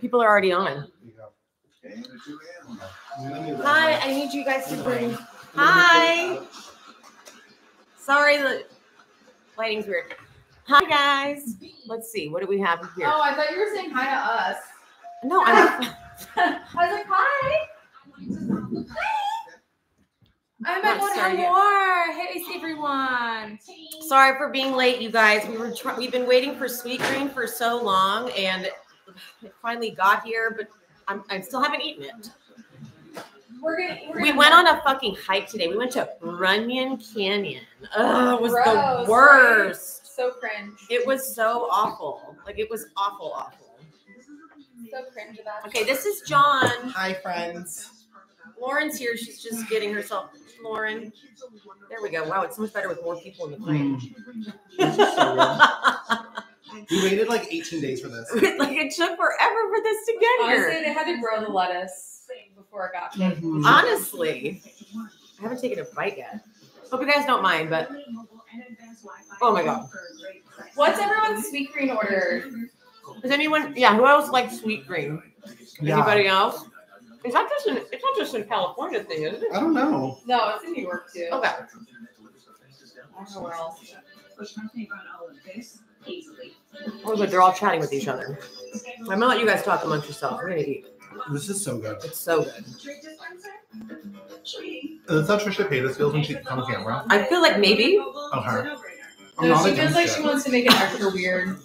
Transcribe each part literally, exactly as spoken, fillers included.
People are already on. Hi, I need you guys to bring. Hi. Sorry, the lighting's weird. Hi, guys. Let's see. What do we have here? Oh, I thought you were saying hi to us. No, I'm. I was like, hi. Hi. I'm at one or more. Hey, everyone. Sorry for being late, you guys. We were try- we've been waiting for Sweet Green for so long, and it finally got here, but I'm, I still haven't eaten it. We're gonna, we're we gonna went on a fucking hike today. We went to Runyon Canyon. Ugh, it was Bro, the worst. So, so cringe. It was so awful. Like, it was awful, awful. So cringe about it. Okay, this is John. Hi, friends. Lauren's here. She's just getting herself. Lauren. There we go. Wow, it's so much better with more people in the plane. Mm. We waited like eighteen days for this. Like, it took forever for this to get Honestly, here. Honestly, they had to grow the lettuce before it got here. Mm-hmm. Honestly. I haven't taken a bite yet. Hope you guys don't mind, but... Oh, my God. What's everyone's Sweet Green order? Does anyone... Yeah, who else likes Sweet Green? Yeah. Anybody else? It's not just an, it's not just a California thing, is it? I don't know. No, it's in New York, too. Okay. I don't know where else. Easily. Oh, but they're all chatting with each other. I'm gonna let you guys talk amongst yourself. We're gonna eat. This is so good. It's so good. That's how Trisha Paytas feels when she comes on camera. I feel like maybe. Oh, her. I'm no, she feels like she wants to make it extra weird.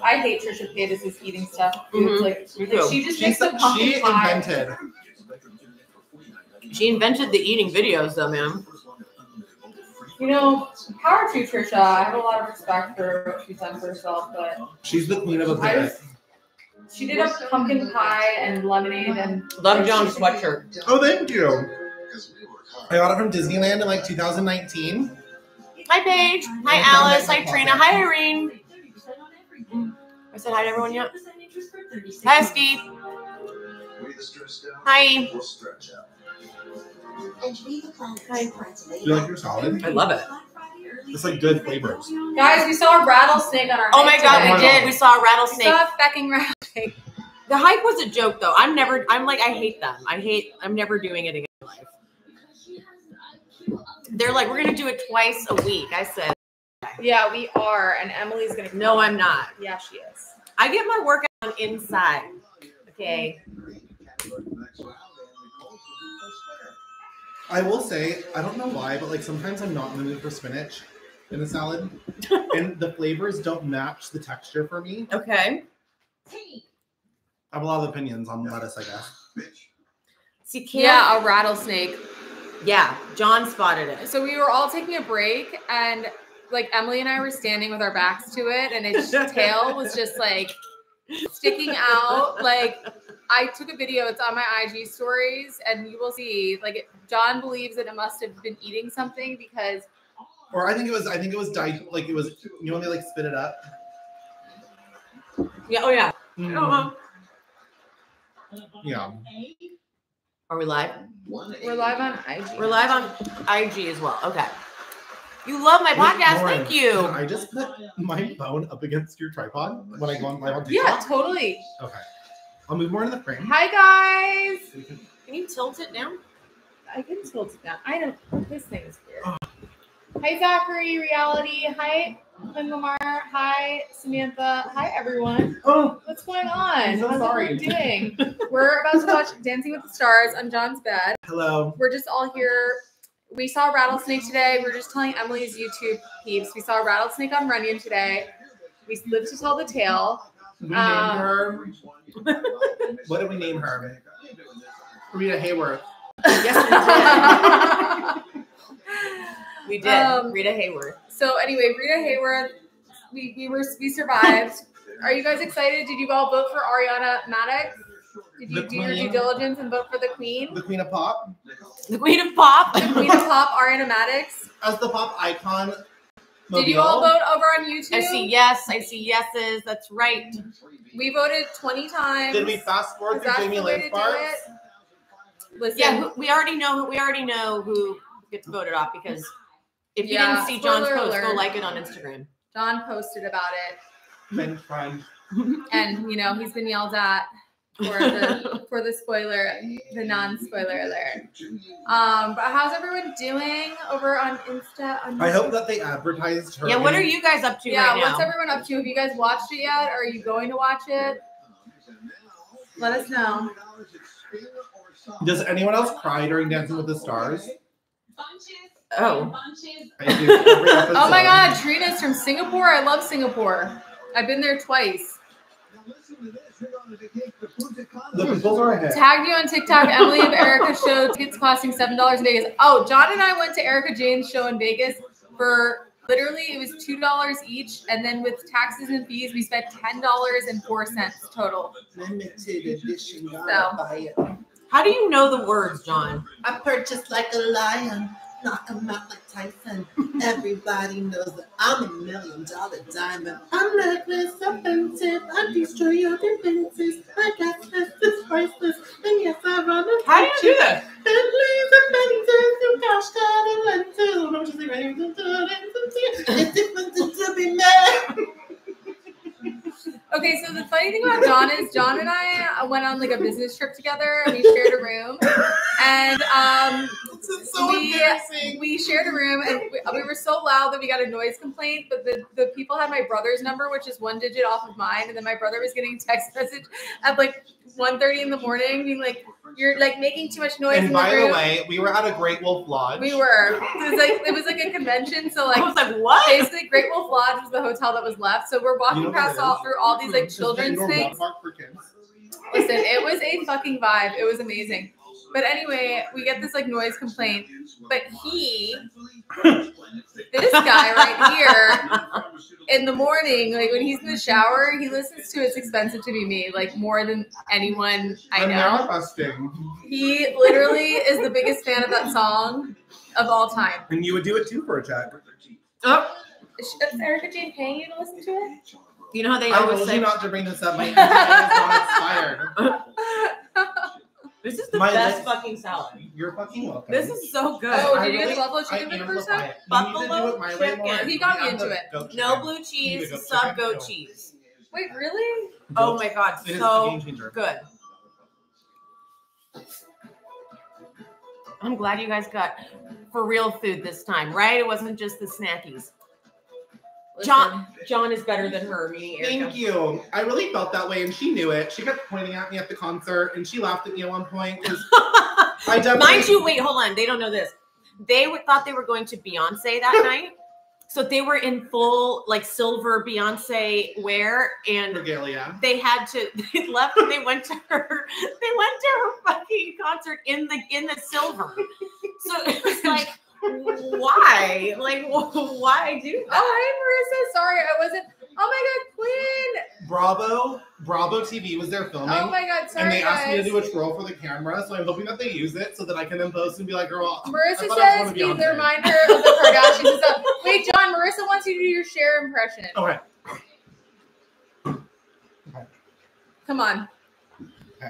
I hate Trisha Paytas' eating stuff. Mm-hmm. Like, like she just makes the pumpkin She pie. invented. She invented the eating videos, though, ma'am. You know, power to Trisha. I have a lot of respect for what she's done for herself, but she's the queen of a bit. She did a pumpkin pie and lemonade and Love John sweatshirt. Oh, thank you. I got it from Disneyland in like two thousand nineteen. Hi, Paige. Hi, Alice. Hi, Trina. Hi, Irene. I said hi to everyone yet. Hi, Steve. Hi. Hi. Do you like your salad? I love it. It's like good flavors. Guys, we saw a rattlesnake on our hike. Oh my god, today. we did. We saw a rattlesnake. We saw a fecking rattlesnake. The hike was a joke though. I'm never I'm like I hate them. I hate I'm never doing it again in my life. They're like, we're gonna do it twice a week. I said yeah, we are, and Emily's gonna No, I'm not. Yeah, she is. I get my workout on inside. Okay. I will say, I don't know why, but like sometimes I'm not in the mood for spinach in a salad. And the flavors don't match the texture for me. Okay. I have a lot of opinions on lettuce, I guess. See, Karen, yeah, a rattlesnake. Yeah, John spotted it. So we were all taking a break, and like Emily and I were standing with our backs to it, and its tail was just like sticking out like... I took a video. It's on my I G stories, and you will see. Like John believes that it must have been eating something because, or I think it was. I think it was di- like it was. You know when they like spit it up? Yeah. Oh yeah. Mm. Oh, oh. Yeah. Are we live? We're live on I G. We're live on I G as well. Okay. You love my podcast. Lauren, thank you. I just put my phone up against your tripod when I go on live on TikTok. Yeah, totally. Okay. I'll move more into the frame. Hi, guys. Can you tilt it down? I can tilt it down. I don't. This thing is weird. Oh. Hi, Zachary. Reality. Hi, Lamar. Hi, Samantha. Hi, everyone. Oh, what's going on? I'm so How's sorry. Doing? We're about to watch Dancing with the Stars on John's bed. Hello. We're just all here. We saw a rattlesnake today. We were just telling Emily's YouTube peeps. We saw a rattlesnake on Runyon today. We lived to tell the tale. We named um, her. What did we name her? Rita Hayworth. Yes, we did. we did. Um, Rita Hayworth. So anyway, Rita Hayworth. We we were we survived. Are you guys excited? Did you all vote for Ariana Madix? Did you the do queen. your due diligence and vote for the queen? The queen of pop. The queen of pop. The queen of pop. Ariana Madix. As the pop icon. Did you all vote over on YouTube? I see yes. I see yeses. That's right. We voted twenty times. Did we fast forward through Jamie Lane parts? Listen, yeah, we already know. We already know who gets voted off because if yeah, you didn't see John's post, alert. Go like it on Instagram. John posted about it. Men friend. And, you know, he's been yelled at for the, for the spoiler, the non-spoiler alert. Um, but how's everyone doing over on Insta? On I hope that they advertised her. Yeah, what are you guys up to yeah, right now? Yeah, what's everyone up to? Have you guys watched it yet? Or are you going to watch it? Let us know. Does anyone else cry during Dancing with the Stars? Oh. I do every episode. Oh my God, Trina's from Singapore. I love Singapore. I've been there twice. The results are ahead. Tagged you on TikTok, Emily of Erica's show. Tickets costing seven dollars in Vegas. Oh, John and I went to Erica Jane's show in Vegas for literally it was two dollars each. And then with taxes and fees, we spent ten dollars and four cents total. Limited edition. So. How do you know the words, John? I purchased like a lion. Knock him out like Tyson. Everybody knows that I'm a million dollar diamond. I'm reckless, offensive. I destroy your defenses. I got this, this priceless. And yes, I run a How do you do that? Okay, so the funny thing about John is John and I went on like a business trip together and we shared a room. And um so we, we shared a room and we, we were so loud that we got a noise complaint, but the, the people had my brother's number, which is one digit off of mine, and then my brother was getting a text message at like one thirty in the morning being like, you're like making too much noise. And in by the, room. the way, we were at a Great Wolf Lodge. We were. It was like it was like a convention. So like I was like, what? Basically Great Wolf Lodge was the hotel that was left. So we're walking you know past all through all these like children's things. Listen, it was a fucking vibe. It was amazing. But anyway, we get this like noise complaint. But he, this guy right here, in the morning, like when he's in the shower, he listens to "It's Expensive to Be Me" like more than anyone I know. He literally is the biggest fan of that song of all time. And you would do it too for a check. Oh, is Erica Jane paying you to listen to it? You know how they always say not to bring this up. My inspired. This is the My best lips, fucking salad. You're fucking welcome. This is so good. Oh, did you really, get buffalo chicken for the first time? Buffalo chicken. He got me into it. No blue cheese, sub goat cheese. Wait, really? Goat. Oh my God, it so good. I'm glad you guys got for real food this time, right? It wasn't just the snackies. John, John is better than her. Me, Erica. Thank you. I really felt that way, and she knew it. She kept pointing at me at the concert, and she laughed at me at one point. I definitely... Mind you, wait, hold on. They don't know this. They would, thought they were going to Beyonce that night, so they were in full like silver Beyonce wear, and Regalia. They had to. They left, and they went to her. They went to her fucking concert in the in the silver. So it was like. Why? Like, why do that? Oh, hi, Marissa. Sorry, I wasn't. Oh, my God, Quinn. Bravo. Bravo T V was there filming. Oh, my God, sorry, And they asked guys. me to do a troll for the camera, so I'm hoping that they use it so that I can then post and be like, girl, Marissa I says, be the reminder of the Kardashians and stuff. Wait, John, Marissa wants you to do your Cher impression. Okay. okay. Come on. Okay.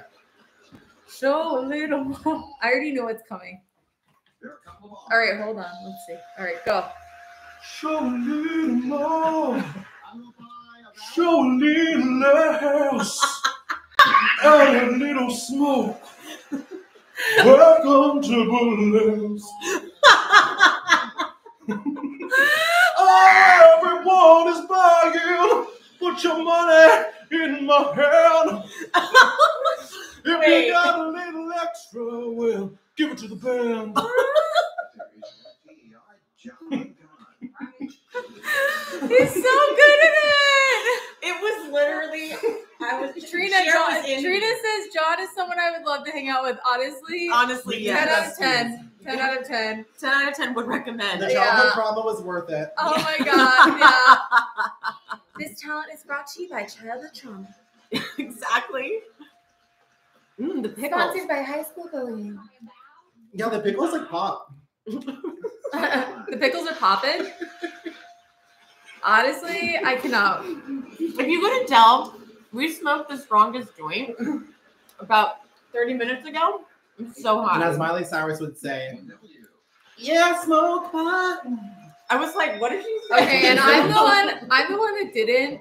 Show a little more. I already know what's coming. All right, hold on. Let's see. All right, go. Show a little more. Show a little less. And a little smoke. Welcome to Bullets. Oh, everyone is buying. Put your money in my hand. If Wait. you got a little extra, well. Give it to the band. He's so good at it. It was literally. I was Trina. John, was Trina says John is someone I would love to hang out with. Honestly, honestly, ten yes. out of ten. Ten yeah. out of ten. Ten out of ten would recommend. The childhood yeah. trauma was worth it. Oh my God! Yeah. This talent is brought to you by Childhood Trauma. Exactly. Mm, the pickles. Sponsored by High School Bullying. Yeah, the pickles like pop. The pickles are popping. Honestly, I cannot. If you couldn't tell, we smoked the strongest joint about thirty minutes ago. It's so hot. And as Miley Cyrus would say, yeah, smoke pot. I was like, what did you say? Okay, and I'm the one, I'm the one that didn't.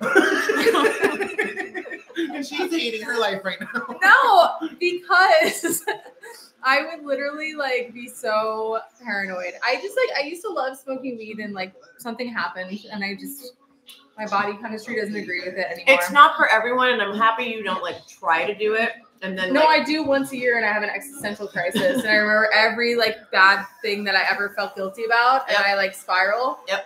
And she's hating her life right now. No, because I would literally like be so paranoid. I just like, I used to love smoking weed and like something happened and I just, my body chemistry doesn't agree with it anymore. It's not for everyone, and I'm happy you don't like try to do it. And then no, like, I do once a year, and I have an existential crisis, and I remember every like bad thing that I ever felt guilty about, and yep. I like spiral. Yep.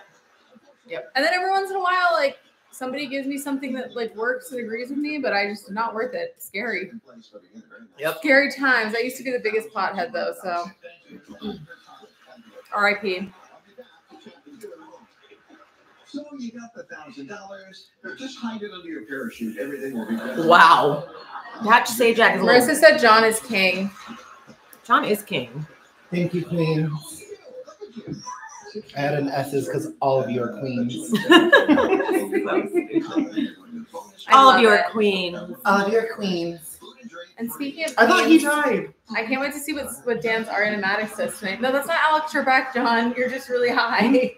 Yep. And then every once in a while, like somebody gives me something that like works and agrees with me, but I just not worth it. Scary. Yep. Scary times. I used to be the biggest pothead though, so R I P So you got the thousand dollars. Just hide it under your parachute. Everything will be better. Wow. You have to say Jack. Marissa said John is king. John is king. Thank you, Queen. I had an S's because all of you are queens. all of you are queens. All of you are queens. And speaking of, I thought he died. I can't wait to see what what Dan's Ariana Madix says tonight. No, that's not Alex Trebek, John. You're just really high.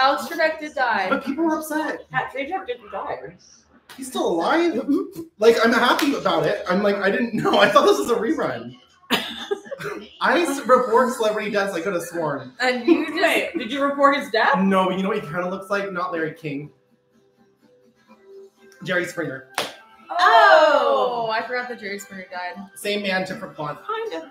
Alex Trebek did die, but people were upset. Trebek didn't die. He's still alive. Like, I'm happy about it. I'm like, I didn't know. I thought this was a rerun. I report celebrity deaths. I could have sworn. And you just wait, did you report his death? No, but you know what he kind of looks like? Not Larry King. Jerry Springer. Oh, oh, I forgot that Jerry Springer died. Same man, different plot. Kind of.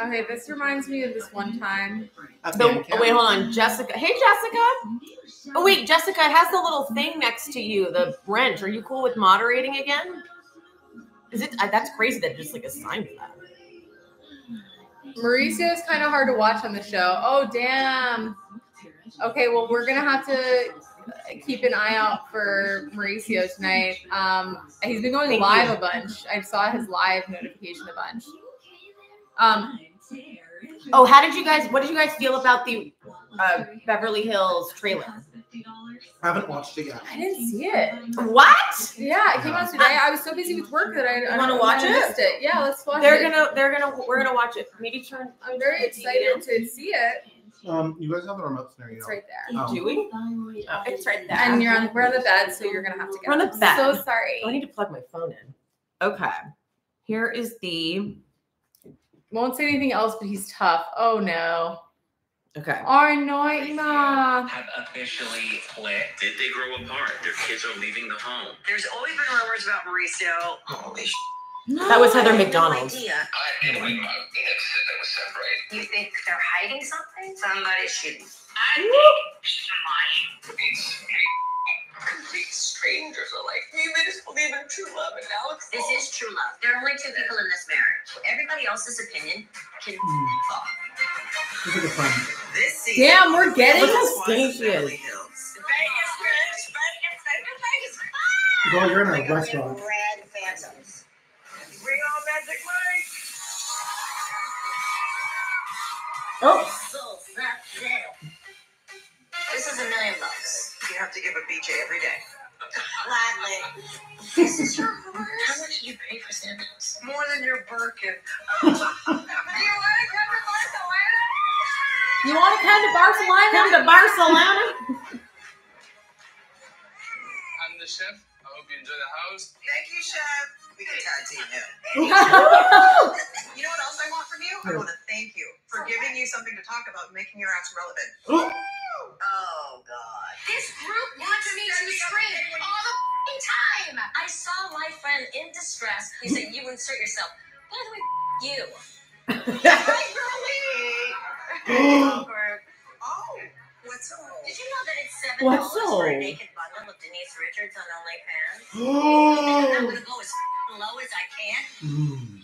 Okay, this reminds me of this one time. So, oh, wait, hold on, Jessica. Hey, Jessica. Oh wait, Jessica has the little thing next to you, the wrench. Are you cool with moderating again? Is it? Uh, that's crazy that just like assigned to that. Mauricio is kind of hard to watch on the show. Oh damn. Okay, well we're gonna have to keep an eye out for Mauricio tonight. Um, he's been going Thank live you. a bunch. I saw his live notification a bunch. Um, oh, how did you guys, what did you guys feel about the uh, Beverly Hills trailer? I haven't watched it yet. I didn't see it. What? Yeah, it came out today. I, I was so busy with work that I, I want to watch it? Missed it. Yeah, let's watch they're it. They're gonna, they're gonna, we're gonna watch it. Maybe turn. I'm very excited to see it. Um, you guys have the remote there, you know. It's right there. Um, Do we? Oh, it's right there. And you're on, we're on the bed, so you're gonna have to get on the bed. I'm so sorry. Oh, I need to plug my phone in. Okay. Here is the. Won't say anything else, but he's tough. Oh no. Okay. Our Noima have officially split. Did they grow apart? Their kids are leaving the home. There's always been rumors about Mauricio. Holy sh. No, that was Heather McDonald. No idea. I didn't wake up. That was separated. You think they're hiding something? Somebody shooting. I think she's lying. It's complete strangers are like, you made us believe in true love and Alex. This is true love. There are only two people in this marriage. Everybody else's opinion can fall. Mm. This season, damn, we're getting this. Vegas, Vegas, Vegas, Vegas. Girl, you're in a restaurant. Red phantoms. Bring all magic money. Oh. So this is a million bucks. You have to give a B J every day. Gladly. This is your first. How much do you pay for Santos? More than your Birkin. Do you want to come to Barcelona? You want to come to Barcelona? Come to Barcelona? I'm the chef. I hope you enjoy the house. Thank you, chef. We can tag team him. You know what else I want from you? I want to thank you for giving you something to talk about and making your ass relevant. Oh, God. This group wants me to scream all the f***ing time. I saw my friend in distress. He said, you insert yourself. By the way, f*** you. Hi, girlie. Oh, what's up? Did you know that it's seven dollars what's for a naked bundle with Denise Richards on OnlyFans? Oh. I'm going to go as f***ing low as I can. Mm.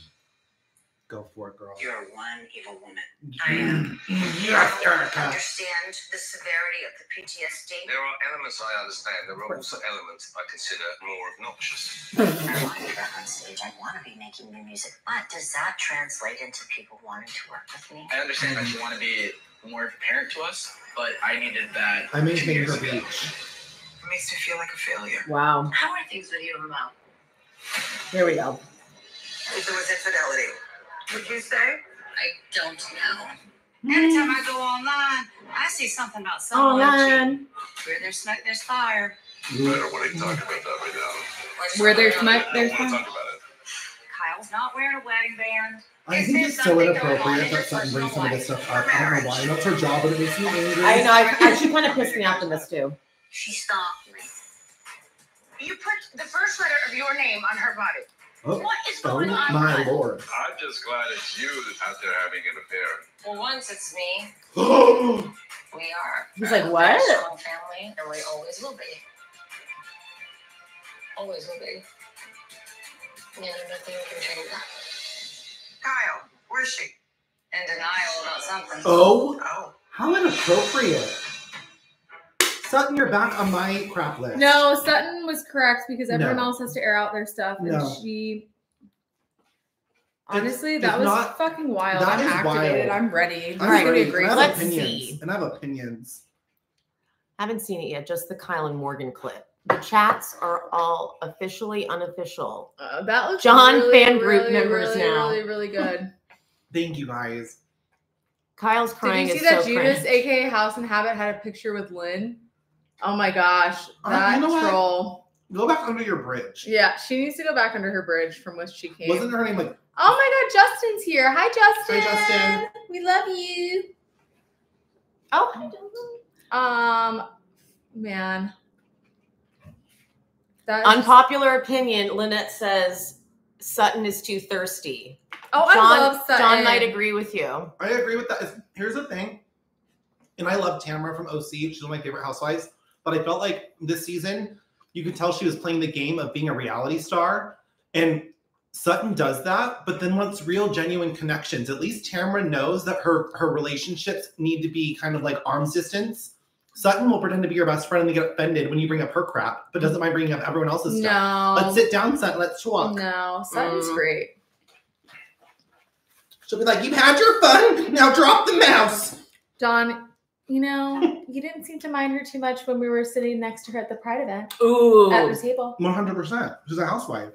Go for it, girl. You're one evil woman. I am. You're I don't understand the severity of the P T S D. There are elements I understand. There are also elements I consider more obnoxious. I want to be on stage. I want to be making new music. But does that translate into people wanting to work with me? I understand that you want to be more apparent to us, but I needed that. I made things a beach. It makes me feel like a failure. Wow. How are things with you, Ramon? Here we go. If there was infidelity. Would you say? I don't know. Every time I go online, I see something about someone online. Where there's smoke, there's fire. I don't want to talk about that right now. Where there's smoke, there's fire. I don't want to talk about it. Kyle's not wearing a wedding band. I think it's so inappropriate that Sutton brings some of this stuff up. I don't know why. That's her job, but it makes me angry. I know. I, I, she kind of pissed me off in this, too. She stopped me. You put the first letter of your name on her body. Oh, what is going oh, on? My lord. I'm just glad it's you that's out there having an affair. Well, once it's me. We are. He's like, what? Strong family, and we always will be. Always will be. Yeah, nothing can change that. Kyle, where's she? In denial about something. Oh, oh. How inappropriate. Sutton, you're back on my crap list. No, Sutton was correct because everyone no. else has to air out their stuff. And no. she... Honestly, it's, that it's was not, fucking wild. That I'm is activated. Wild. I'm ready. I'm All right, ready. I agree. I have Let's opinions. See. And I have opinions. I haven't seen it yet. Just the Kyle and Morgan clip. The chats are all officially unofficial. Uh, that looks John really, fan group really, members really, now. Really, really good. Thank you guys. Kyle's crying. Did you see that so Judas, cringe. aka House and Habit, had a picture with Lynn? Oh my gosh, that uh, you know troll! What? Go back under your bridge. Yeah, she needs to go back under her bridge from which she came. Wasn't her name like? Oh my God, Justin's here. Hi, Justin. Hi, Justin. We love you. Oh, hi, Justin. Um, man. That unpopular just... opinion, Lynette says Sutton is too thirsty. Oh, John, I love Sutton. John might agree with you. I agree with that. Here's the thing. And I love Tamara from O C. She's one of my favorite housewives. But I felt like this season, you could tell she was playing the game of being a reality star. And Sutton does that. But then wants real, genuine connections. At least Tamara knows that her, her relationships need to be kind of like arm's distance. Sutton will pretend to be your best friend and get offended when you bring up her crap, but doesn't mind bringing up everyone else's no. stuff. Let's sit down, Sutton. Let's talk. No, Sutton's mm. great. She'll be like, you've had your fun. Now drop the mouse. Don, you know, you didn't seem to mind her too much when we were sitting next to her at the Pride event. Ooh. At the table. one hundred percent. She's a housewife.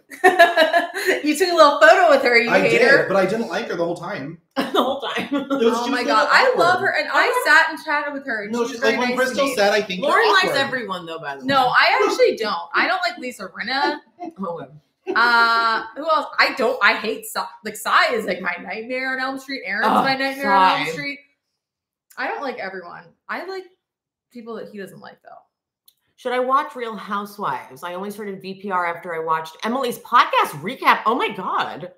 You took a little photo with her. You I hate did, her. But I didn't like her the whole time. the whole time. Oh my God. I love her. And I sat and chatted with her. No, she's, she's like when nice Crystal said, I think Lauren likes everyone though, by the way. No, I actually don't. I don't like Lisa Rinna. Oh, uh, who else? I don't. I hate Sai. Like Sai is like my nightmare on Elm Street. Aaron's oh, my nightmare Sai. on Elm Street. I don't like everyone. I like people that he doesn't like though. Should I watch Real Housewives? I only started V P R after I watched Emily's podcast recap. Oh my God.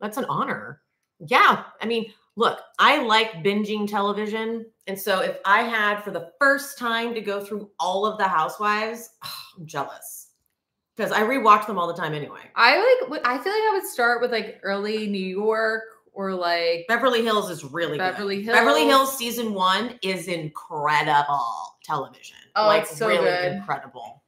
That's an honor. Yeah. I mean, look, I like binging television. And so if I had for the first time to go through all of the Housewives, ugh, I'm jealous because I rewatch them all the time anyway. I like, I feel like I would start with like early New York or like Beverly Hills is really Beverly good. Hills. Beverly Hills season one is incredible television. Oh, like so really good. incredible.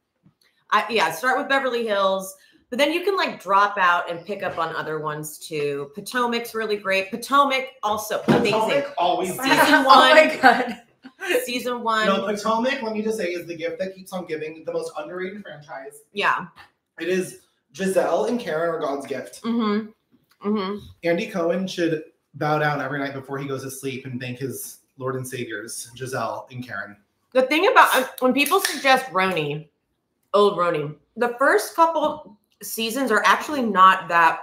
I, yeah. Start with Beverly Hills. But then you can like drop out and pick up on other ones too. Potomac's really great. Potomac also amazing. Potomac always season one. Oh my God. Season one. No, Potomac, let me just say, is the gift that keeps on giving. The most underrated franchise. Yeah. It is. Jessel and Karen are God's gift. Mm-hmm. Mm-hmm. Andy Cohen should bow down every night before he goes to sleep and thank his Lord and Saviors, Jessel and Karen. The thing about when people suggest Roni, old Roni, the first couple seasons are actually not that,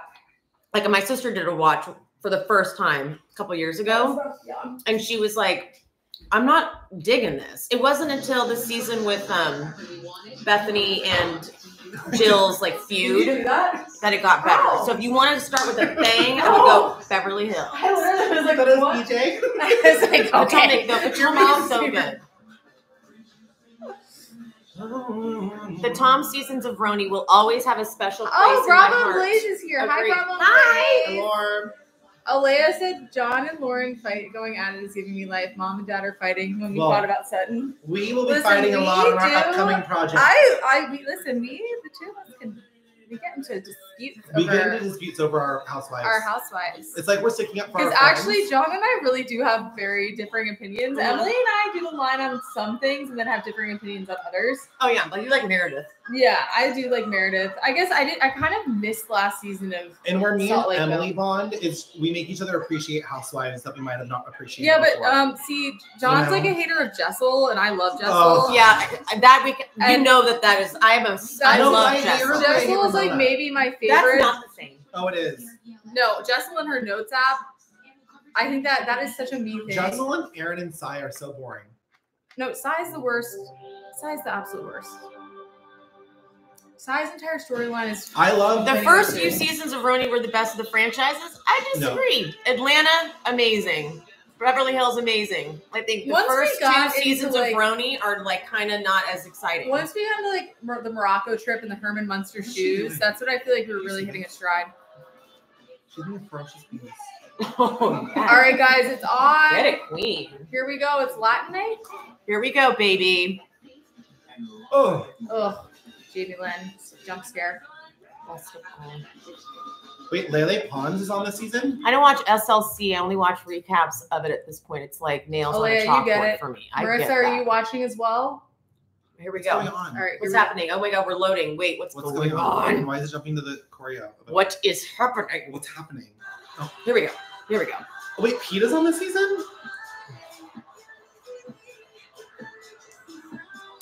like my sister did a watch for the first time a couple years ago. Yeah. And she was like, I'm not digging this. It wasn't until the season with um, Bethany and Jill's like feud that? that it got better. Wow. So if you wanted to start with a bang, I would go Beverly Hills. I was like, that is B J. I was like, okay. Go, but your mom's so good. The Tom seasons of Roni will always have a special place. Oh, Bravo Blaze is here. Agreed. Hi, Bravo Blaze. Hi. Alea said, John and Lauren fight going at it is giving me life. Mom and dad are fighting when we well, thought about Sutton. We will be listen, fighting a lot on our upcoming project. I, I, we, listen, we, the two of us can we get into disputes. We over get into disputes over our housewives. Our housewives. It's like we're sticking up for. Because actually, friends. John and I really do have very differing opinions. Mm-hmm. Emily and I do the line on some things, and then have differing opinions on others. Oh yeah, like you like Meredith. Yeah, I do like Meredith. I guess I did. I kind of missed last season of. And where me and Emily bond is we make each other appreciate housewives that we might have not appreciated. Yeah, but before. um, see, John's you know? like a hater of Jessel, and I love Jessel. Oh. Yeah, that we can, you know that that is. I'm a. I don't love like Jessel. Jessel is like maybe my favorite. That's not the same. Oh, it is. No, Jessel and her notes app. I think that that is such a me thing. Jessel and Karen and Sai are so boring. No, Sai's the worst. Sai's the absolute worst. Sai's entire storyline is. I love the first few seasons of Roni were the best of the franchises. I disagree. No. Atlanta, amazing. Beverly Hills, amazing. I think the once first two seasons like, of Roni are like kind of not as exciting. Once we got into like Mor the Morocco trip and the Herman Munster shoes, that's what I feel like we were really hitting a stride. She's in the freshest piece. Oh, all right, guys, it's on. Get it, queen. Here we go. It's Latin night. Here we go, baby. Oh, oh, Jamie Lynn jump scare. Wait, Lele Pons is on this season? I don't watch S L C. I only watch recaps of it at this point. It's like nails oh, on yeah, a chalkboard for me. I Marissa, get are that. you watching as well? Here we go. What's going on? All right, what's happening? Oh my God, we're loading. Wait, what's, what's going, going on? on? Why is it jumping to the choreo? What is happening? What's happening? Oh. Here we go. Here we go. Oh, wait, PETA's on this season?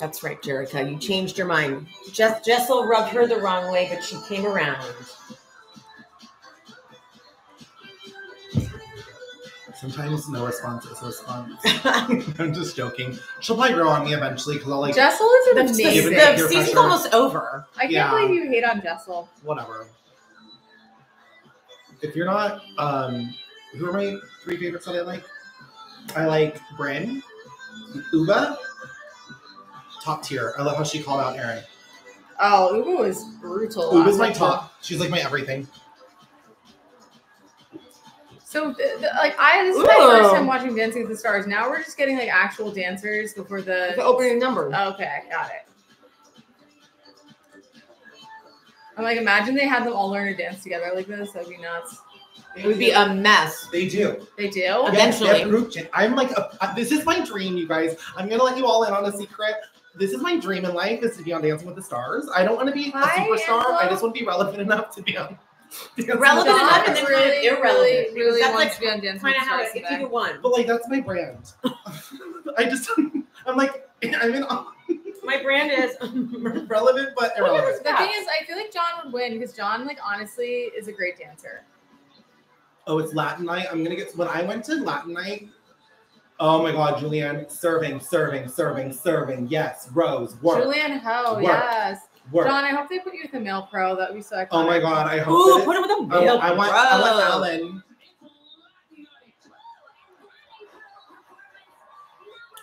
That's right, Jerica. You changed your mind. Jess Jessel rubbed her the wrong way, but she came around. Sometimes no response is a response. I'm just joking. She'll probably grow on me eventually because I'll like. Jessel is an amazing. The season's almost over. I can't yeah. believe you hate on Jessel. Whatever. If you're not, um, who are my three favorites that I like? I like Brynn, Uba, top tier. I love how she called out Erin. Oh, Uba was brutal. Uba's my top. She's like my everything. So, the, the, like, I this is Ooh. my first time watching Dancing with the Stars. Now we're just getting like actual dancers before the, the opening number. Okay, got it. I'm like, imagine they had them all learn to dance together like this. That'd be nuts. It would be a mess. They do. They do. Eventually. Yeah, I'm like, a, this is my dream, you guys. I'm gonna let you all in on a secret. This is my dream in life is to be on Dancing with the Stars. I don't want to be Hi, a superstar. Angela. I just want to be relevant enough to be on. Because relevant enough and then really, kind of irrelevant. Really, really that's wants like to be on Dancing with the Stars. It's either one. But like that's my brand. I just, I'm like, I'm in. My brand is relevant but irrelevant. The thing is, I feel like John would win because John, like, honestly, is a great dancer. Oh, it's Latin night. I'm gonna get. When I went to Latin night. Oh my God, Julianne, serving, serving, serving, serving. Yes, Rose, work. Julianne Hough, work. yes. Work. John, I hope they put you with a male pro. That would be so iconic. Oh my God, I hope. Ooh, put it with a male I, pro. I want, I want Alan.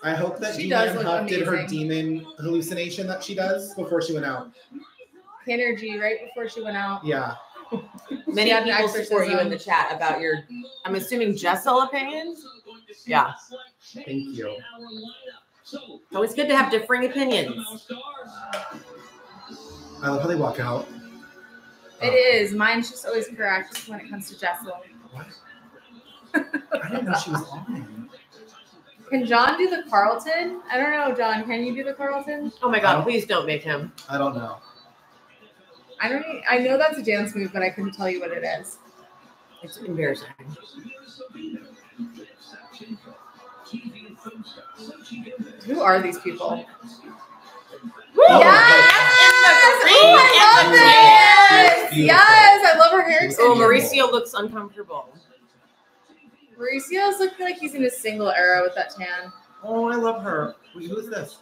I hope that Julianne Hough did her demon hallucination that she does before she went out. Energy right before she went out. Yeah. Many people support you in the chat about your, I'm assuming, Jessel opinions. Yeah. Thank you. Always good to have differing opinions. I love how they walk out. It um, is. Mine's just always correct when it comes to Jessel. What? I didn't know she was on. Can John do the Carlton? I don't know, John. Can you do the Carlton? Oh my God! Don't, please don't make him. I don't know. I don't. Even, I know that's a dance move, but I couldn't tell you what it is. It's embarrassing. Who are these people? Oh, yes! Yes! Oh, yes! I love her hair extension. Oh, Mauricio looks uncomfortable. Mauricio's looking like he's in a single era with that tan. Oh, I love her. Wait, who is this?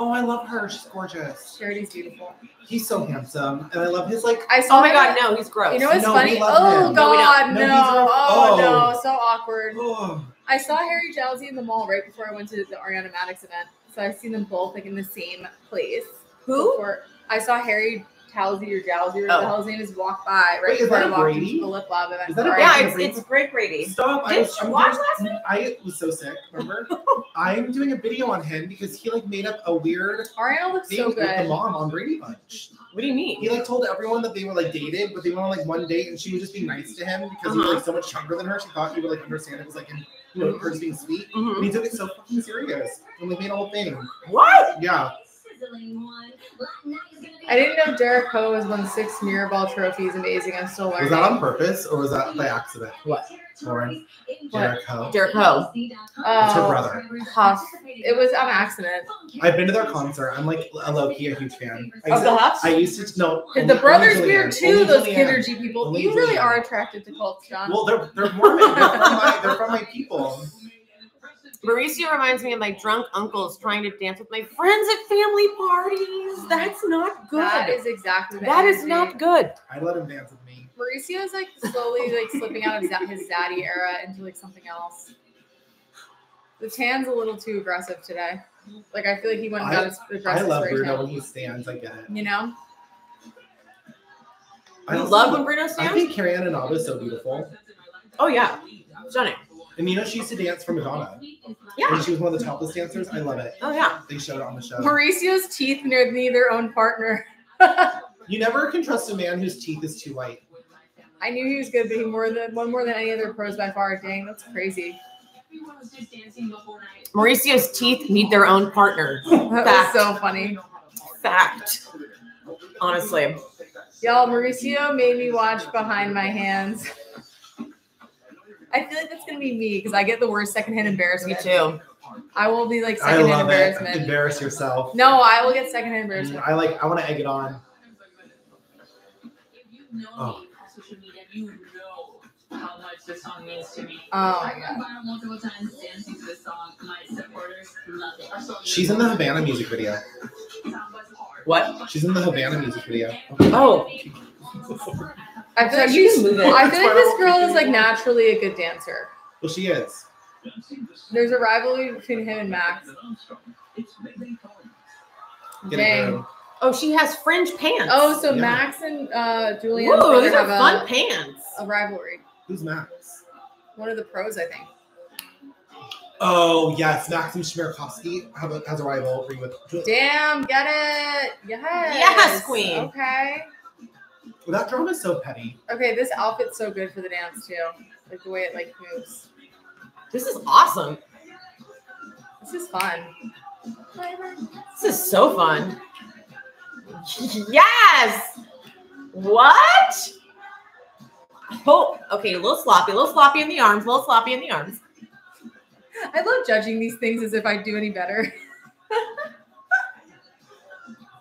Oh, I love her. She's gorgeous. Charity's beautiful. He's so handsome. And I love his, like, I saw oh my God, no, he's gross. You know what's no, funny? Oh, him. God, no. no. no oh, no. So awkward. Oh. I saw Harry Jowsey in the mall right before I went to the Ariana Madix event. So I've seen them both like in the same place. Who? Before. I saw Harry Halsey or Galsey or whatever oh. the hell's name is walked by right before I walked into the lip lab. And that a yeah, it's, it's Great Brady. Stop. Did you watch last week? I was so sick, remember? I'm doing a video on him because he like made up a weird Ariana looks so good with the mom on Brady Bunch. What do you mean? He like told everyone that they were like dated, but they went on like one date and she would just be nice to him because uh-huh. he was like so much younger than her. She thought he would like understand it was like, you know, her just being sweet. Mm-hmm. And he took it so fucking serious and like made a whole thing. What? Yeah. I didn't know Derek Hough has won six Mirrorball trophies. Amazing. I'm still learning. Was that on purpose or was that by accident? What? Lauren? Derek Hough. Derek Hough. Oh, it's her brother. Huff. It was on accident. I've been to their concert. I'm like a low-key, a huge fan. I of the Huffs? I used to know. The brother's weird too, those Kindergy people. Only you really Julianne. Are attracted to cults, John. Well, they're, they're Mormon. they're, from my, they're from my people. Mauricio reminds me of my drunk uncles trying to dance with my friends at family parties. That's not good. That is exactly that energy. Is not good. I let him dance with me. Mauricio is like slowly like slipping out of his daddy era into like something else. The tan's a little too aggressive today. Like I feel like he went and got his aggressive. I love Bruno when he stands. I get it. You know. I you love when Bruno stands. I think Carrie Ann Inaba is so beautiful. Oh yeah, stunning. And you know, she used to dance for Madonna. Yeah. And she was one of the topless dancers. I love it. Oh, yeah. They showed it on the show. Mauricio's teeth need their own partner. You never can trust a man whose teeth is too white. I knew he was good, but he more than one more than any other pros by far. Dang, that's crazy. Everyone was just dancing the whole night. Mauricio's teeth need their own partner. That's so funny. Fact. Honestly. Y'all, Mauricio made me watch Behind My Hands. I feel like that's going to be me because I get the worst secondhand embarrassment. Me too. I will be like secondhand embarrassment. It. Embarrass yourself. No, I will get secondhand embarrassment. I like, I want to egg it on. Oh. How much this song means to me. Oh my god. Multiple times dancing to this song. My supporters love it. She's in the Havana music video. What? She's in the Havana music video. Oh. I feel, like, she's, I feel like this girl is like naturally a good dancer. Well, she is. There's a rivalry between him and Max. Dang. Oh, she has fringe pants. Oh, so yeah. Max and uh, Julianne. Whoa, these are fun a, pants. A rivalry. Who's Max? One of the pros, I think. Oh, yes. Maksim Chmerkovskiy has a rivalry with Julianne. Damn, get it. Yes. Yes, queen. Okay. Well, that drama is so petty. Okay, this outfit's so good for the dance too. Like the way it like moves. This is awesome. This is fun. This is so fun. Yes. What? Oh, okay. A little sloppy. A little sloppy in the arms. A little sloppy in the arms. I love judging these things as if I do any better.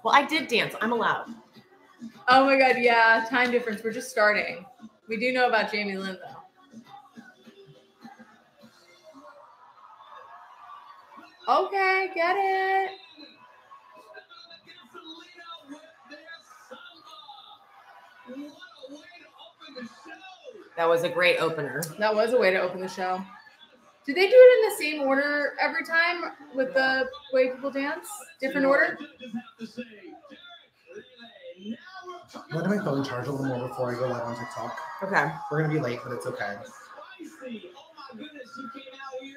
Well, I did dance. I'm allowed. Oh my god, yeah, time difference. We're just starting. We do know about Jamie Lynn, though. Okay, get it. That was a great opener. That was a way to open the show. Did they do it in the same order every time with the way people dance? Different order? I'm going to my phone charge a little more before I go live on TikTok. Okay. We're going to be late, but it's okay. Spicy. Oh my goodness, you came out here.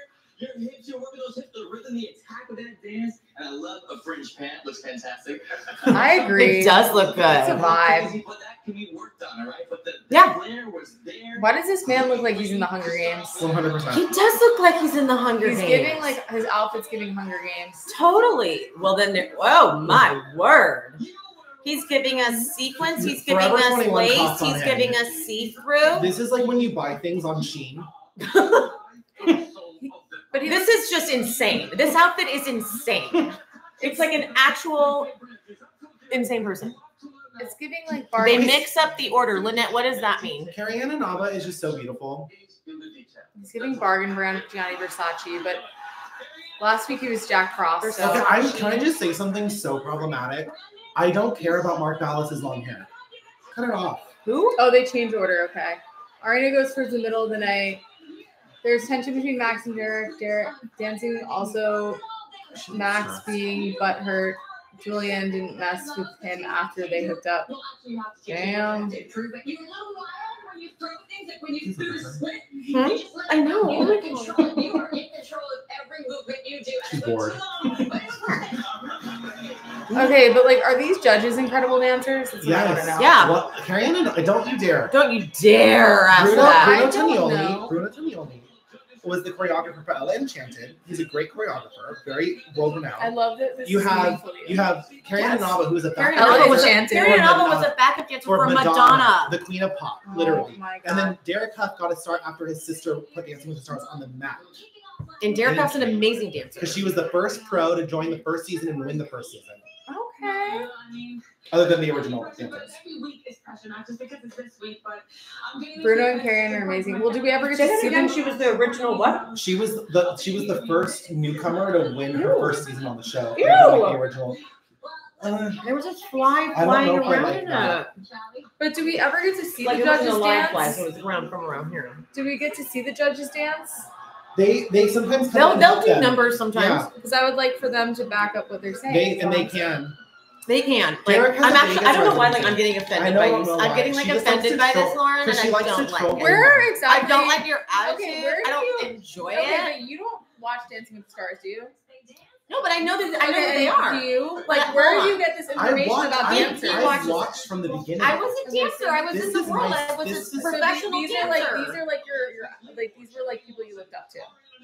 Your hips, you're working those hips, the rhythm, the attack of that dance. And I love a fringe pant. Looks fantastic. I agree. It does look good. It's a vibe. But that can be worked on, all right? But the flare was there. Why does this man look like he's in the Hunger Games? one hundred percent. He does look like he's in the Hunger he's Games. He's giving, like, his outfit's giving Hunger Games. Totally. Well, then, oh, my word. Yeah. He's giving us sequins. He's giving us lace. He's giving us see-through. This is like when you buy things on Shein. But this is just insane. This outfit is insane. It's like an actual insane person. It's giving like Barbie. They mix up the order. Lynette, what does that mean? Carrie Ann Inaba is just so beautiful. He's giving bargain brand Gianni Versace, but last week he was Jack Frost. So. Okay, I'm, can I just say something so problematic? I don't care about Mark Ballas's long hair. Cut it off. Who? Oh, they changed order. Okay. Ariana goes towards the middle of the night. There's tension between Max and Derek. Derek dancing. Also, Max being butthurt. Julianne didn't mess with him after they hooked up. Damn. Hmm? I know. Oh my God. You are in control of every movement you do. She's bored. Okay, but like, are these judges incredible dancers? That's yes. what I want to know. Yeah. Well, Carrie Ann, don't you dare. Don't you dare ask Bruno, that. Bruno Tonioli. Bruno Tonioli was the choreographer for L A Enchanted. He's a great choreographer, very world renowned. I love that. This you have you have Karen yes. Inaba, who is a backup dancer. Karen Inaba was a backup dancer for Madonna, Madonna, the queen of pop, oh, literally. My God. And then Derek Hough got a start after his sister put Dancing with the Stars on the map. And Derek Hough's an amazing dancer because she was the first pro to join the first season and win the first season. Okay. Other than the original dancers. Bruno and Karen are amazing. Well, did we ever get to see them? She was the original what? She was the she was the first newcomer to win her Ew. first season on the show. Ew. Like the original. Uh, there was a fly flying around like in it. But do we ever get to see like the judges dance? Live fly, so it was around from around here. Do we get to see the judges dance? They they sometimes come they'll they'll do them. numbers sometimes because yeah. I would like for them to back up what they're saying. They and they can. They can. Like, I'm actually, I don't know why. Like, I'm getting offended by this. I'm getting like offended by this, Lauren, and I don't like it. Where exactly? I don't like your attitude. Okay, where I don't you, enjoy okay, it. But you don't watch Dancing with the Stars, do you? No, but I know that. Okay, I know that they are. Do you? Like, yeah, where do you get this information watched, about dancing? I, I watched from the beginning. I was a dancer. I was in the world. I was a professional dancer. Like, these are like your, your, like these were like people you looked up to.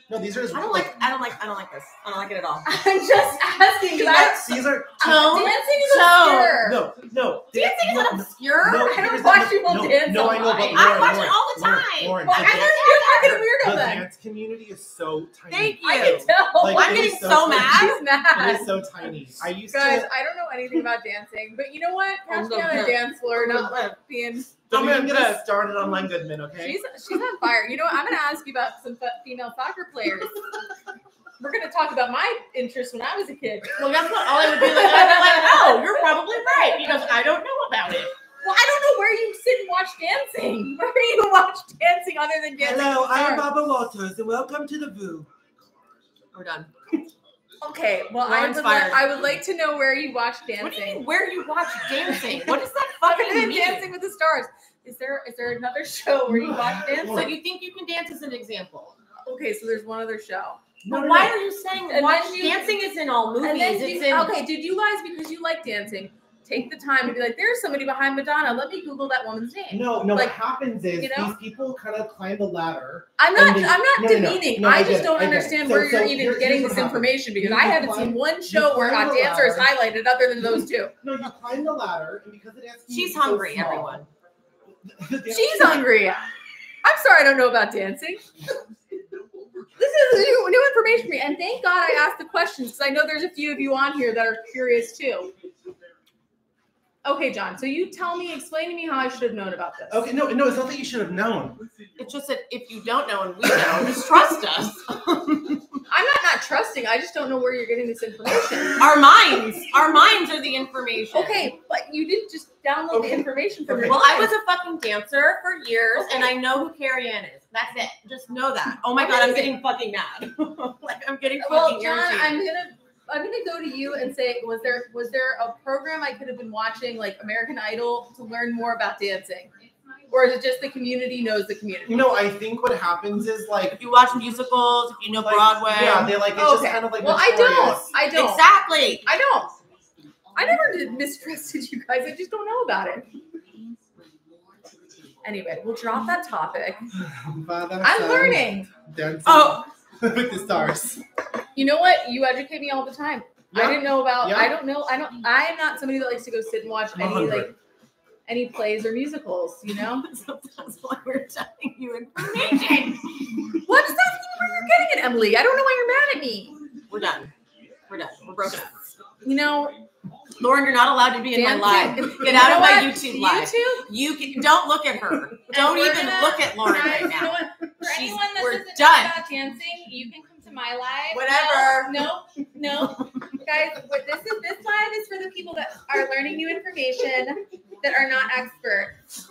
No, these are. I don't like, like. I don't like. I don't like this. I don't like it at all. I'm just asking. That's, these are tone. Dancing is obscure. No, no. Dancing is obscure. No, I don't watch people no, dance. No, no, I know. But Lauren, I watch Lauren, it all the time. Lauren, Lauren, well, the I know you're fucking weirdo. The then. dance community is so tiny. Thank you. I can tell. Like, I'm getting so, so mad. She's mad. It is so tiny. I used Guys, to. Guys, I don't know anything about dancing, but you know what? Catch me on a dance floor, not being. So I'm gonna get started on Len Goodman, okay? She's she's on fire. You know what? I'm gonna ask you about some female soccer players. We're gonna talk about my interests when I was a kid. Well, that's not all I would be like. I would be like, oh, you're probably right because I don't know about it. Well, I don't know where you sit and watch dancing. Where do you watch dancing other than dancing? Hello, I am Barbara Walters, and welcome to the Boo. We're done. Okay, well, I would, like, I would like to know where you watch dancing. What do you mean, where you watch dancing? What does that fucking mean? Dancing with the Stars. Is there is there another show where you watch dancing? So you think you can dance as an example? Okay, so there's one other show. But no, why no. are you saying and watch you, dancing is in all movies? It's you, in, okay, did you guys, because you like dancing, take the time to be like, there's somebody behind Madonna. Let me Google that woman's name. No, no. Like, what happens is you know? these people kind of climb the ladder. I'm not. They, I'm not no, demeaning. No, no, no, I just I don't it, understand so, where so you're even you're, getting this information because I haven't climb, seen one show where a dancer is highlighted other than those two. No, you climb the ladder, and because the dance. She's so hungry, small, everyone. She's hungry. I'm sorry, I don't know about dancing. This is new, new information for me, and thank God I asked the questions because I know there's a few of you on here that are curious too. Okay, John, so you tell me, explain to me how I should have known about this. Okay, no, no, it's not that you should have known. It's just that if you don't know and we know, just trust us. I'm not not trusting. I just don't know where you're getting this information. Our minds. Our minds are the information. Okay, but you didn't just download okay. the information from okay. your Well, mind. I was a fucking dancer for years, okay. and I know who Carrie Ann is. That's it. Just know that. Oh, my okay. God, I'm getting fucking mad. Like, I'm getting well, fucking John, irritated. I'm going to... I'm gonna go to you and say, was there was there a program I could have been watching, like American Idol, to learn more about dancing, or is it just the community knows the community? You know, I think what happens is like if you watch musicals, if you know like, Broadway, yeah, they like it's okay. just kind of like. Well, notorious. I don't, I don't exactly, I don't. I never did mistrusted you guys. I just don't know about it. Anyway, we'll drop that topic. I'm learning. Dancing oh, with the stars. You know what? You educate me all the time. Yeah. I didn't know about. Yeah. I don't know. I don't. I am not somebody that likes to go sit and watch any one hundred like any plays or musicals. You know. Sometimes why we're telling you information. What's that? Where you're getting it, Emily? I don't know why you're mad at me. We're done. We're done. We're broken up. You know, Lauren, you're not allowed to be in dancing. my live. Get you out of my YouTube live. YouTube? You can, don't look at her. Don't even gonna, look at Lauren right, right now. For She's, anyone that doesn't know about dancing, you can. To my live, whatever. No, no, no. Guys, what this is this live is for the people that are learning new information that are not experts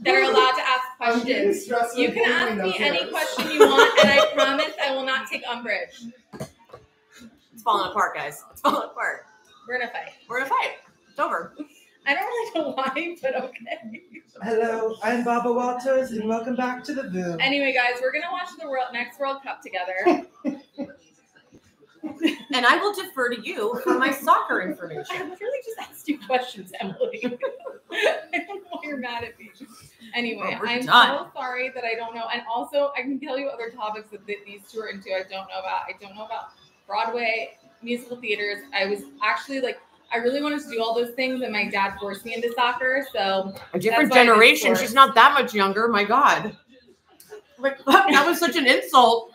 that are allowed to ask questions. You can ask me any question you want, and I promise I will not take umbrage. It's falling apart, guys. It's falling apart. We're in a fight. We're in a fight. It's over. I don't really know why, but okay. Hello, I'm Baba Walters, and welcome back to the Boom. Anyway, guys, we're going to watch the world, next World Cup together. And I will defer to you for my soccer information. I literally just asked you questions, Emily. I don't know why you're mad at me. Anyway, well, I'm done. So sorry that I don't know. And also, I can tell you other topics that these two are into I don't know about. I don't know about Broadway, musical theaters. I was actually like, I really wanted to do all those things, and my dad forced me into soccer. So a different generation. She's not that much younger. My God. Like, that was such an insult.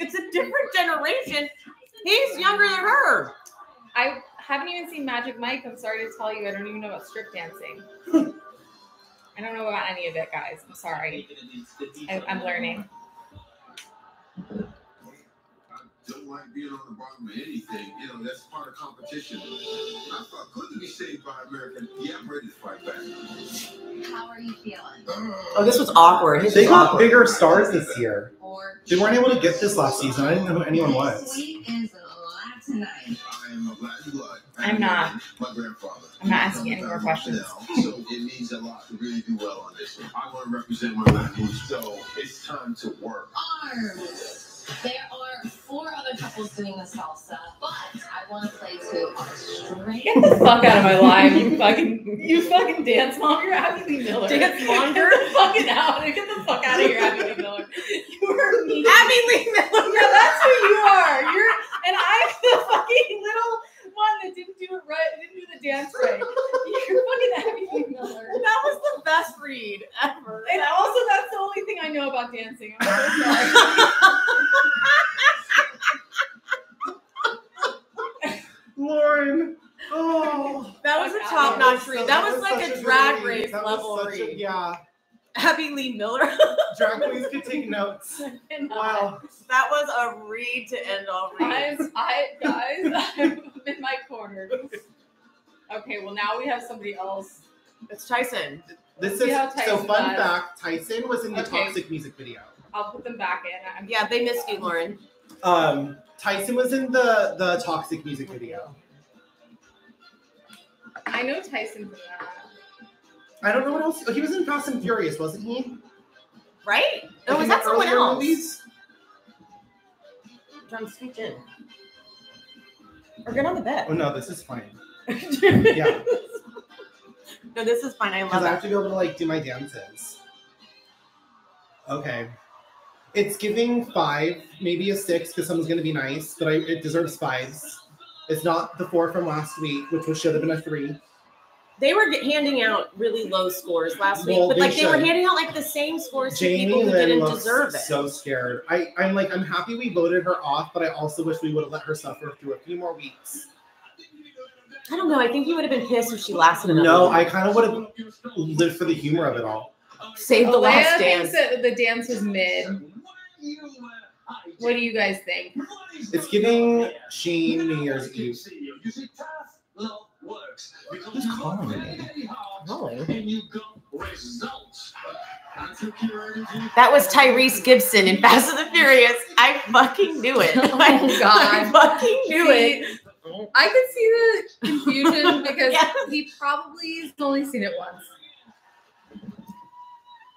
It's a different generation. He's younger than her. I haven't even seen Magic Mike. I'm sorry to tell you. I don't even know about strip dancing. I don't know about any of it, guys. I'm sorry. I, I'm learning. Don't like being on the bottom of anything. You know, that's part of competition. I thought, couldn't be saved by America. Yeah, I'm ready to fight back. How are you feeling? Oh, this was awkward. This they was got awkward. Bigger stars this year. They weren't able to get this last season. I didn't know who anyone was. I'm not. I'm not asking any more questions. So it means a lot to really do well on this one. I want to represent my language, so it's time to work. Arms. There are four other couples doing the salsa, but I want to play two on straight. Get the fuck out of my life, you fucking, you fucking dance mom. You're Abby Lee Miller. Dance mom. Get the fucking out. Get the fuck out of here, Abby Lee Miller. You are me. Abby Lee Miller. Yeah, that's who you are. You're, and I'm the fucking little one that didn't do it right, didn't do the dance right. You're fucking Abby Lee Miller. That was the best read ever. And also, that's the only thing I know about dancing. I'm so sorry. Lauren. Oh. That was a top notch read. That was like a drag race level read. Yeah. Abby Lee Miller. Drag queens could take notes. Wow. That was a read to end all reads. I'm, I, guys, I'm in my corner. Okay, well, now we have somebody else. It's Tyson. This is, Tyson so fun does. fact, Tyson was in the okay. Toxic music video. I'll put them back in. I'm yeah, they missed you, Lauren. Um, Tyson was in the, the Toxic music video. I know Tyson's in that. I don't know what else. He was in Fast and Furious, wasn't he? Right? No, like was that someone else? Movies? John, scoot in. Or get on the bed. Oh, no, this is fine. Yeah. No, this is fine. I love it. Because I have to be able to, like, do my dances. Okay. It's giving five, maybe a six, because someone's going to be nice, but I, it deserves fives. It's not the four from last week, which should have been a three. They were handing out really low scores last week, well, but like they, they were handing out like the same scores Jamie to people who Lynn didn't deserve it. So scared. I, I'm like, I'm happy we voted her off, but I also wish we would have let her suffer through a few more weeks. I don't know. I think you would have been pissed if she lasted another No, week. I kind of would have lived for the humor of it all. Save the Alea last dance. That the dance was mid. What do you guys think? It's giving Shane New Year's Eve. Works because and you got results. That was Tyrese Gibson in Fast and the Furious. I fucking knew it. Oh my God. I fucking knew see, it. I could see the confusion because yes. he probably has only seen it once.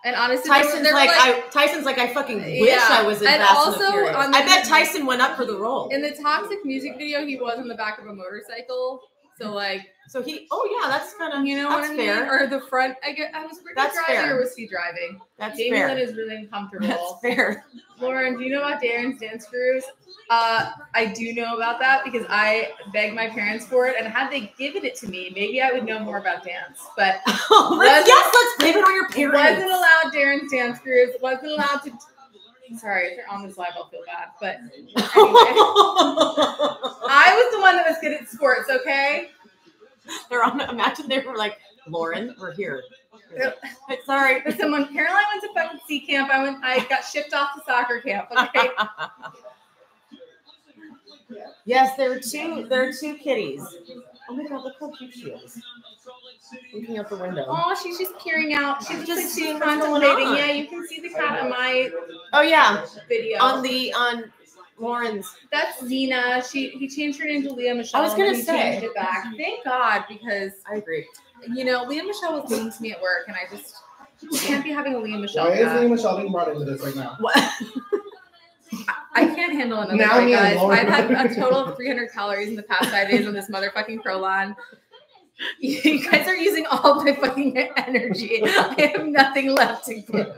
And honestly, Tyson's like, like I Tyson's like I fucking wish yeah. I was in and Fast also, and the Furious. The I bet Tyson went up for the role. In the Toxic music video, he was on the back of a motorcycle. So like, so he, oh yeah, that's kind of, you know what I mean? Fair. Or the front, I guess, I was pretty that's driving fair. Or was he driving? That's Jamie fair. Lynn is really uncomfortable. That's fair. Lauren, do you know about Darren's dance crews? Uh, I do know about that because I begged my parents for it, and had they given it to me, maybe I would know more about dance, but. Oh, let's, yes, let's blame it on your parents. Wasn't allowed Darren's dance crews, wasn't allowed to, sorry, if you're on this live, I'll feel bad, but anyway. I was the one that was good at sports, okay? They're on, imagine they were like, Lauren, we're here. Yep. Like, sorry. Listen, when Caroline went to F C camp, I went, I got shipped off to soccer camp, okay? Yes, there were two, there are two kitties. Oh my God, look how cute she is. Looking out the window. Oh, she's just peering out. She's just like, contemplating. Yeah, you can see the cat in my oh yeah video on the on Lauren's. That's Zena. She he changed her name to Leah Michelle. I was gonna say. Changed it back. Thank God, because I agree. You know, Leah Michelle was mean to me at work, and I just can't be having a Leah Michelle. Why back. Is Leah Michelle being brought into this right now? What? I can't handle another now day, guys. I've had a total of three hundred calories in the past five days on this motherfucking Prolon. You guys are using all my fucking energy. I have nothing left to give.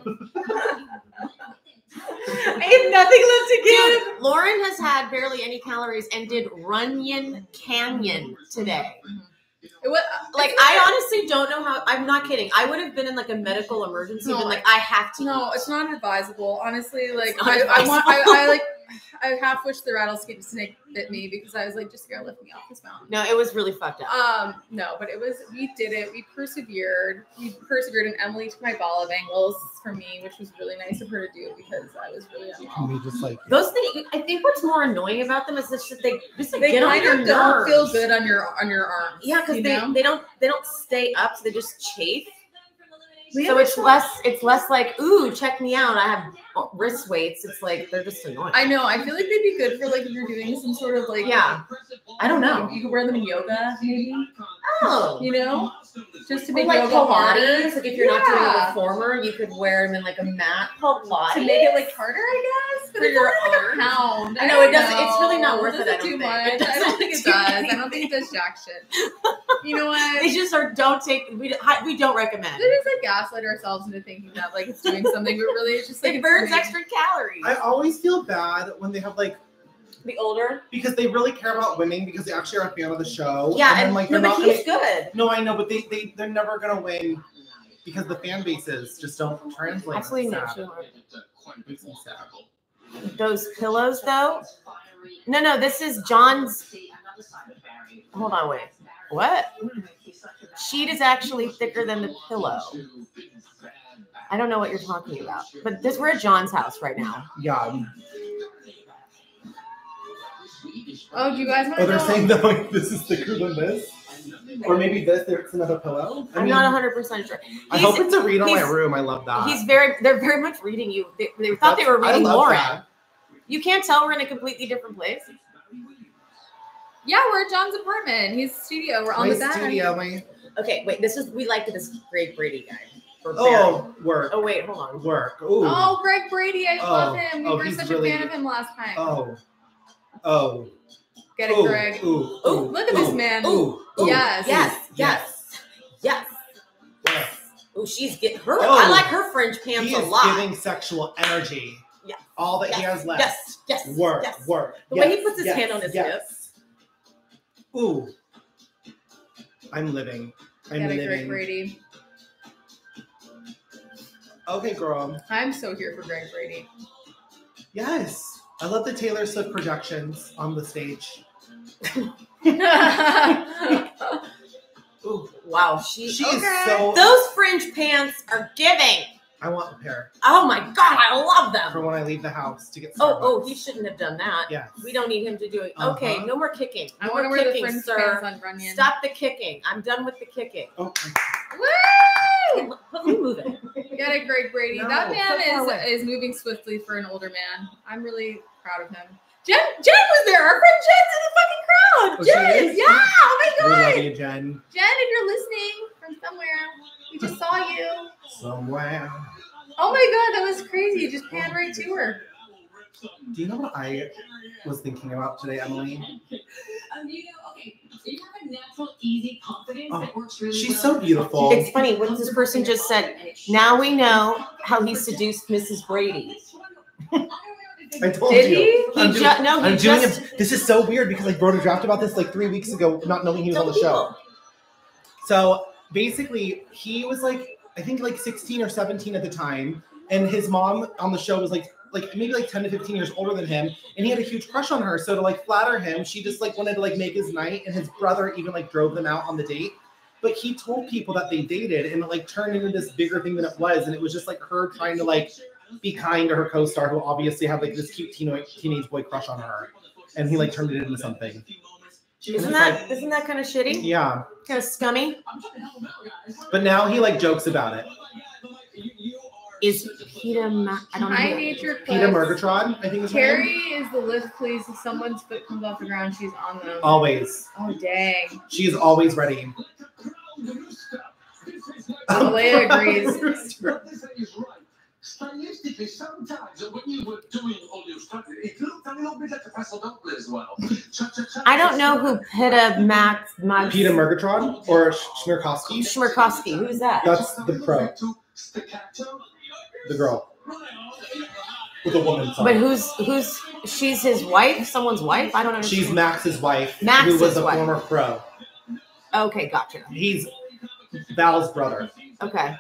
I have nothing left to give. Dude, Lauren has had barely any calories and did Runyon Canyon today. It was, like, I honestly don't know how. I'm not kidding. I would have been in like a medical emergency. No, and like I have to. No, eat. It's not advisable. Honestly, like I, advisable. I want. I, I like. I half wish the rattlesnake snake bit me because I was like, just here, lift me off this mountain. No, it was really fucked up. Um, no, but it was. We did it. We persevered. We persevered, and Emily took my ball of angles for me, which was really nice of her to do because I was really unwell. Just like those things. I think what's more annoying about them is just that they just like, they get kind on your of don't feel good on your on your arms. Yeah, because they know? they don't they don't stay up. So they just chafe. We so it's less, it's less like, ooh, check me out. I have wrist weights. It's like, they're just annoying. I know. I feel like they'd be good for like, if you're doing some sort of like, yeah, I don't know. You could wear them in yoga, maybe. Oh. You know? Just to make like yoga Pilates. Like if you're yeah. not doing a reformer, you could wear them in like a mat. Pilates. To make it like harder, I guess. But for it's your like a pound. I know. It doesn't, know. It's really not worth it, it, I don't think. It I don't think it does. Anything. I don't think it does jack shit. You know what? They just are, don't take, we, we don't recommend. It is a gaslight ourselves into thinking that like it's doing something, but really it's just like it burns funny. Extra calories. I always feel bad when they have like the older because they really care about women because they actually are a fan of the show. Yeah, and, and then, like no, they're but not he's gonna, good. No, I know, but they they they're never gonna win because the fan bases just don't translate. Absolutely not. Those pillows though. No, no, this is John's. Hold on, wait. What? Sheet is actually thicker than the pillow. I don't know what you're talking about. But this we're at John's house right now. Yeah. Oh, do you guys want to Oh, they're know? Saying that like, this is thicker than this? Or maybe this, there's another pillow? I I'm mean, not one hundred percent sure. He's, I hope it's a read on my room. I love that. He's very. They're very much reading you. They, they thought That's, they were reading Lauren. That. You can't tell we're in a completely different place. Yeah, we're at John's apartment. His studio. We're on my the back. Studio, my... Okay, wait. This is we like this Greg Brady guy. Oh, work. Oh, wait, hold on. Work. Ooh. Oh, Greg Brady. I oh. love him. We oh, were such really... a fan of him last time. Oh, oh. Get it, ooh. Greg. Ooh, ooh, ooh. Look at ooh. This man. Ooh, ooh. Yes. Yes. Yes. Yes. Yes. Oh, she's getting her. Oh. I like her French pants he a lot. She's giving sexual energy. Yes. All that yes. he has left. Yes. Yes. Work. Yes. Work. The yes. way he puts his yes. hand on his yes. hips. Ooh, I'm living. I'm Get living. Greg Brady. Okay, girl. I'm so here for Greg Brady. Yes, I love the Taylor Swift projections on the stage. Ooh, wow, she, she okay. is so. Those fringe pants are giving. I want a pair. Oh my God, I love them. For when I leave the house to get Starbucks. Oh, oh, he shouldn't have done that. Yeah. We don't need him to do it. Uh-huh. Okay, no more kicking. No I want to wear kicking, the sir. On Runyon. Stop the kicking. I'm done with the kicking. Okay. Woo! Let me move it. Got it, Greg Brady. No, that man so is, is moving swiftly for an older man. I'm really proud of him. Jen, Jen was there. Our friend Jen's in the fucking crowd. Oh, Jen, yeah. Oh my God. We love you, Jen. Jen, if you're listening from somewhere, we just saw you. Somewhere. Oh my God, that was crazy. You just panned right to her. Do you know what I was thinking about today, Emily? Um, you know, okay. You have a natural, easy confidence oh, that works really She's well. So beautiful. It's funny. What this person just said, now we know how he seduced Missus Brady. I told Did you. He? I'm he doing, ju no, he I'm just doing a, this is so weird because I wrote a draft about this like three weeks ago, not knowing he was on the show. So basically, he was like, I think like sixteen or seventeen at the time, and his mom on the show was like, like maybe like ten to fifteen years older than him, and he had a huge crush on her. So to like flatter him, she just like wanted to like make his night, and his brother even like drove them out on the date. But he told people that they dated, and it like turned into this bigger thing than it was, and it was just like her trying to like be kind to her co-star who obviously had like this cute teenage boy crush on her, and he like turned it into something. Isn't that like, isn't that kind of shitty? Yeah, kind of scummy. But now he like jokes about it. Is Peter, Ma- I don't know. I nature Peter Murgatroyd, I think is Carrie is the lift, please. If someone's foot comes off the ground, she's on them. Always. Oh, dang. She's always ready. Leia agrees. Stylistically, sometimes when you were doing all your stuff, it looked a little bit like a pasodoble as well. I don't know who Peter Max Max. Peter Murgatroyd or Chmerkovskiy. Chmerkovskiy, who's that? That's the pro. The girl with a woman's song. But who's who's she's his wife? Someone's wife? I don't know. She's Max's wife. Max who was a wife. Former pro. Okay, gotcha. He's Val's brother. Okay.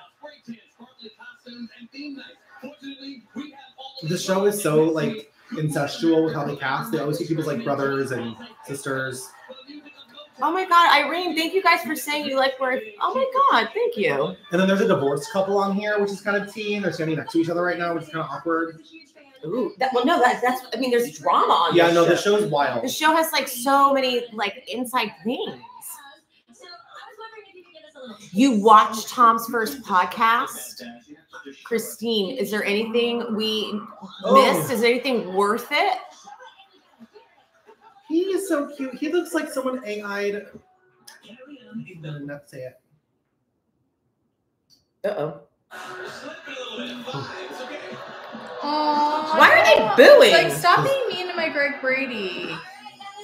The show is so like incestual with how they cast. They always see people like brothers and sisters. Oh my god, Irene, thank you guys for saying you like where. Oh my god, thank you. And then there's a divorced couple on here, which is kind of teen. They're standing next to each other right now, which is kind of awkward. Ooh, that, well, no, that, that's. I mean, there's drama on. Yeah, no, show. The show is wild. The show has like so many like inside things. You watched Tom's first podcast. Christine, is there anything we oh. missed? Is there anything worth it? He is so cute. He looks like someone ang-eyed. I'm gonna not say it. Uh-oh. Oh, why are they booing? Like, stop being mean to my Greg Brady.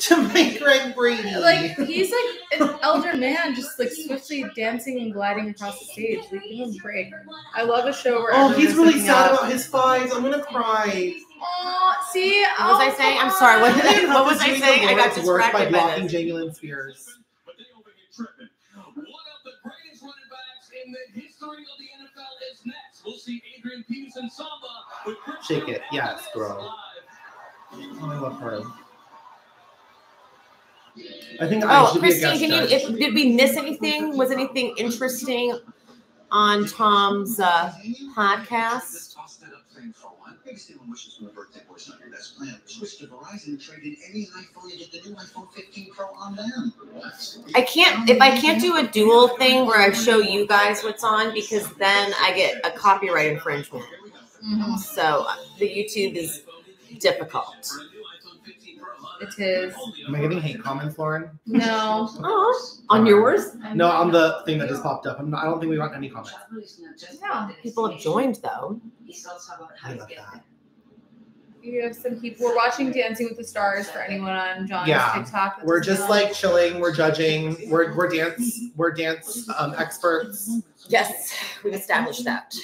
To my Greg Brady. Like, he's like an elder man, just like swiftly dancing and gliding across the stage. Like, give him a break. I love a show where. Oh, he's really sad up. About his thighs. I'm gonna cry. Oh, see, what oh, was I saying? I'm sorry. What, what was I saying? I got distracted by blocking Jamie Lynn Spears. But they over here tripping. One of the greatest running backs in the history of the N F L is next. We'll see Adrian Peterson Samba with Shake It. Yes, girl. Oh, I love her. I think I oh, Christine, be a can you? If, did we miss anything? Was anything interesting on Tom's uh, podcast? I can't. If I can't do a dual thing where I show you guys what's on, because then I get a copyright infringement. Mm-hmm. So the YouTube is difficult. It's his. Am I getting hate comments, Lauren? No. Oh, on yours? No, on the thing that just popped up. I'm not, I don't think we got any comments. Yeah, people have joined though. I love that. You have some people. We're watching Dancing with the Stars for anyone on John's yeah. TikTok. We're just on. Like chilling. We're judging. We're we're dance. We're dance um, experts. Yes, we've established that.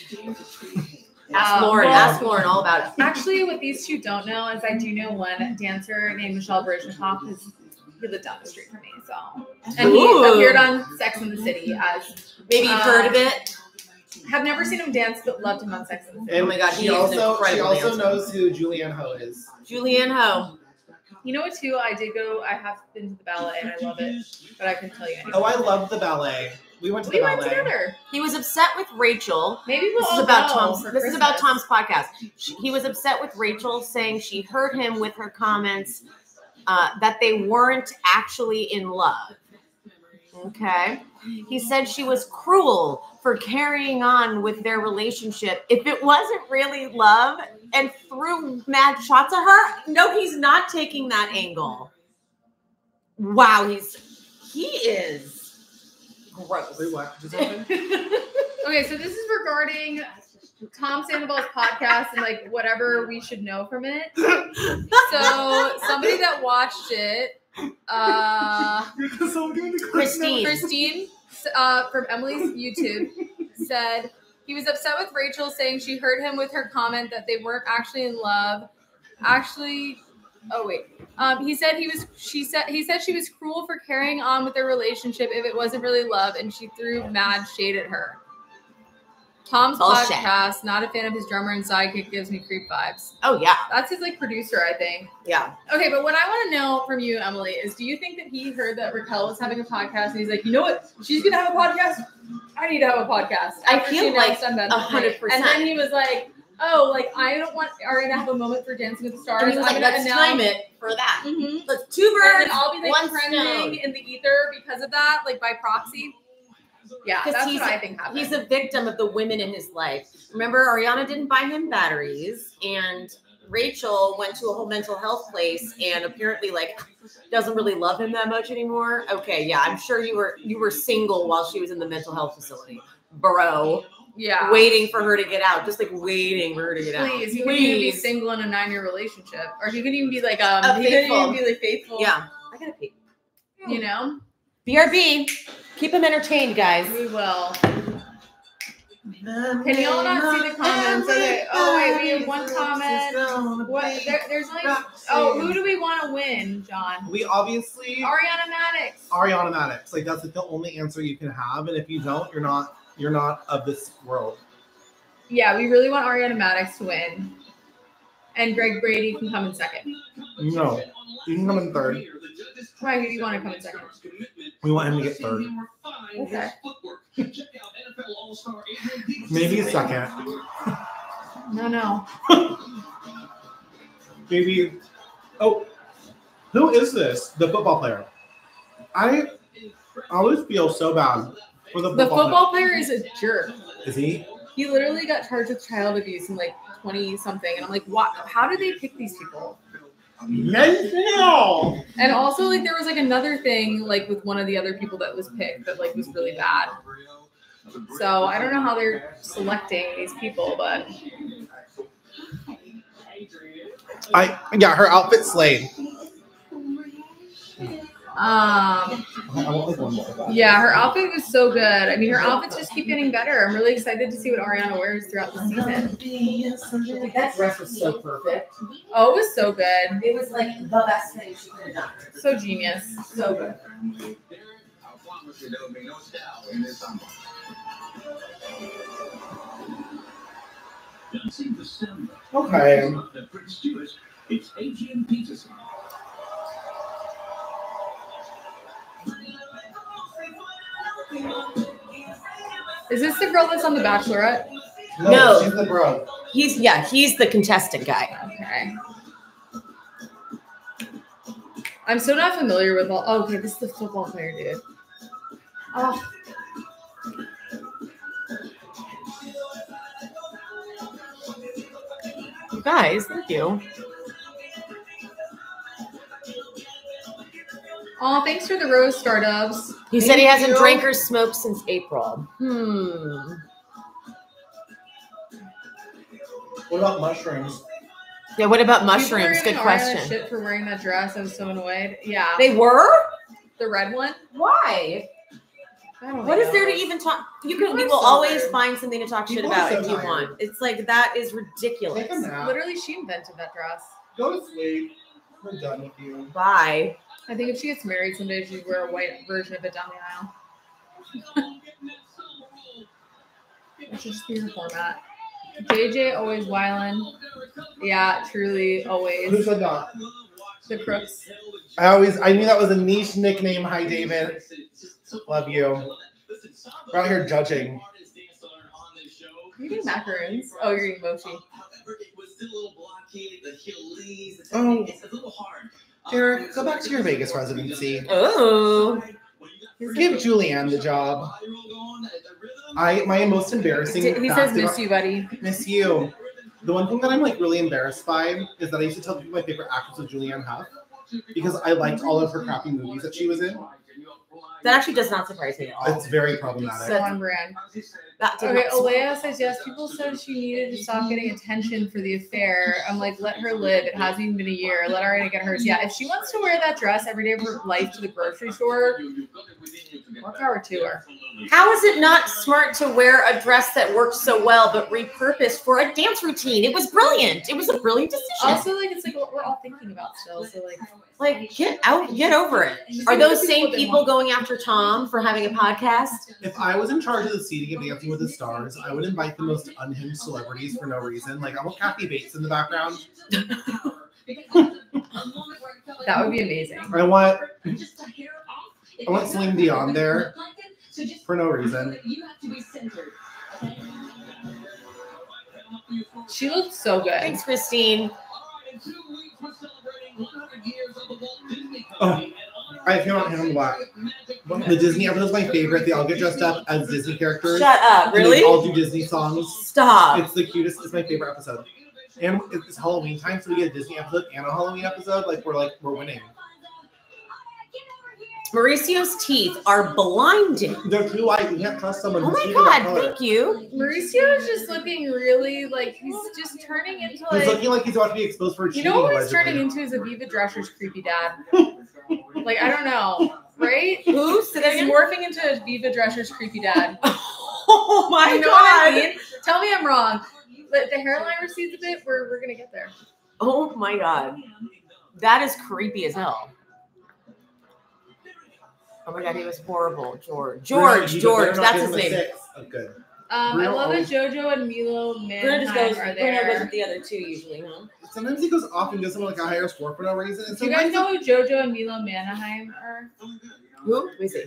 Ask uh, Lauren. Well, ask Lauren all about it. Actually, what these two don't know is I do know one dancer named Michelle Brezhnev is who lived down the street from me. So, and Ooh. He appeared on Sex and the City. As maybe you've uh, heard of it. Have never seen him dance, but loved him on Sex and the City. Oh my God! He she also she also dancer. Knows who Julianne Hough is. Julianne Hough. You know what? Too, I did go. I have been to the ballet, and I love it. But I can tell you. Oh, I love the ballet. We went to the we ballet. Went together. He was upset with Rachel. Maybe we'll this all is about Tom's. This Christmas. Is about Tom's podcast. She, he was upset with Rachel, saying she heard him with her comments uh, that they weren't actually in love. Okay, he said she was cruel for carrying on with their relationship if it wasn't really love, and threw mad shots at her. No, he's not taking that angle. Wow, he's he is. Gross. Wait, what? Okay, so this is regarding Tom Sandoval's podcast and like whatever we should know from it. So somebody that watched it, uh, Christine, Christine uh, from Emily's YouTube said he was upset with Rachel, saying she heard him with her comment that they weren't actually in love. Actually. Oh wait. Um, he said he was. She said he said she was cruel for carrying on with their relationship if it wasn't really love, and she threw mad shade at her. Tom's Bullshit. Podcast. Not a fan of his drummer and sidekick. Gives me creep vibes. Oh yeah, that's his like producer, I think. Yeah. Okay, but what I want to know from you, Emily, is do you think that he heard that Raquel was having a podcast and he's like, you know what, she's gonna have a podcast. I need to have a podcast. I feel like a hundred percent. And then he was like. Oh, like I don't want Ariana to have a moment for Dancing with the Stars. I'm like, gonna let's announce. Time it for that. Mm-hmm. Let's two birds. And I'll be like trending in the ether because of that, like by proxy. Yeah, that's what I think happened. He's a victim of the women in his life. Remember, Ariana didn't buy him batteries, and Rachel went to a whole mental health place and apparently like doesn't really love him that much anymore. Okay, yeah, I'm sure you were you were single while she was in the mental health facility, bro. Yeah, waiting for her to get out, just like waiting for her to get out. Please, he could even be single in a nine-year relationship, or he could even be like um, a he could even be like faithful. Yeah, I gotta pee. You know, B R B. Keep him entertained, guys. We will. Can y'all not see the comments? Okay. Oh, wait, we have one comment. What? There, there's like, oh, who do we want to win, John? We obviously... Ariana Madix. Ariana Madix. Like, that's like the only answer you can have. And if you don't, you're not, you're not of this world. Yeah, we really want Ariana Madix to win. And Greg Brady can come in second. No, you can come in third. Why? Who do you want to come in second? We want him to get third. Okay. Maybe a second. No, no. Maybe. Oh, who is this? The football player. I always feel so bad for the football player. The football player is a jerk. Is he? He literally got charged with child abuse in like twenty something. And I'm like, what? How do they pick these people? Mental. And also, like, there was like another thing, like with one of the other people that was picked that like was really bad. So I don't know how they're selecting these people, but I yeah, her outfit slayed. Um, yeah, her outfit was so good. I mean, her outfits just keep getting better. I'm really excited to see what Ariana wears throughout the season. That dress was so perfect. Oh, it was so good. It was like the best thing she could have done. So genius. So good. Okay. It's Adrian Peterson. Is this the girl that's on The Bachelorette? No, no. She's the bro. He's yeah, he's the contestant guy. Okay. I'm so not familiar with all. Oh, okay, this is the football player, dude. Oh. You guys, thank you. Oh, thanks for the rose, Stardubs. He Thank said he hasn't you. drank or smoked since April. Hmm. What about mushrooms? Yeah, what about mushrooms? Good question. Shit for wearing that dress. I was so annoyed. Yeah. They were? The red one? Why? I don't what know. Is there to even talk? You can. You will always weird. find something to talk shit People about so if tired. you want. It's like, that is ridiculous. Literally, she invented that dress. Go to sleep. We're done with you. Bye. I think if she gets married someday, she'd wear a white version of it down the aisle. It's just the format. J J always wildin'. Yeah, truly always. Who said that? The Crooks. I always, I knew that was a niche nickname. Hi, David. Love you. We're out here judging. Are you eating macaroons? Oh, you're eating mochi. Oh. Derek, go back to your Vegas residency. Oh. Give Julianne the job. I my most embarrassing. He says miss you, buddy. Miss you. The one thing that I'm like really embarrassed by is that I used to tell people my favorite actress was Julianne Hough because I liked all of her crappy movies that she was in. That actually does not surprise me at all. It's very problematic. That's on brand. That okay, Olea says, yes, people said she needed to stop getting attention for the affair. I'm like, let her live. It hasn't even been a year. Let her get hers. Yeah, if she wants to wear that dress every day of her life to the grocery store, more power to her. How is it not smart to wear a dress that worked so well but repurposed for a dance routine? It was brilliant. It was a brilliant decision. Also, like, it's like what we're all thinking about still. So, like, like get out, get over it. Are those same people going after Tom for having a podcast? If I was in charge of the seating of Dancing with the Stars, I would invite the most unhinged celebrities for no reason. Like, I want Kathy Bates in the background. That would be amazing. I want I want Celine Dion there for no reason. She looks so good. Thanks, Christine. Oh, I feel on him black. The Disney episode is my favorite. They all get dressed up as Disney characters. Shut up, really? They all do Disney songs. Stop. It's the cutest. It's my favorite episode. And it's Halloween time, so we get a Disney episode and a Halloween episode. Like, we're like, we're winning. Mauricio's teeth are blinding. They're too white. You can't trust someone. Oh my god! Thank you. Mauricio is just looking really like he's just turning into. Like, he's looking like he's about to be exposed for. You know what he's turning into is Aviva Dresser's creepy dad. Like I don't know, right? Who? He's morphing into Aviva Dresser's creepy dad. Oh my god! You know what I mean? Tell me I'm wrong. But the hairline recedes a bit. We're we're gonna get there. Oh my god, that is creepy as hell. Oh my god, he was horrible, George. George, George, George that's his name. Oh, good. Um, I love that JoJo and Milo Manheim goes, are there. Bruno goes with the other two usually, huh? Sometimes he goes off and does something like a higher score for no reason. And do you guys know who JoJo and Milo Manheim are? Who? Let me see.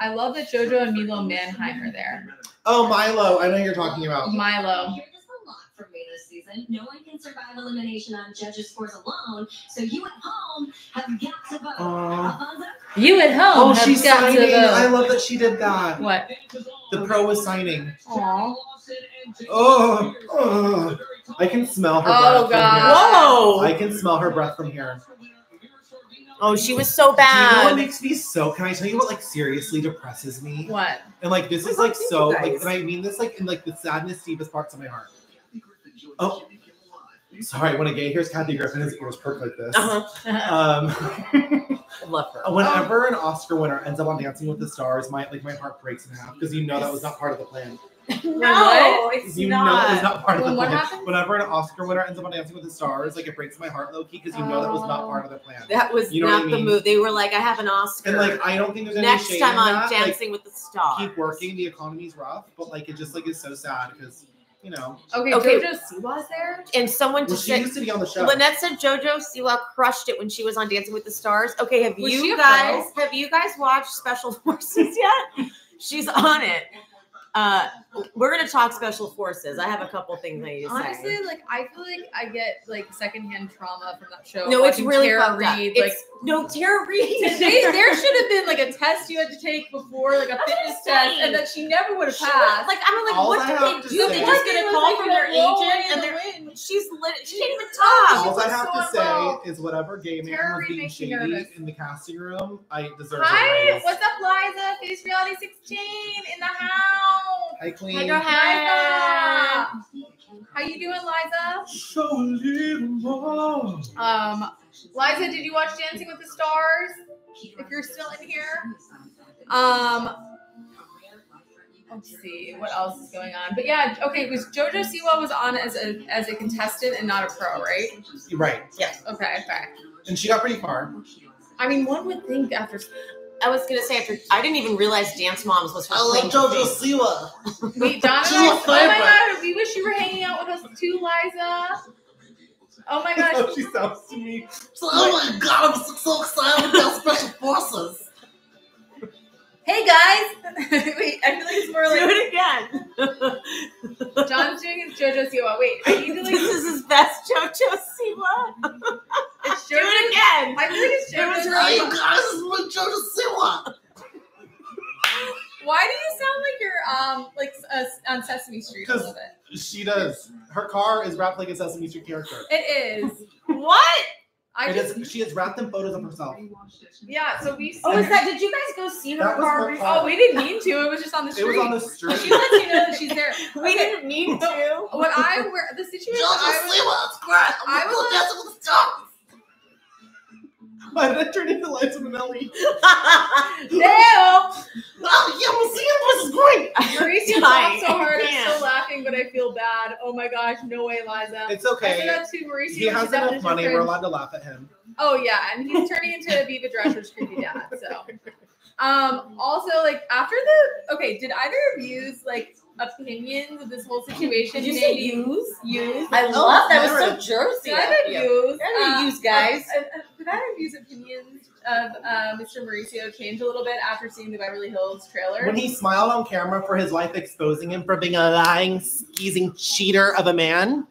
I love that JoJo and Milo Manheim are there. Oh, Milo. I know who you're talking about. Milo. For me this season. No one can survive elimination on judges' scores alone. So you at home have got to vote. Uh, you at home. Oh, have she's got signing. To vote. I love that she did that. What? The pro was signing. Aww. Oh, oh. I can smell her oh, breath. Oh god. From here. Whoa. I can smell her breath from here. Oh, she was so bad. Do you know what makes me so? Can I tell you what like seriously depresses me? What? And like this what is like so like, and I mean this like in like the saddest, deepest parts of my heart. Oh, sorry. When I get here's Kathy Griffin, his girls perk like this. Uh-huh. um, I love her. Whenever an Oscar winner ends up on Dancing with the Stars, my like my heart breaks in half because you know that was not part of the plan. No, it's you not. Know that was not part well, of the plan. Happened? Whenever an Oscar winner ends up on Dancing with the Stars, like it breaks my heart low key because you know oh, that was not part of the plan. That was you know not I mean? The move. They were like, I have an Oscar. And like, I don't think there's any next shame time on that. Dancing like, with the Stars. Keep working. The economy's rough, but like it just like is so sad because. You know. Okay, okay, JoJo Siwa's there? And someone well, just she used to be on the show. Lynette said JoJo Siwa crushed it when she was on Dancing with the Stars. Okay, have was you guys have you guys watched Special Forces yet? She's on it. Uh, we're gonna talk Special Forces. I have a couple things I need to honestly, say. Honestly, like I feel like I get like secondhand trauma from that show. No, it's really Tara Reid. It's, like no Tara Reid. Today, there should have been like a test you had to take before, like a That's fitness test, and that she never would have passed. Like I'm like, all what I did they do? They just get a call from their agent, and they're in. She's lit. She can't even talk. All I have so to say well. Is whatever gay man was being shady in the casting room, I deserve it. Hi, what's up, Liza? Face Reality sixteen in the house. Hi, Queen. Hi, Liza. How you doing, Liza? So little more. Um, Liza, did you watch Dancing with the Stars? If you're still in here. Um, let's see what else is going on. But yeah, okay, was JoJo Siwa was on as a as a contestant and not a pro, right? Right. Yes. Okay. Okay. And she got pretty far. I mean, one would think after. I was gonna say after I didn't even realize Dance Moms was. I love JoJo Siwa. We Donna. Oh my god, we wish you were hanging out with us too, Liza. Oh my gosh. That's how she sounds to me. So, oh my god, I'm so excited about Special Forces. Hey guys. Wait, I feel like it's more like do it again. John's doing his JoJo Siwa. Wait, I need to like this is his best JoJo Siwa. It's JoJo do it again. I feel like it's JoJo Siwa. Hey guys, this is my JoJo Siwa. Why do you sound like you're um like uh, on Sesame Street a little bit? She does. Her car is wrapped like a Sesame Street character. It is. What? I it just, is, she has wrapped in photos of herself. Yeah, so we. Oh, is that? Did you guys go see her car? Oh, we didn't mean to. It was just on the street. It was on the street. She lets you know that she's there. We okay. didn't mean to. What I were the situation. Don't just I was, leave us, crap. I was dancing with the stars. Why did I turn into Liza Minnelli? No. Oh, yeah, we'll see him. This is great. Mauricio laughed so hard. I'm still laughing, but I feel bad. Oh my gosh, no way, Liza. It's okay. I said that to Mauricio. He has enough money. We're allowed to laugh at him. Oh yeah, and he's turning into Aviva Dresser's creepy dad. So, um, also like after the okay, did either of you like opinions of this whole situation? Did you say use? Use? I love that. That was so Jersey. Did I use? Did use guys? Did either of you's opinions of uh, Mister Mauricio change a little bit after seeing the Beverly Hills trailer? When he smiled on camera for his wife exposing him for being a lying, skeezing cheater of a man,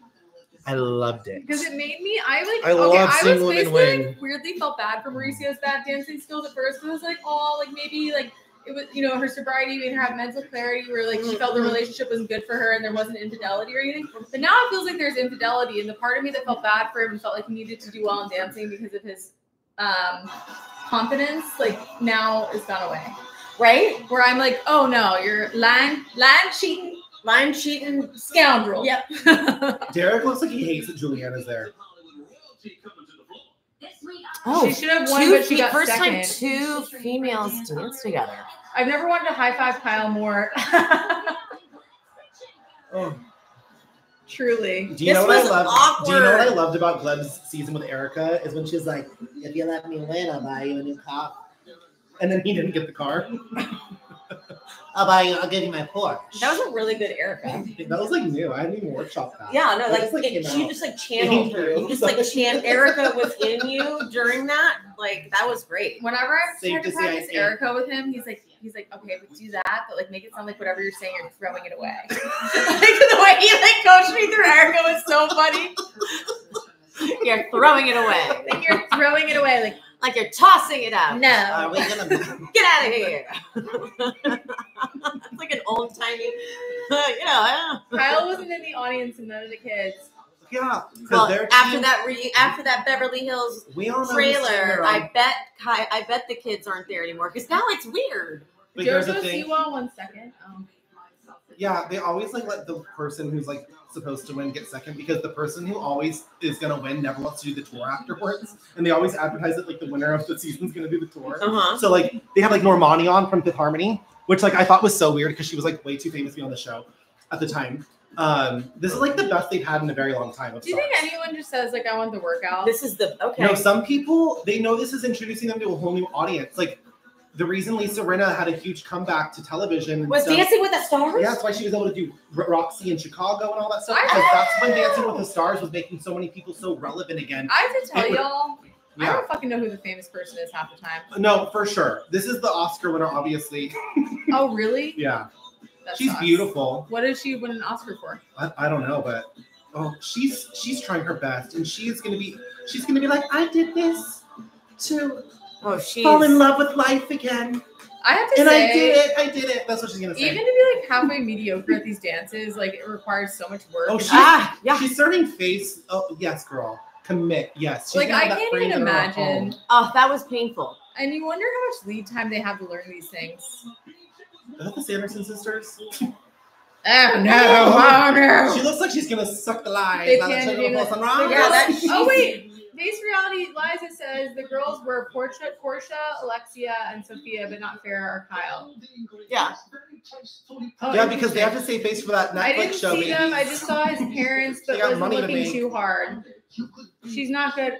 I loved it because it made me. I like. I okay, love seeing I was women win. Like, weirdly, felt bad for Mauricio's bad dancing skills at first. But I was like, oh, like maybe like it was, you know, her sobriety made her have mental clarity where like she felt the relationship was good for her and there wasn't infidelity or anything. But now it feels like there's infidelity, and the part of me that felt bad for him felt like he needed to do well in dancing because of his um confidence. Like now it's gone away, right? Where I'm like, oh no, you're lying, lying, cheating. Lying, cheating, scoundrel. Yep. Derek looks like he hates that Julianne's there. Oh, she should have won, but she got first second. First time two females dance together. I've never wanted to high five Kyle more. Oh. Truly. Do you this know what I loved? Awkward. Do you know what I loved about Gleb's season with Erica is when she's like, "If you let me win, I'll buy you a new car," and then he didn't get the car. I'll buy you, I'll give you my Porsche. That was a really good Erica. That was like new. I didn't even workshop that. Yeah, no, like, like it, she just like channeled her. You just like channeled Erica was in you during that. Like that was great. Whenever I tried to practice Erica with him, he's like, he's like, okay, we do that, but like make it sound like whatever you're saying, you're throwing it away. Like the way he like coached me through Erica was so funny. You're throwing it away. Like you're throwing it away. Like. Like you're tossing it out. No. Are we gonna get out of here? It's like an old timey, you know. Kyle wasn't in the audience and none of the kids. Yeah. Well, after that, re after that Beverly Hills trailer, I bet Kyle, I bet the kids aren't there anymore because now it's weird. But here's the thing. You all one second. Um, yeah, they always like let the person who's like supposed to win get second because the person who always is gonna win never wants to do the tour afterwards, and they always advertise it like the winner of the season's gonna do the tour. Uh-huh. So like they have like Normani on from Fifth Harmony, which like I thought was so weird because she was like way too famous to be on the show at the time. Um, this is like the best they've had in a very long time. Do you think anyone just says like I want the workout? This is the okay. No, some people they know this is introducing them to a whole new audience. Like the reason Lisa Rinna had a huge comeback to television was stuff. Dancing with the Stars? Yeah, that's why she was able to do Roxy in Chicago and all that stuff. Because that's when Dancing with the Stars was making so many people so relevant again. I have to tell y'all, yeah. I don't fucking know who the famous person is half the time. No, for sure. This is the Oscar winner, obviously. Oh, really? Yeah. That she's sucks. Beautiful. What did she win an Oscar for? I, I don't know, but oh, she's she's trying her best, and she's gonna be she's gonna be like, I did this to. Oh, she's fall in love with life again. I have to and say, and I did it. I did it. That's what she's gonna say. Even to be like halfway mediocre at these dances, like it requires so much work. Oh, she's, ah, yeah. She's starting face. Oh, yes, girl, commit. Yes, she's like I can't even imagine. Oh, that was painful. And you wonder how much lead time they have to learn these things. Is that the Sanderson sisters? Oh no, oh no! She looks like she's gonna suck the life. They can't do this. Yeah, oh wait. Base reality, Liza says the girls were Portia, Portia, Alexia, and Sophia, but not Farrah or Kyle. Yeah. Oh, yeah, because they have to save face for that Netflix I didn't show. See them. I just saw his parents, but wasn't looking too hard. She's not good.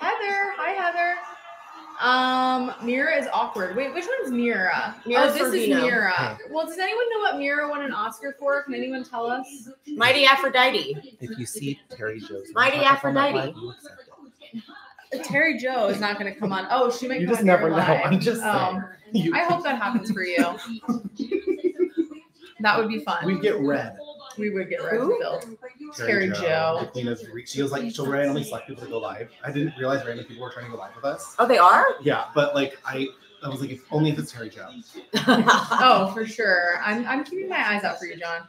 Heather. Hi, Heather. Um, Mira is awkward. Wait, which one's Mira? Mira oh, this Sorvino. Is Mira. Well, does anyone know what Mira won an Oscar for? Can anyone tell us? Mighty Aphrodite. If you see Terry Jo's Mighty Aphrodite. Terry Jo is not going to come on. Oh, she might. You come just never know. Live. I'm just. Um, you I hope that happens for you. That would be fun. We'd get red. We would get red filled. Terry Jo. She was like, she'll randomly select people to go live. I didn't realize random people were trying to go live with us. Oh, they are? Yeah, but like I, I was like, if only if it's Terry Jo. Oh, for sure. I'm, I'm keeping my eyes out for you, John.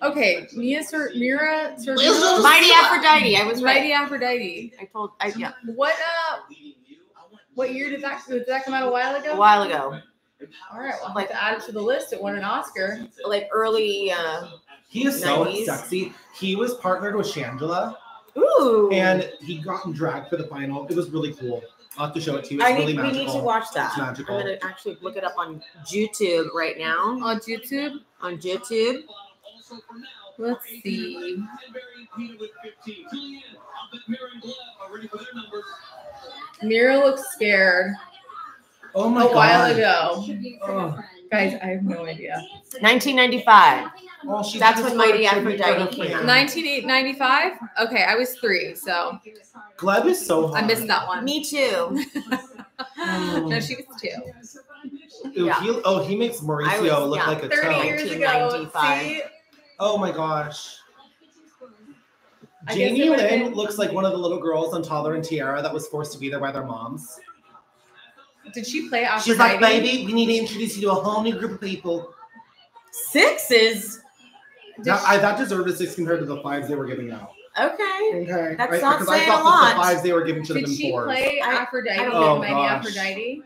Okay, Mia Sir, Mira Sorvino. Mighty Aphrodite. I was right. Mighty Aphrodite. I told. I yeah. What uh? What year did that did that come out? A while ago. A while ago. All right, well, like to add it to the list. It won an Oscar. Like early. Uh, He is so nineties. Sexy. He was partnered with Shangela. Ooh. And he got in drag for the final. It was really cool. I'll have to show it to you. It's I really need, magical. We need to watch that. It's magical. I'm going to actually look it up on YouTube right now. On YouTube? On YouTube. Let's see. Mira looks scared. Oh my God. A while ago. Oh. Guys, I have no idea. nineteen ninety-five. Well, that's when Mighty Aphrodite came out. nineteen ninety-five? Okay, I was three, so. Gleb is so hot. I missed that one. Me too. um, no, she was two. Ew, yeah. he, oh, he makes Mauricio was, look yeah, like a thirty toe. years ago. See? Oh my gosh. Jamie Lynn looks like one of the little girls on Tyler and Tiara that was forced to be there by their moms. Did she play Aphrodite? She's like, baby, we need to introduce you to a whole new group of people. Sixes? That, I, that deserved a six compared to the fives they were giving out. Okay. Okay. That's right, not saying I thought a lot. The fives they were giving to them. Did she fours. play Aphrodite? I, I don't oh, Mighty Aphrodite.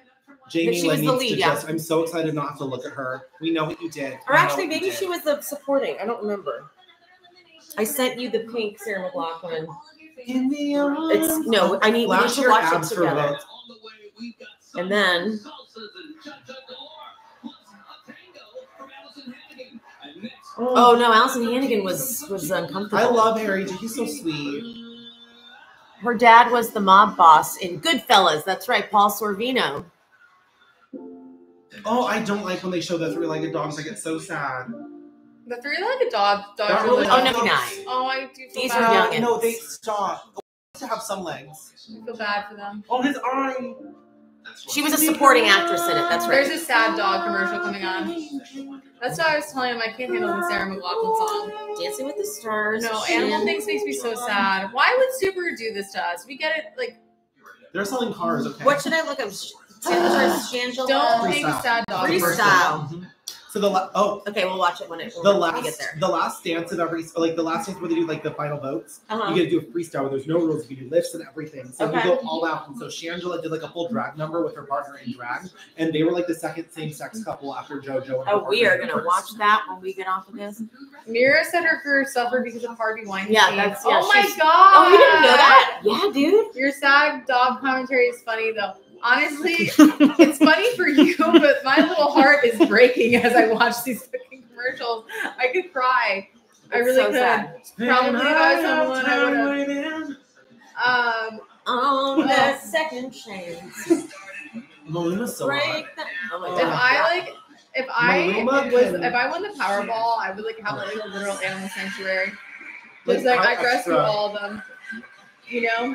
Jamie Lynn needs lead, to yeah. just, I'm so excited not to look at her. We know what you did. Or we actually, maybe she was the supporting. I don't remember. I sent you the pink Sarah McLachlan. In the arms. It's no, I need we should watch it together. And then oh no, Allison Hannigan was was uncomfortable. I love Harry. He's so sweet. Her dad was the mob boss in Goodfellas. That's right, Paul Sorvino. Oh, I don't like when they show the three-legged dogs. I get so sad. The three-legged dog, dogs. Are really oh no, dogs. not. Oh, I do. Feel These bad. are youngins. No, they stop. To have some legs. I feel bad for them. Oh, his eye. She was a supporting actress in it. That's right. There's a sad dog commercial coming on. That's why I was telling him I can't handle the Sarah McLachlan song. Dancing with the Stars. No, Animal Things makes me so sad. Why would Subaru do this to us? We get it. Like they're selling cars. Okay. What should I look up? Shangela. Don't make a sad dog. Freestyle. Mm-hmm. So the la oh okay, we'll watch it when it the last, we get there. The last dance of every like the last dance where they do like the final votes. Uh-huh. You get to do a freestyle where there's no rules. You do lifts and everything. So okay. you go all out. And so Shangela did like a full drag number with her partner in drag, and they were like the second same-sex couple after JoJo. And oh, we are gonna first. watch that when we get off of this. Mira said her career suffered because of Harvey Weinstein. Yeah, that's yeah, oh my god. Oh, you didn't know that? Yeah, dude. Your sad dog commentary is funny though. Honestly, it's funny for you, but my little heart is breaking as I watch these fucking commercials. I could cry. It's I really so could. Sad. Probably I someone I would have. Um, on well, the second chance. Maluma so hot. Oh my God. If I like, if I Maluma was, win. if I won the Powerball, I would like have like a literal animal sanctuary. It's like, like I rescue all of them. You know.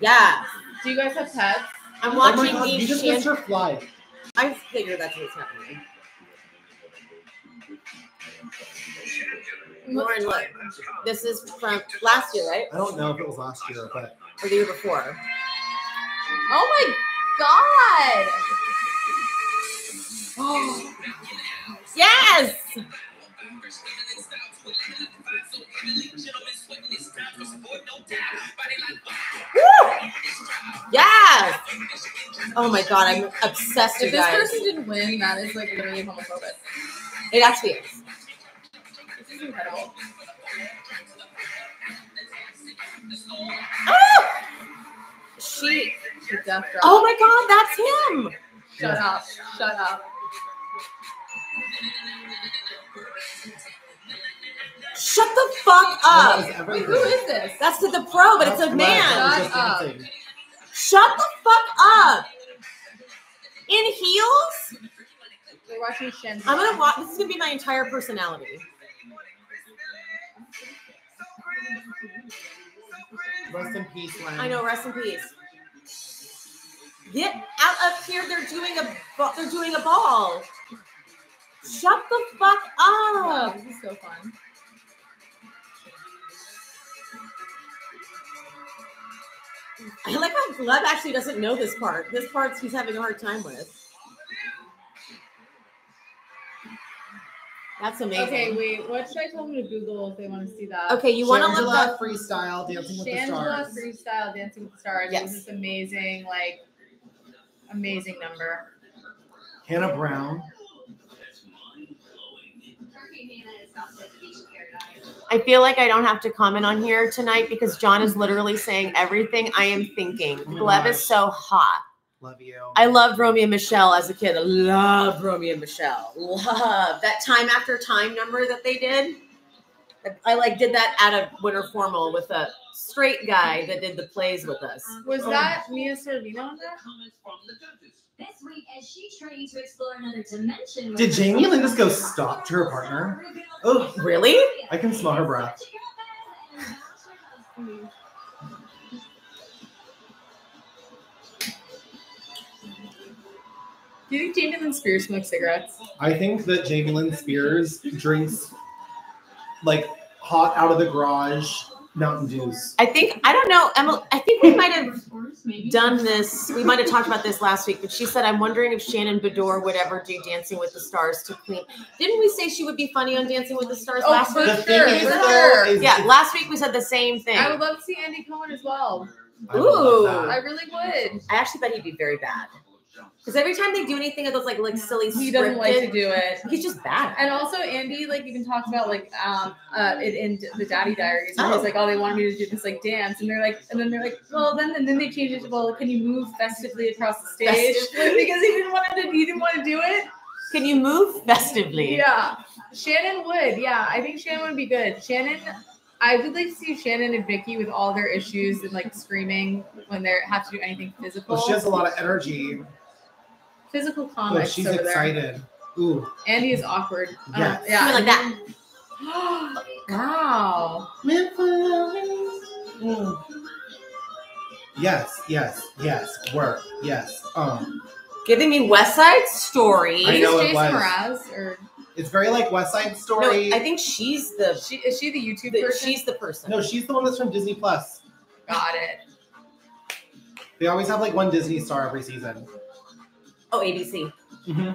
Yeah. Do you guys have pets? I'm watching oh these. You just missed her fly. I figure that's what's happening. Lauren, look. This is from last year, right? I don't know if it was last year, but or the year before. Oh my god! Oh. Yes! Woo! Yes! Oh my god, I'm obsessed with this guys. person didn't win, that is like literally homophobic. It actually is. This is incredible. Oh! She. Oh my god, that's him! Shut yeah. up, shut up. Shut the fuck up! Wait, who is this? That's the, the pro, but That's it's a man. Shut up! Shut the fuck up! In heels? We're watching Shenzhen. I'm gonna watch. This is gonna be my entire personality. Rest in peace, Len. I know. Rest in peace. Get out up here! They're doing a. They're doing a ball. Shut the fuck up! Wow, this is so fun. I like how Gleb actually doesn't know this part. This part he's having a hard time with. That's amazing. Okay, wait. What should I tell them to Google if they want to see that? Okay, you want to look up freestyle dancing with the stars. Freestyle dancing with the stars. Yes, this amazing, like, amazing number. Hannah Brown. I feel like I don't have to comment on here tonight because John is literally saying everything I am thinking. Oh Gleb gosh. is so hot. Love you. I loved Romeo and Michelle as a kid. I loved Romeo and Michelle. Love that time after time number that they did. I like did that at a winter formal with a straight guy that did the plays with us. Was oh. that Mira Sorvino on that? This week, as she's trying to explore another dimension. Did Jamie Lynn just go stop to her partner? Oh, really? I can smell her breath. Do you think Jamie Lynn Spears smokes cigarettes? I think that Jamie Lynn Spears drinks like hot out of the garage Mountain Dews. I think, I don't know, Emily, I think we might have done this, we might have talked about this last week, but she said, I'm wondering if Shannon Bedore would ever do Dancing with the Stars to Queen. Didn't we say she would be funny on Dancing with the Stars oh, last week? The thing is, though, is, yeah, last week we said the same thing. I would love to see Andy Cohen as well. I Ooh. I really would. I actually thought he'd be very bad. Because every time they do anything of those like like silly, he doesn't like to do it. He's just bad. And also Andy, like even talks about like um uh in, in the Daddy Diaries, and oh. he's like, oh, they wanted me to do this like dance, and they're like, and then they're like, well, then and then they changed it to, well, can you move festively across the stage? Festively? Because he didn't want to, he didn't want to do it. Can you move festively? Yeah, Shannon would. Yeah, I think Shannon would be good. Shannon. I would like to see Shannon and Vicky with all their issues and like screaming when they have to do anything physical. Well, she has a lot of energy. Physical comics. Oh, she's over excited. There. Ooh. Andy is awkward. Yes. Uh, yeah. Something like that. Wow. Mm. Yes, yes, yes. Work. Yes. Um. Giving me West Side Story. I know it was. Mraz, or it's very like West Side Story. No, I think she's the. She, is she the YouTube the, person? She's the person. No, she's the one that's from Disney Plus. Got it. They always have like one Disney star every season. Oh, A B C. Mm-hmm.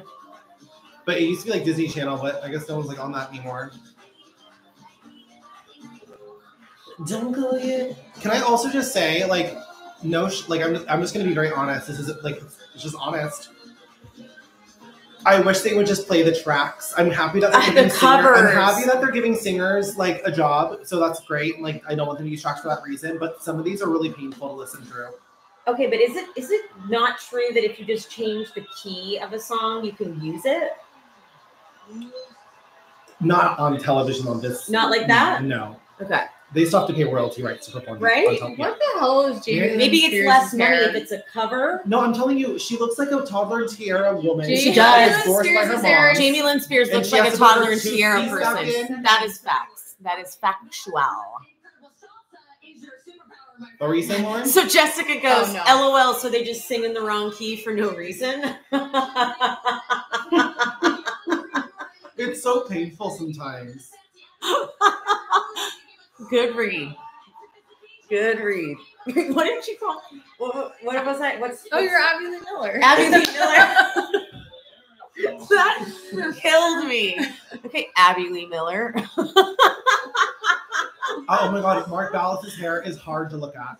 But it used to be like Disney Channel, but I guess no one's like on that anymore. Don't go yet. Can I also just say, like, no, sh like I'm just, I'm just gonna be very honest. This is like it's just honest. I wish they would just play the tracks. I'm happy that they're uh, giving the covers. Singers, I'm happy that they're giving singers like a job, so that's great. And, like I don't want them to use tracks for that reason, but some of these are really painful to listen through. Okay, but is it is it not true that if you just change the key of a song, you can use it? Not on television on this. Not like that? No. Okay. They still have to pay royalty rights to perform. Right? What yeah. the hell is Jamie? Maybe it's less money hair. If it's a cover. No, I'm telling you, she looks like a toddler tiara woman. Jamie she does. By Jamie Lynn Spears looks like a toddler and tiara person. That is facts. That is factual. What were you saying, Lauren? So Jessica goes, oh, no. L O L, so they just sing in the wrong key for no reason. It's so painful sometimes. Good read. Good read. What did she call? What, what was I? What's, what's, oh, you're Abby Lee Miller. Abby Lee Miller. That killed me. Okay, Abby Lee Miller. Oh my God, Mark Ballas's hair is hard to look at.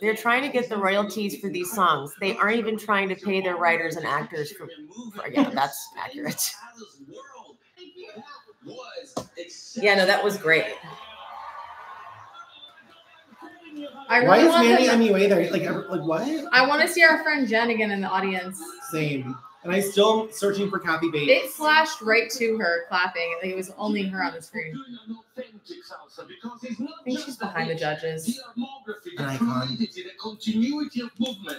They're trying to get the royalties for these songs. They aren't even trying to pay their writers and actors for, for yeah, that's accurate. Yeah, no, that was great. I really Why is Manny on you either? Like, like what? I want to see our friend Jen again in the audience. Same. And I still am searching for Kathy Bates. They flashed right to her clapping, and it was only her on the screen. I think she's behind the judges. An icon.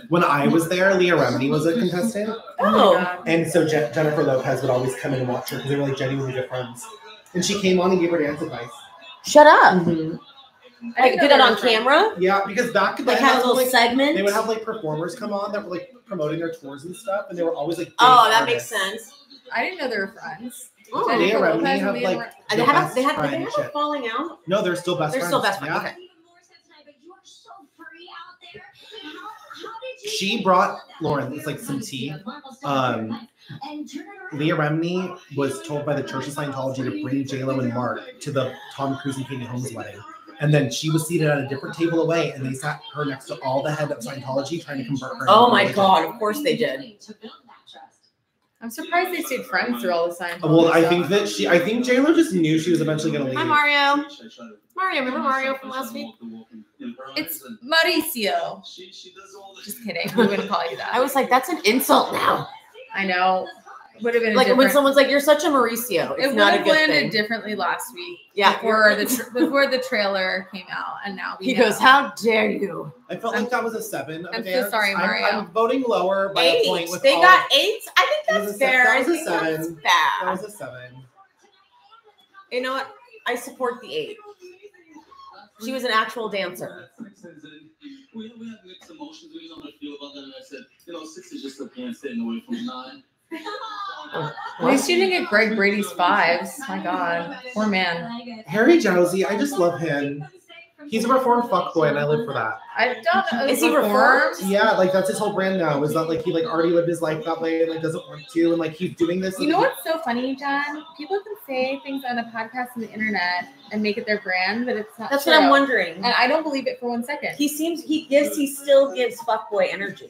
When I was there, Leah Remini was a contestant. Oh. And so Je Jennifer Lopez would always come in and watch her because they were like genuinely good friends. And she came on and gave her dance advice. Shut up. Mm-hmm. I like, did it on camera? Friend. Yeah, because back then, like, had a little like, segment. They would have like performers come on that were like promoting their tours and stuff, and they were always like, oh, that artists. Makes sense. I didn't know they were friends. Oh, they have like they, they, they, they have they have a falling out. No, they're still best. They're friends. Still best friends. Yeah. Okay. She brought Lauren. It's like some tea. Um, Leah Remini was told by the Church of Scientology to bring J Lo and Mark to the Tom Cruise and Katie Holmes wedding. And then she was seated at a different table away, and they sat her next to all the heads of Scientology trying to convert her. Oh, my religion. God. Of course they did. I'm surprised they stayed friends through all the Scientology. Well, I stuff. think that she, I think J Lo just knew she was eventually going to leave. Hi, Mario. Mario, remember Mario from last week? It's Mauricio. Just kidding. We wouldn't call you that. I was like, that's an insult now. I know. Would have been like when someone's like, "You're such a Mauricio." It's it not a good landed thing. Differently last week. Yeah, before the tra before the trailer came out, and now we he know. Goes, "How dare you?" I felt I'm, like that was a seven. Of I'm so sorry, Mario. I'm, I'm voting lower by eight. A point. With they all got eight. I think that's fair. That was a seven. That's bad. That was a seven. You know what? I support the eight. She was an actual dancer. We had mixed emotions. We don't feel about that. I said, you know, six is just a band standing away from nine. At least you didn't get Greg Brady's fives. My God. Poor man. Harry Jowsey, I just love him. He's a reformed fuckboy, and I live for that. I don't know. Is he reformed? Yeah, like that's his whole brand now. Is that like he like already lived his life that way and like doesn't want to, and like he's doing this. You know what's so funny, John? People can say things on a podcast and the internet and make it their brand, but it's not. That's true. What I'm wondering, and I don't believe it for one second. He seems he gives he still gives fuckboy energy.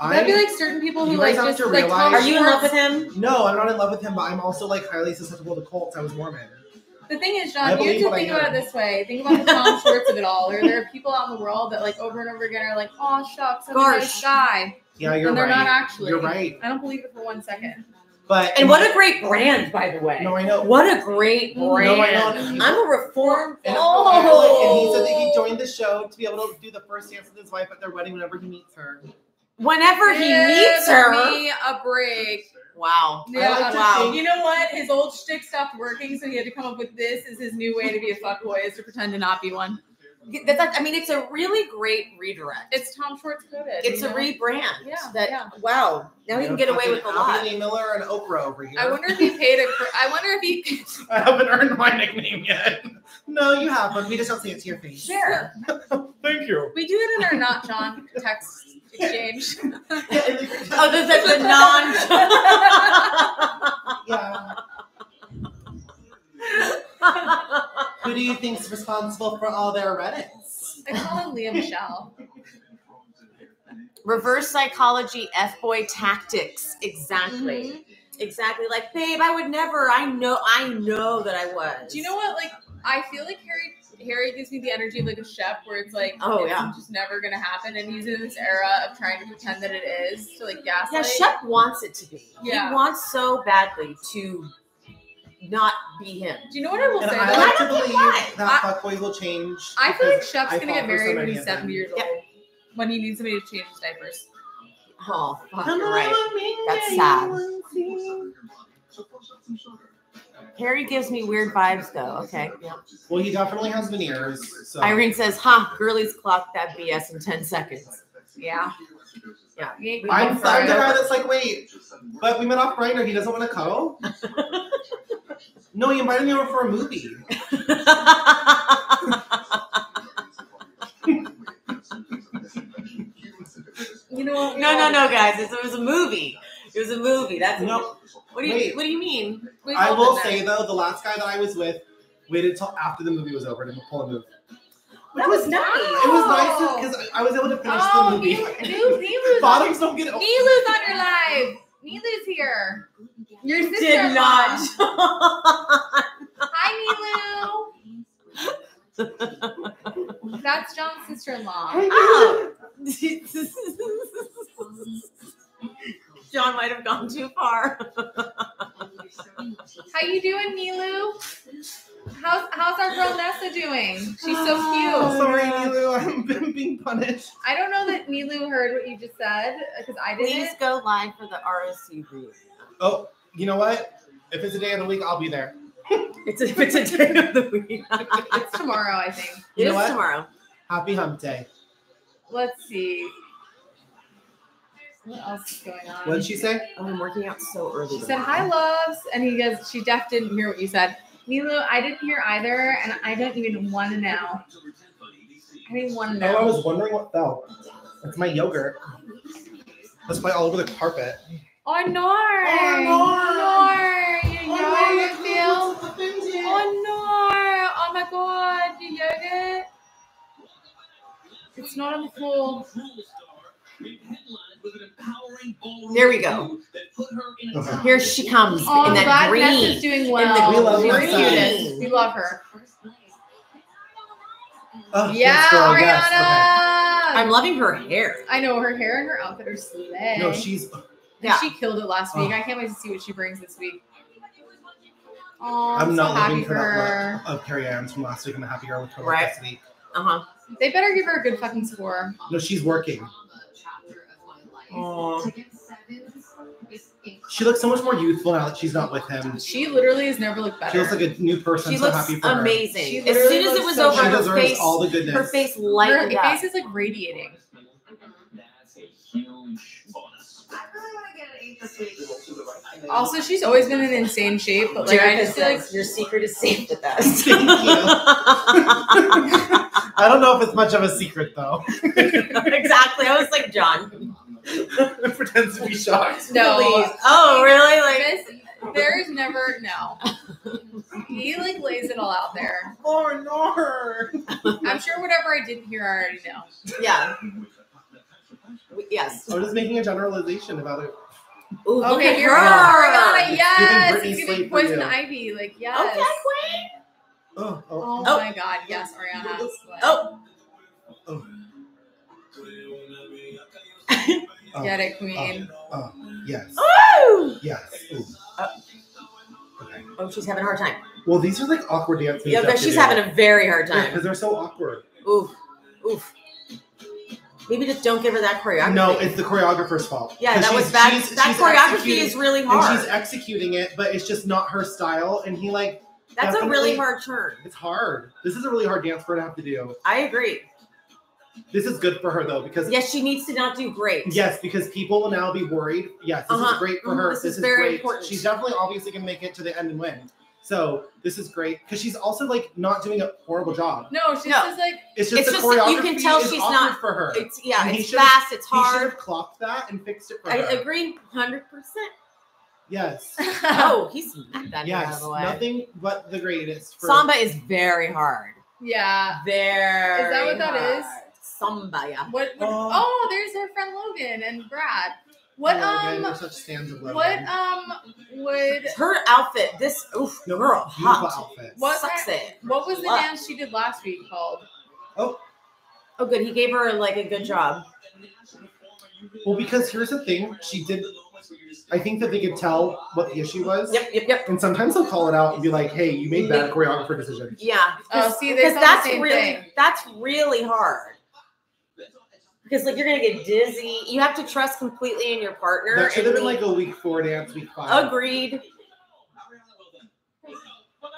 That'd be like certain people who like just like. Are you in love with him? No, I'm not in love with him, but I'm also like highly susceptible to cults. I was Mormon. The thing is, John, you have to think about it this way. Think about the Tom Schwartz of it all. Or there are people out in the world that, like, over and over again are like, oh, shucks, I'm a nice guy. Yeah, you're right. And they're right. Not actually. You're right. I don't believe it for one second. But And what a great brand, by the way. No, I know. What a great brand. No, I know. I'm a reformed. And, oh. And he said that he joined the show to be able to do the first dance with his wife at their wedding whenever he meets her. Whenever Give he meets her. Give me a break. Wow. Yeah, like wow. You know what? His old shtick stopped working, so he had to come up with this as his new way to be a fuckboy, is to pretend to not be one. That's, that's, I mean, it's a really great redirect. It's Tom Schwartz coded. It's a know? rebrand. Yeah, that, yeah. Wow. Now he can get away with a lot. Miller and Oprah over here. I wonder if he paid a... I wonder if he... I haven't earned my nickname yet. No, you haven't. We just don't see it to your face. Sure. Thank you. We do it in our not John text exchange. Oh, this is a non. Yeah. Who do you think's responsible for all their Reddits? I call him Leah Michelle. Reverse psychology, F-boy tactics. Exactly. Mm-hmm. Exactly. Like, babe, I would never. I know. I know that I was. Do you know what? Like, I feel like Harry. Harry gives me the energy of like a chef, where it's like, oh, it's yeah. just never gonna happen, and he's in this era of trying to pretend that it is to like gaslight. Yeah, chef wants it to be. Yeah, he wants so badly to not be him. Do you know what I will and say? I like to believe why. that fuckboys will change. I feel like chef's I gonna get married so when he's seventy years old, yeah. when he needs somebody to change his diapers. Oh, fuck, you're right. That's sad. Harry gives me weird vibes, though. Okay. Yep. Well, he definitely has veneers. So. Irene says, huh, girlies clocked that B S in ten seconds. Yeah. Yeah. I'm, I'm the guy that's like, wait, but we met off Grindr. He doesn't want to cuddle? No, he invited me over for a movie. You know, no, no, no, guys. It was a movie. It was a movie. That's no. What do you Wait. What do you mean? Wait, I will say though, the last guy that I was with waited until after the movie was over to pull a move. That was, was nice. Oh. It was nice because I, I was able to finish oh, the movie. Nilu, Nilu, Bottoms don't get. Nilu's on your live. Nilu's here. Your sister did not. Hi, Nilu. That's John's sister-in-law. Oh. John might have gone too far. How you doing, Nilu? How's, how's our girl Nessa doing? She's so cute. Oh, sorry, Nilu. I'm being punished. I don't know that Nilu heard what you just said, because I didn't. Please go live for the R O C group. Oh, you know what? If it's a day of the week, I'll be there. It's a, if it's a day of the week. It's tomorrow, I think. You it is what? Tomorrow. Happy hump day. Let's see. What else is going on? What did she say? Oh, I'm working out so early. She said, hi, loves. And he goes, she deaf didn't hear what you said. Nilu, I didn't hear either, and I don't even want to know. I didn't want to know. Oh, I was wondering what fell. That's my yogurt. That's my all over the carpet. Oh, no. Oh, no. Your yogurt feels. Oh, no. Oh, my God. Your yogurt. It's not on the floor. There we go. Okay. Here she comes oh, in that green. Ness is doing well. We love her. We love her. Oh, yeah, Ariana. Yes, okay. I'm loving her hair. I know her hair and her outfit are slay. No, she's. Yeah. She killed it last week. Oh. I can't wait to see what she brings this week. Oh, I'm, I'm not so happy for her. Of Carrie Ann's from last week. I'm a happy girl with her right. last week. Uh huh. They better give her a good fucking score. No, she's working. Aww. She looks so much more youthful now that she's not with him. She literally has never looked better. She looks like a new person. She so looks happy for amazing. Her. As soon as it was so over, her face, all the goodness. her face lighted up. Her face is like radiating. That's a huge bonus. I really want to get an eight this week. Also, she's always been in insane shape, but like Jerica I just says, feel like your secret is safe with us. Thank you. I don't know if it's much of a secret though. Exactly. I was like, John pretends to be shocked. No. Please. Oh, really? Like there's never no. He like lays it all out there. Oh no! I'm sure whatever I didn't hear, I already know. Yeah. Yes. I'm just making a generalization about it. Ooh, okay, you're right. Yes, giving he's giving Poison Ivy. Like yes. Okay, wait. Oh, oh, oh, oh my God! Yes, Ariana. Oh. oh. oh. oh. Get it, queen. Oh. Oh. Oh. Yes. Ooh. Yes. Ooh. Oh. Okay. Oh, she's having a hard time. Well, these are like awkward dances. Yeah, but she's having a very hard time. Because yeah, they're so awkward. Oof. Oof. Maybe just don't give her that choreography. No, it's the choreographer's fault. Yeah, that was bad. She's, that she's choreography is really hard. And she's executing it, but it's just not her style. And he like... That's a really hard turn. It's hard. This is a really hard dance for her to have to do. I agree. This is good for her, though, because... Yes, she needs to not do great. Yes, because people will now be worried. Yes, this uh-huh. is great for her. Mm, this, this is, is very great. important. She's definitely obviously going to make it to the end and win. So this is great because she's also like not doing a horrible job. No, she's no. just like it's just it's the just, choreography. You can tell she's not for her. It's yeah, and it's fast, it's hard. He should have clocked that and fixed it. For I her. agree, hundred percent. Yes. Oh, he's not that yes, out of the way. Nothing but the greatest. For Samba is very hard. Yeah, very. Is that what hard. that is? Samba. Yeah. What? what oh. oh, there's her friend Logan and Brad. What oh, um? Again, such what um? Would her outfit? This oof, the girl hot. What sucks her, it? What was the Love. dance she did last week called? Oh, oh, good. He gave her like a good job. Well, because here's the thing, she did. I think that they could tell what the issue was. Yep, yep, yep. And sometimes they'll call it out and be like, "Hey, you made that choreographer decision." Yeah. Oh, see, because that's the same really thing. that's really hard. Because like you're gonna get dizzy. You have to trust completely in your partner. That should have been like a week four dance, week five. Agreed.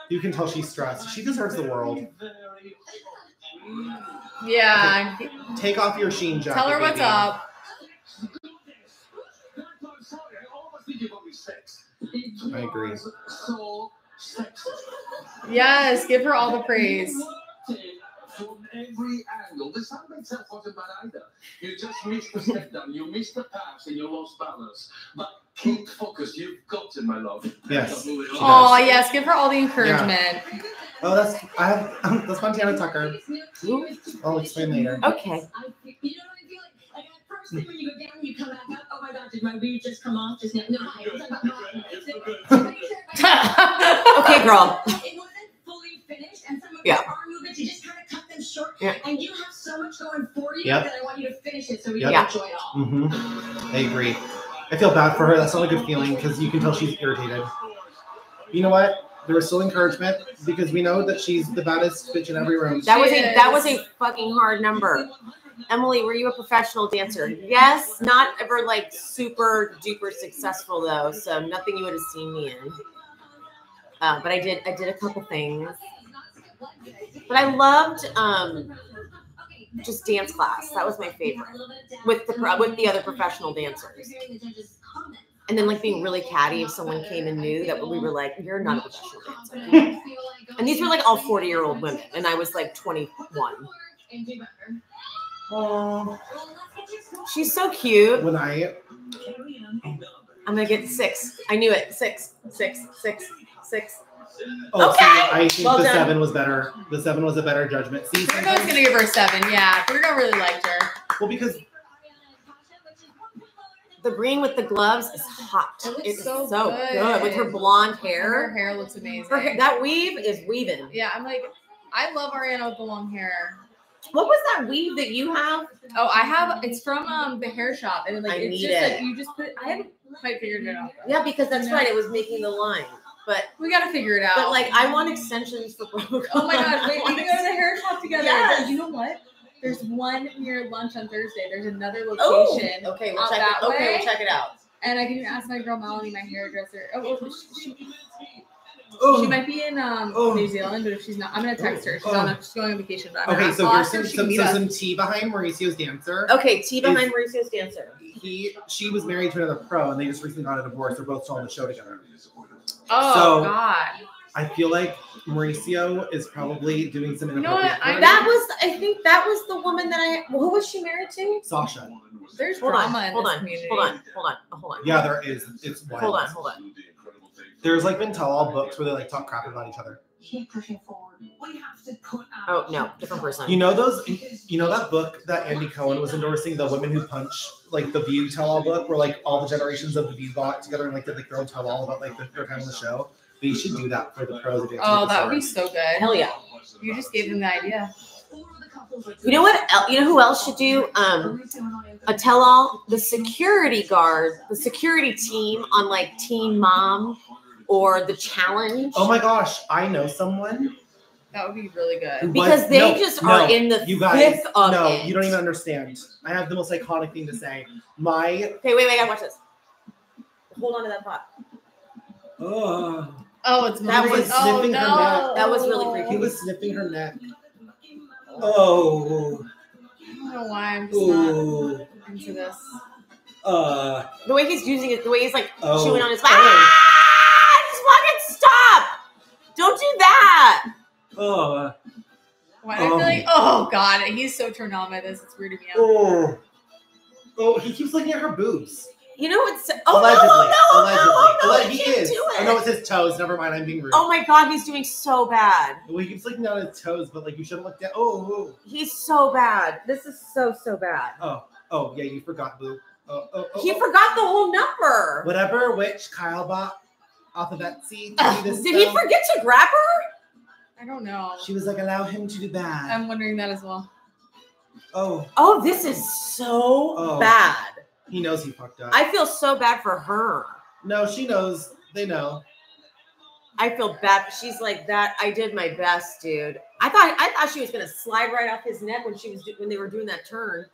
You can tell she's stressed. She deserves the world. Yeah. Like, take off your sheen jacket. Tell her what's baby. up. I agree. Yes, give her all the praise. From every angle. This sound itself wasn't bad either. You just missed the step down, you missed the pass, and you lost balance. But keep focused. You've got it, my love. Yes. Oh, yes. Give her all the encouragement. Yeah. Oh, that's I have um, that's Montana Tucker. Ooh. I'll explain later. Okay. You know what I feel like? Like that first thing when you go down, you come back up. Oh my God, did my weed just come off? Just now? No, I was about mine. Okay, girl. It wasn't fully finished, and some of yeah. our movements you just kind of. Short, yeah. And you have so much going for you yep. that I want you to finish it so we yep. can enjoy it all. Mm-hmm. I agree. I feel bad for her. That's not a good feeling because you can tell she's irritated. You know what? There was still encouragement because we know that she's the baddest bitch in every room. That was a that was a fucking hard number. Emily, were you a professional dancer? Yes. Not ever like super duper successful though, so nothing you would have seen me in. Uh, but I did I did a couple things. But I loved um, just dance class. That was my favorite with the with the other professional dancers. And then like being really catty if someone came and knew that we were like, you're not a professional dancer. And these were like all forty-year-old women. And I was like twenty-one. Oh, she's so cute. When I... I'm going to get six. I knew it. Six, six, six, six. Oh, okay. See, I think well the done. seven was better. The seven was a better judgment. See, Virgo's going to give her a seven. Yeah. Virgo really liked her. Well, because the green with the gloves is hot. It looks it's so, so good. good. With her blonde hair. And her hair looks amazing. Her hair, that weave is weaving. Yeah. I'm like, I love Ariana with the long hair. What was that weave that you have? Oh, I have. It's from um the hair shop. And like, I it's need just it. like, you just put, I haven't quite figured it out. Yeah, because that's right. It was making the line. But we gotta figure it out. But like, I want extensions for Bravo. Oh my God! Wait, we can go to the hair shop together. Yes. You know what? There's one near lunch on Thursday. There's another location. Oh, okay, we'll check that it. Way. Okay, we'll check it out. And I can even ask my girl Melanie, my hairdresser. Oh, oh, she, she, oh. she might be in um, oh. New Zealand, but if she's not, I'm gonna text her. She's oh. on a, she's going on vacation. But I'm okay, so there's some, some, some tea behind Mauricio's dancer. Okay, tea behind Mauricio's dancer. he she was married to another pro, and they just recently got a divorce. They're both still on the show together. Oh, so, God. I feel like Mauricio is probably doing some inappropriate. You know what? I, that was, I think that was the woman that I, who was she married to? Sasha. There's hold drama on, in hold this on, community. Hold on, hold on, hold on. Yeah, there is. It's wild. Hold on, hold on. There's like been tell-all books where they like talk crap about each other. Keep pushing forward. We have to put out. Oh, no, different person. You know those, you know that book that Andy Cohen was endorsing, the Women Who Punch, like the View tell-all book where like all the generations of the View got together and like did the girl tell-all about like their time on the show? You should do that for the pros. Oh, that would be so good. Hell yeah. You just gave them the idea. You know what? El you know who else should do um, a tell-all? The security guard, the security team on like Teen Mom or The Challenge. Oh my gosh. I know someone. That would be really good. Because was, they no, just no, are in the you guys, thick of no, it. No, you don't even understand. I have the most iconic thing to say. My. Okay, wait, wait. I gotta watch this. Hold on to that pot. Oh. Oh, it's that was oh, sniffing no. her neck. That was really creepy. He was sniffing her neck. Oh. I don't know why I'm just Ooh. not into this. Uh. The way he's using it, the way he's like oh. chewing on his. Ah! Just fucking stop! Don't do that. Oh. Why do um, I feel like? Oh God, he's so turned on by this. It's weirding me out. Oh. Oh, he keeps looking at her boobs. You know what's oh allegedly, no, oh, no, allegedly. Oh, no, Alleg he can't is. Do it. I know it's his toes. Never mind, I'm being rude. Oh my God, he's doing so bad. Well, he keeps looking down at his toes, but like you shouldn't look down. Oh, oh, he's so bad. This is so so bad. Oh, oh yeah, you forgot, boo. Oh, oh, oh, he oh. forgot the whole number. Whatever witch Kyle bought off of Etsy. Uh, did stuff. he forget to grab her? I don't know. She was like, allow him to do that. I'm wondering that as well. Oh. Oh, this is so oh. bad. He knows he fucked up. I feel so bad for her. No, she knows. They know. I feel bad. She's like that. I did my best, dude. I thought I thought she was gonna slide right off his neck when she was when they were doing that turn.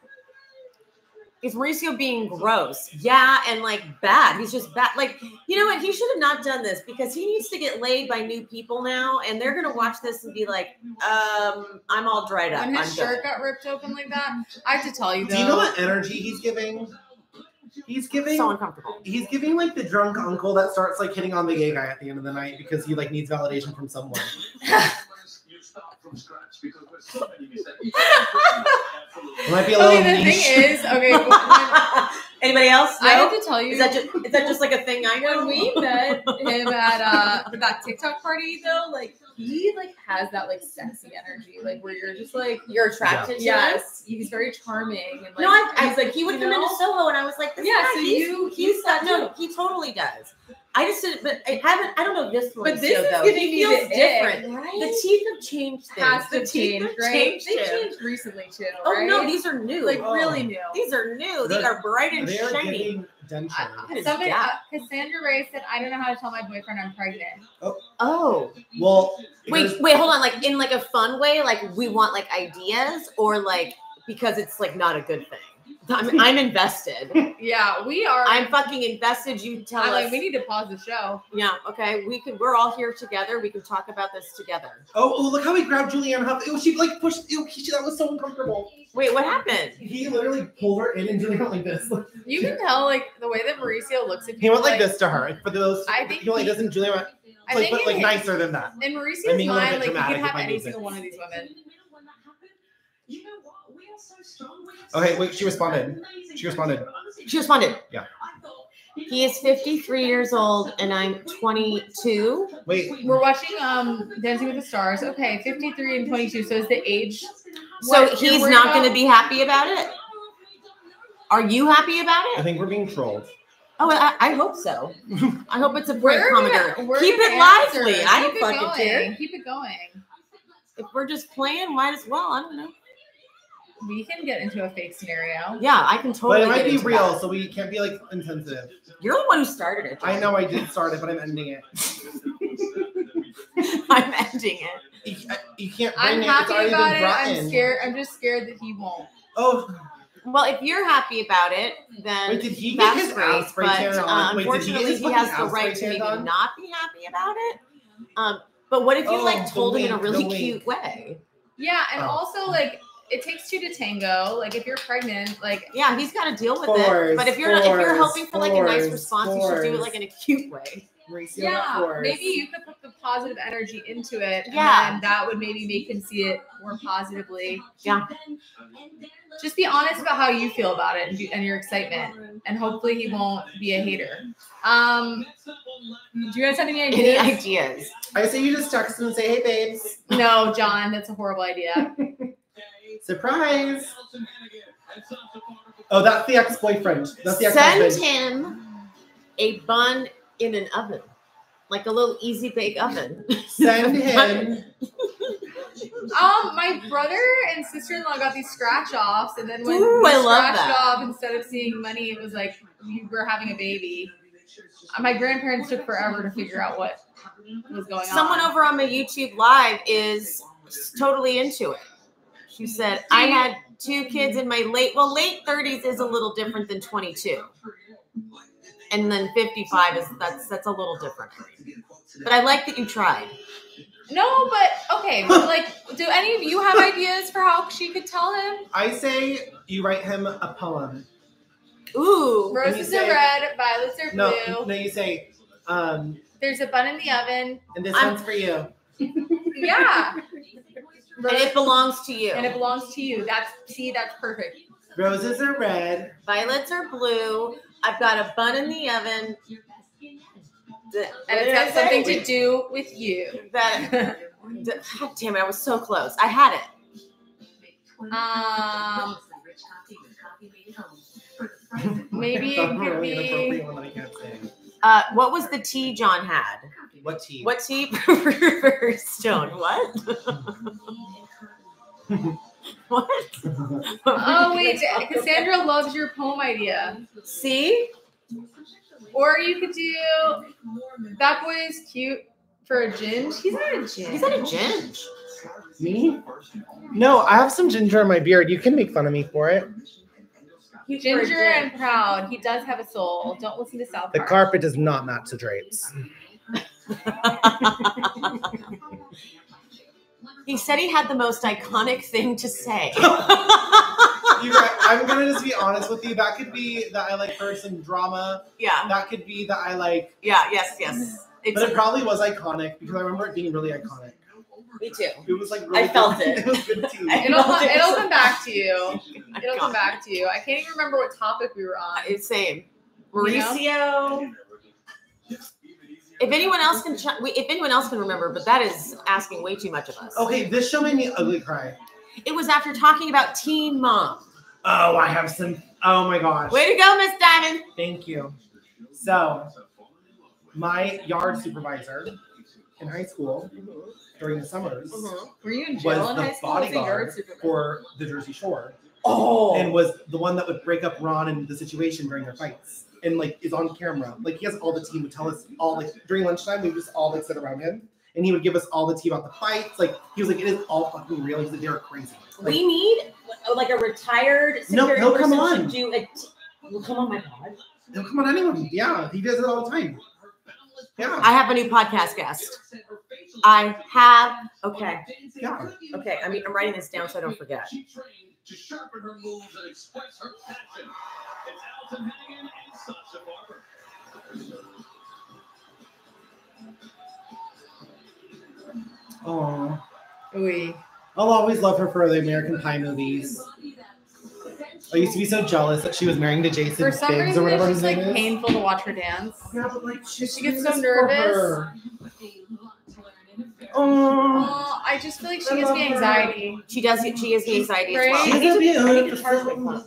Is Mauricio being gross? Yeah, and like bad. He's just bad. Like, you know what? He should have not done this because he needs to get laid by new people now, and they're gonna watch this and be like, um, I'm all dried up. When his I'm shirt done. got ripped open like that, I have to tell you though. Do you know what energy he's giving? He's giving so uncomfortable. He's giving like the drunk uncle that starts like hitting on the gay guy at the end of the night because he like needs validation from someone. Might be a little okay, the niche. thing is, okay. Anybody else? No? I have to tell you. Is that, just, is that just like a thing I know? When we met him at uh, that TikTok party, though, like he like has that like sexy energy, like where you're just like you're attracted. Yeah. to Yes, him. He's very charming. And, like, no, I, I was like he would come know? into Soho, and I was like, this yeah. Guy, so he's, you, he's, he's that, no, he totally does. I just didn't, but I haven't, I don't know this one. But this show, is though. giving me the different. Egg, right? The teeth have changed things. Has to the change, teeth right? Changed they changed too. recently too, Oh right? no, these are new. Like oh. really new. These are new. The, they are bright and shiny. Uh, somebody, uh, Cassandra Ray said, I don't know how to tell my boyfriend I'm pregnant. Oh. Oh. Well. Wait, wait, hold on. Like in like a fun way, like we want like ideas or like, because it's like not a good thing. I'm, I'm invested. Yeah, we are. I'm fucking invested. You tell I'm us. Like, we need to pause the show. Yeah. Okay. We could. We're all here together. We can talk about this together. Oh, oh look how he grabbed Julianne Hough. Ew, she like pushed. Ew, she, that was so uncomfortable. Wait, what happened? He literally pulled her in and did it like this. You can tell like the way that Mauricio looks at. People, he went like, like this to her. For those, I think he like doesn't Julianne. Like, I think but like is. nicer than that. In Mauricio's I mean, mind, like you can have any single one of these women. You know what? We are so strong. Okay, wait, she responded. She responded. She responded. Yeah. He is fifty-three years old and I'm twenty-two. Wait. We're watching um Dancing with the Stars. Okay, fifty-three and twenty-two. So is the age. So he's not going to be happy about it? Are you happy about it? I think we're being trolled. Oh, I, I hope so. I hope it's a great commentary. Keep it lively. Keep I don't fucking care. Keep it going. If we're just playing, might as well. I don't know. We can get into a fake scenario. Yeah, I can totally. But it might be real, that. so we can't be like insensitive. You're the one who started it. John. I know I did start it, but I'm ending it. I'm ending it. You, you can't. I'm happy it. about it. I'm in. scared. I'm just scared that he won't. Oh. Well, if you're happy about it, then wait, did he that's get his great. Ass but um, wait, unfortunately, he, he has the right to maybe on? not be happy about it. Um, but what if you oh, like told him in a really cute way? Yeah, and oh. also like. it takes two to tango. Like if you're pregnant, like yeah, he's got to deal with force, it. But if you're force, not, if you're hoping for force, like a nice response, force. You should do it like in a cute way. Mauricio, yeah, maybe you could put the positive energy into it. Yeah, and that would maybe make him see it more positively. Yeah, just be honest about how you feel about it and, do, and your excitement, and hopefully he won't be a hater. Um, do you guys have any ideas? Any ideas? I say you just text him and say, "Hey, babes." No, John, that's a horrible idea. Surprise! Oh, that's the ex-boyfriend. That's the ex-boyfriend. Send him a bun. In an oven, like a little easy bake oven. Send him. Um, my brother and sister-in-law got these scratch offs, and then when Ooh, I love that. Off, instead of seeing money, it was like we were having a baby. My grandparents took forever to figure out what was going on. Someone over on my YouTube live is totally into it. She said, "I had two kids in my late well late thirties is a little different than twenty-two." And then fifty-five is that's that's a little different. But I like that you tried. No, but okay. But like, do any of you have ideas for how she could tell him? I say you write him a poem. Ooh, roses are red, violets are no, blue. No, you say. Um, There's a bun in the oven. And this I'm, one's for you. Yeah. Rose, and it belongs to you. And it belongs to you. That's see, that's perfect. Roses are red. Violets are blue. I've got a bun in the oven, and it's got something to do with you. That, God damn it, I was so close. I had it. Um, maybe it could be. Uh, what was the tea John had? What tea? What tea? Riverstone. What? What? Oh wait, Cassandra loves your poem idea. See? Or you could do that boy is cute for a ginge. He's not a ginge. He's not a ginge. Me? No, I have some ginger in my beard. You can make fun of me for it. He's ginger and proud. He does have a soul. Don't listen to South Park. The carpet does not match the drapes. He said he had the most iconic thing to say. You guys, I'm going to just be honest with you. That could be that I like person drama. Yeah. That could be that I like. Yeah, yes, yes. It's but it probably was iconic because I remember it being really iconic. Me too. It was like really I felt good. It. It was good too. It'll, come, it it'll come back to you. It'll come back to you. I can't even remember what topic we were on. It's same. Mauricio. You know? If anyone else can, if anyone else can remember, but that is asking way too much of us. Okay, this show made me ugly cry. It was after talking about Teen Mom. Oh, I have some. Oh my gosh. Way to go, Miss Diamond. Thank you. So, my yard supervisor in high school during the summers mm-hmm. Were you in jail was in the high school? Bodyguard was for the Jersey Shore. Oh, and was the one that would break up Ron and the situation during their fights. And like is on camera. Like he has all the tea, would tell us all like during lunchtime, we would just all like sit around him and he would give us all the tea about the fights. Like he was like, it is all fucking real. He's like, they're crazy. Like, we need like a retired security no, no, come person on. To do a well, come on my pod. He'll come on anyone. Yeah, he does it all the time. Yeah. I have a new podcast guest. I have okay. Yeah. Okay. I mean I'm writing this down so I don't forget. To sharpen her moves and express her passion. It's Alton Hennigan and Sasha Barber. Aww. Oui. I'll always love her for the American Pie movies. I used to be so jealous that she was marrying to Jason Biggs or whatever his name is. For some reason, it's like painful to watch her dance. Yeah, but like she, she gets so nervous. Oh, I just feel like she gives me anxiety. Her. She does. She gives me anxiety as well. I need, to, I need to charge my phone.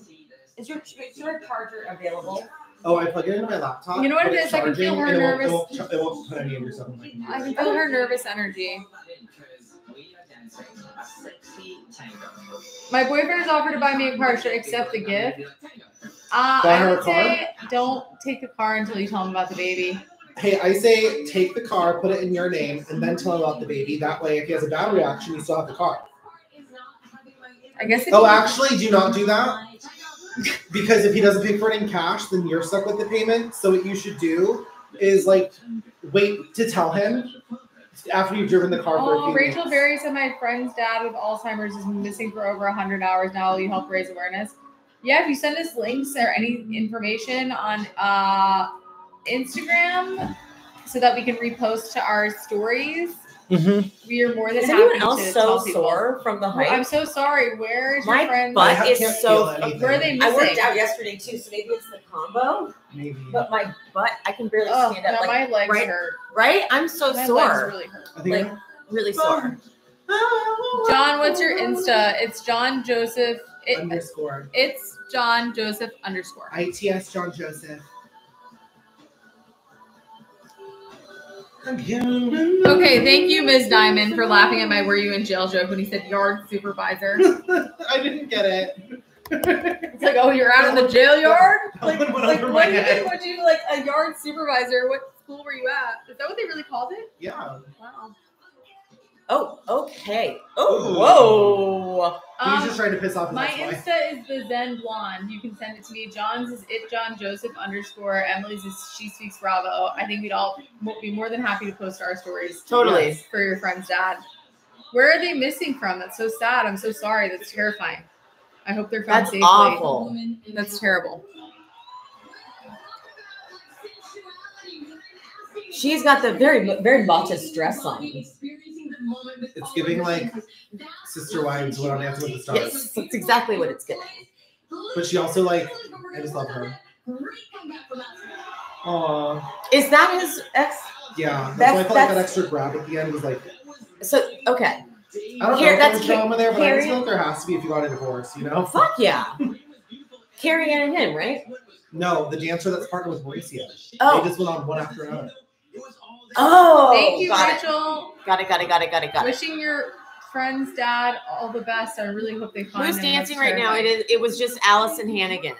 Is your, is your charger available? Oh, I plug it into my laptop. You know what it is? Charging, I can feel her nervous. It won't, it won't, it won't put any of your stuff in my computer. I can feel her nervous energy. My boyfriend has offered to buy me a car. Should I accept the gift? Uh, I would say don't take the car until you tell him about the baby. Hey, I say take the car, put it in your name, and then tell him about the baby. That way, if he has a bad reaction, you still have the car. I guess. Oh, actually, do not do that. Because if he doesn't pay for it in cash, then you're stuck with the payment. So what you should do is, like, wait to tell him after you've driven the car for oh, a few Rachel minutes. Berry said my friend's dad with Alzheimer's is missing for over one hundred hours now. Will you help raise awareness? Yeah, if you send us links or any information on uh, Instagram so that we can repost to our stories, mm-hmm. we are more than is happy anyone else to so tell sore from the hike? I'm so sorry. Where is my your friend? My butt is so... Where are they missing? I worked out yesterday, too, so maybe it's the combo. Maybe. But my butt, I can barely oh, stand up. Like, my legs right, hurt. Right? I'm so my sore. My legs really hurt. I think like, really sore. John, what's your Insta? It's John Joseph... It, underscore. It's John Joseph underscore. I T S John Joseph. Okay, thank you, Miz Diamond, for laughing at my "Were you in jail?" joke when he said "yard supervisor." I didn't get it. It's like, oh, you're out in the jail yard. Like, like what do you think? Would you like a yard supervisor? What school were you at? Is that what they really called it? Yeah. Wow. Oh, okay. Oh, whoa. Um, He's just trying to piss off. My Insta is the Zen Blonde. You can send it to me. John's is it John Joseph underscore. Emily's is She Speaks Bravo. I think we'd all be more than happy to post our stories. Totally. Yes, for your friend's dad. Where are they missing from? That's so sad. I'm so sorry. That's terrifying. I hope they're found safely. That's awful. That's terrible. She's got the very, very Bacchus dress on. It's giving like Sister Wives What on Dancing with the Stars. Yes, that's exactly what it's giving. But she also like, I just love her. Aww. Is that his ex? Yeah, that's, that's why I felt like that extra grab at the end was like. So okay. I don't Here, know if there's drama there, but Carrie, I just feel like there has to be if you got a divorce, you know? Fuck yeah. Carrie Ann and him, right? No, the dancer that's partnered with Mauricio. Oh. They just went on one after another. Oh, thank you, got Rachel. It. Got it, got it, got it, got it, got Wishing it. Wishing your friend's dad all the best. I really hope they find Who's him. Dancing right now? It is. It was just Allison Hannigan.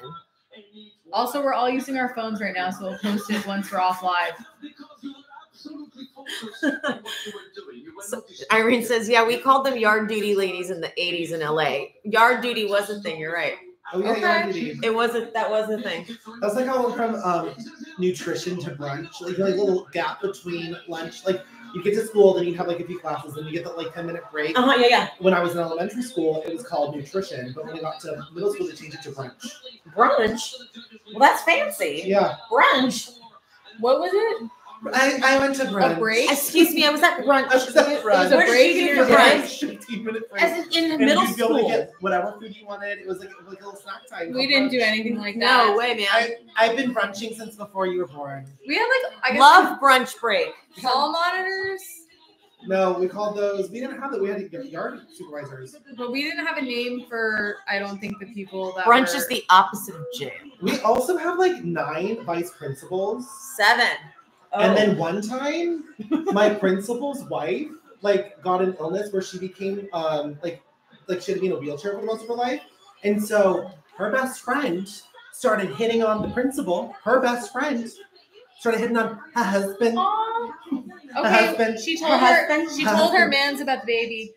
Also, we're all using our phones right now, so we'll post it once we're off live. So, Irene says, yeah, we called them yard duty ladies in the eighties in L A. Yard duty was a thing. You're right. Oh, yeah, okay. Yard duty. It wasn't. That was a thing. That's like how we're from... Um, nutrition to brunch, like a like, little gap between lunch. Like you get to school, then you have like a few classes, and you get that like ten minute break. Uh huh. Yeah, yeah. When I was in elementary school, it was called nutrition, but when I got to middle school, they changed it to brunch. Brunch. Well, that's fancy. Yeah. Brunch. What was it? I, I went to brunch. A break? Excuse me, I was at brunch. I was at brunch. It was a break in your brunch. fifteen minute break. As in, in the and middle you'd school. You get whatever food you wanted. It was like, like a little snack time. We didn't brunch. do anything like that. No way, man. I, I've been brunching since before you were born. We had like, I guess. Love brunch break. Call monitors? No, we called those. We didn't have that. We had to yard supervisors. But we didn't have a name for, I don't think, the people that brunch were... is the opposite of jail. We also have like nine vice principals. Seven. Oh. And then one time, my principal's wife like got an illness where she became um like like she had to be in a wheelchair for the most of her life, and so her best friend started hitting on the principal. Her best friend started hitting on her husband. Aww. Okay, her husband, she told her, her husband, she told husband. her man's about the baby.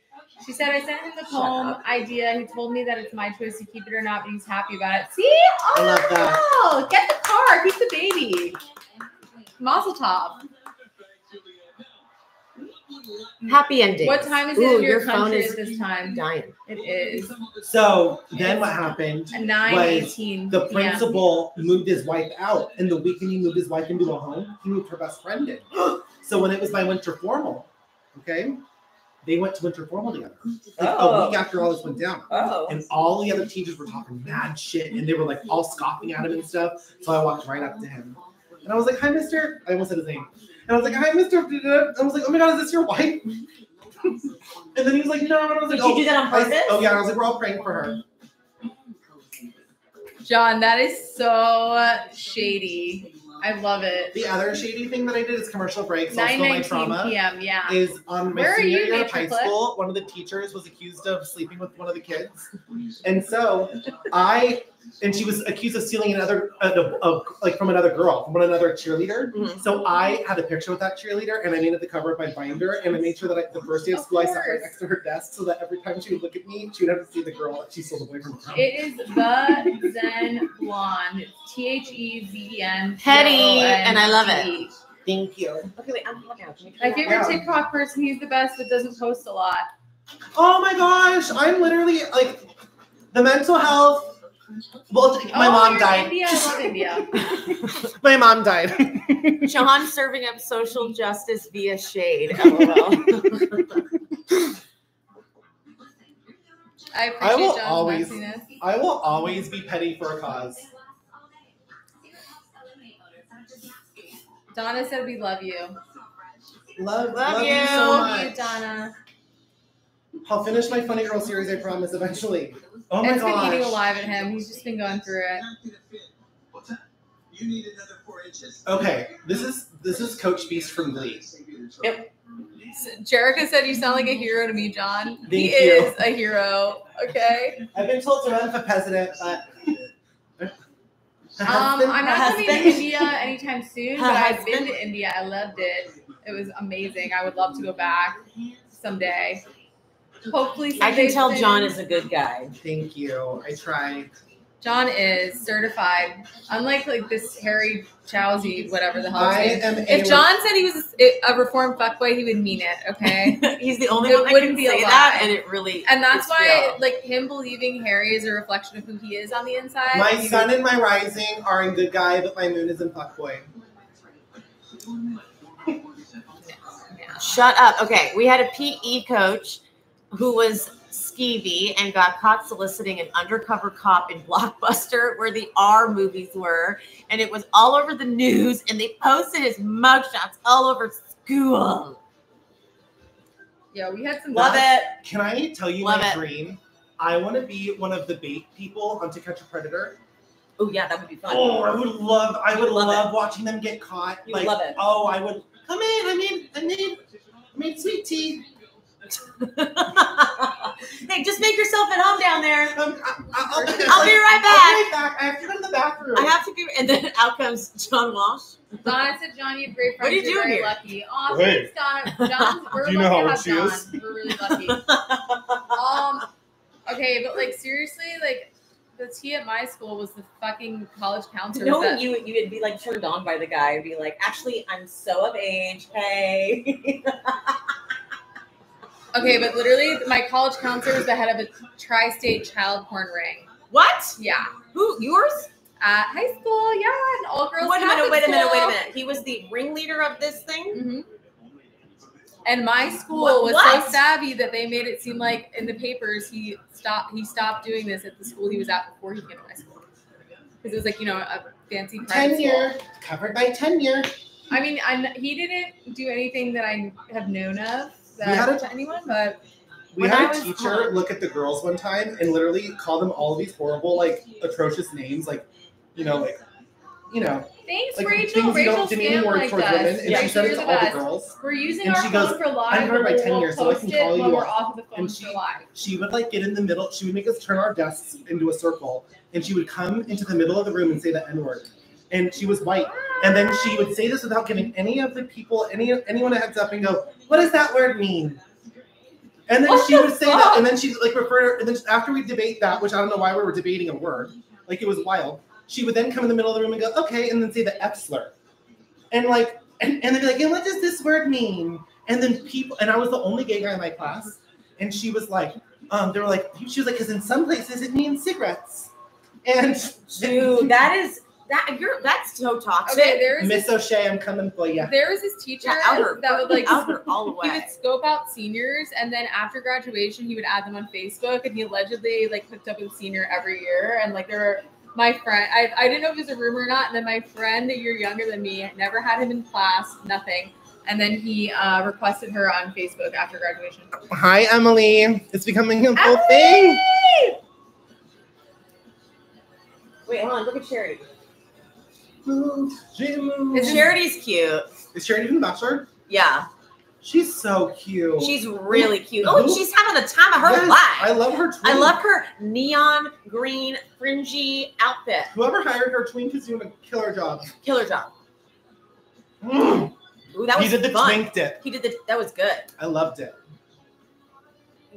She said, I sent him the poem idea. He told me that it's my choice to keep it or not, but he's happy about it. See, oh, I love that. Get the car, keep the baby. Mazel tov. Happy ending. What time is it Ooh, in your, your country phone is this time? Dying. It is. So then what happened was the principal yeah. moved his wife out, and the weekend he moved his wife into a home, he moved her best friend in. So when it was my winter formal, okay, they went to winter formal together. Like oh. a week after all this went down. Oh. And all the other teachers were talking mad shit, and they were like all scoffing at him and stuff. So I walked right up to him. And I was like, hi, mister. I almost said his name. And I was like, hi, mister. And I was like, oh my God, is this your wife? And then he was like, no. And I was like, did oh, you do that on purpose? I, oh, yeah. I was like, we're all praying for her. John, that is so shady. I love it. The other shady thing that I did is commercial breaks. Also, my trauma p m Yeah. is on my Where senior you, year of high clip? school. One of the teachers was accused of sleeping with one of the kids, and so I and she was accused of stealing another uh, of like from another girl, from another cheerleader. Mm-hmm. So I had a picture with that cheerleader, and I made it the cover of my binder, and I made sure that I, the first day of, of school course. I sat right next to her desk so that every time she would look at me, she would have to see the girl that she stole away from. Her. It is the Zen Blonde. T H E Z E N. Petty. And I love it. Thank you. Okay, wait, I'm hanging out. My favorite out. TikTok person, he's the best, but doesn't post a lot. Oh my gosh, I'm literally like the mental health. Well, my, oh, mom died. India, I love India. My mom died. Sean serving up social justice via shade. LOL. I appreciate I will John's always. Messiness. I will always be petty for a cause. Donna said we love you. Love, love, love you. you so much. Love you, Donna. I'll finish my Funny Girl series, I promise, eventually. Oh my god. It's gosh. been eating alive at him. He's just been going through it. What's that? You need another four inches. Okay. This is this is Coach Beast from Glee. Yep. So Jerica said you sound like a hero to me, John. Thank he you. is a hero. Okay. I've been told to run for president, but Um, I'm not coming to India anytime soon, but I've been to India. I loved it. It was amazing. I would love to go back someday. Hopefully, I can tell soon. John is a good guy. Thank you. I tried. John is certified. Unlike like this Harry Chowsey, whatever the hell. I am if John said he was a reformed fuckboy, he would mean it. Okay, he's the only it one that can say that, and it really and that's why real. like him believing Harry is a reflection of who he is on the inside. My sun and my rising are in good guy, but my moon is in fuckboy. Yeah. Shut up. Okay, we had a P E coach who was skeevy and got caught soliciting an undercover cop in Blockbuster where the R movies were. And it was all over the news. And they posted his mugshots all over school. Yeah, we had some. Love it. Can I tell you my dream? I want to be one of the bait people on To Catch a Predator. Oh, yeah, that would be fun. Oh, I would love, I would love watching them get caught. You would love it. Oh, I would. Come in. I mean, I mean, I mean, sweet tea. Hey, just make yourself at home down there. Um, I, I, I'll, I'll, be right I'll be right back. I have to go to the bathroom. I have to be, and then out comes John Walsh. Donna said, "John, you have great friends. What are you You're doing very here? Lucky. Awesome, hey. Donna. John's, we're Do you lucky know how to she John. Is? We're really lucky." um, okay, but like seriously, like the tea at my school was the fucking college counselor. No, that, you you would be like turned on by the guy and be like, "Actually, I'm so of age. Hey." Okay, but literally, my college counselor was the head of a tri-state child porn ring. What? Yeah. Who? Yours? At high school, yeah. And all girls. Wait a minute, wait a minute, wait a minute. He was the ringleader of this thing? Mm-hmm. And my school what? was what? so savvy that they made it seem like in the papers he stopped he stopped doing this at the school he was at before he came to my school. Because it was like, you know, a fancy private school. Covered by tenure. I mean, I'm, he didn't do anything that I have known of. We had a, to anyone, but we had a teacher home. look at the girls one time and literally call them all these horrible, like atrocious names, like you know, like you know. Thanks, like, Rachel. Rachel scammed like that. And yeah, she said it to all best. the girls. We're using and our she phone goes, for live. I'm heard by ten years, so I can call you off. And she, she would like get in the middle. She would make us turn our desks into a circle, and she would come into the middle of the room and say the N word. And she was white. And then she would say this without giving any of the people, any anyone a heads up and go, "What does that word mean?" And then what she the would fuck? say that, and then she'd like refer to, and then after we debate that, which I don't know why we were debating a word, like it was wild, she would then come in the middle of the room and go, "Okay," and then say the F slur. And like, and, and they'd be like, "And what does this word mean?" And then people, and I was the only gay guy in my class, and she was like, um, they were like, she was like, "Because in some places it means cigarettes." And dude, that is. That you're that's so toxic. Okay, there is Miss O'Shea, I'm coming for you. There was this teacher yeah, outer, that would like outer, all the way. He would scope out seniors, and then after graduation, he would add them on Facebook, and he allegedly like hooked up with senior every year. And like there were my friend, I I didn't know if it was a rumor or not. And then my friend, a year younger than me, never had him in class, nothing. And then he uh, requested her on Facebook after graduation. Hi, Emily. It's becoming a full thing. Wait, hold on. Look at Sherry. Is Charity's cute? Is Charity from The Bachelor? Yeah, she's so cute. She's really cute. Oh, and she's having the time of her yes, life. I love her. Tween. I love her neon green fringy outfit. Whoever hired her twink is doing a killer job. Killer job. Mm. Ooh, that was. He did the fun. twink dip. He did the. That was good. I loved it.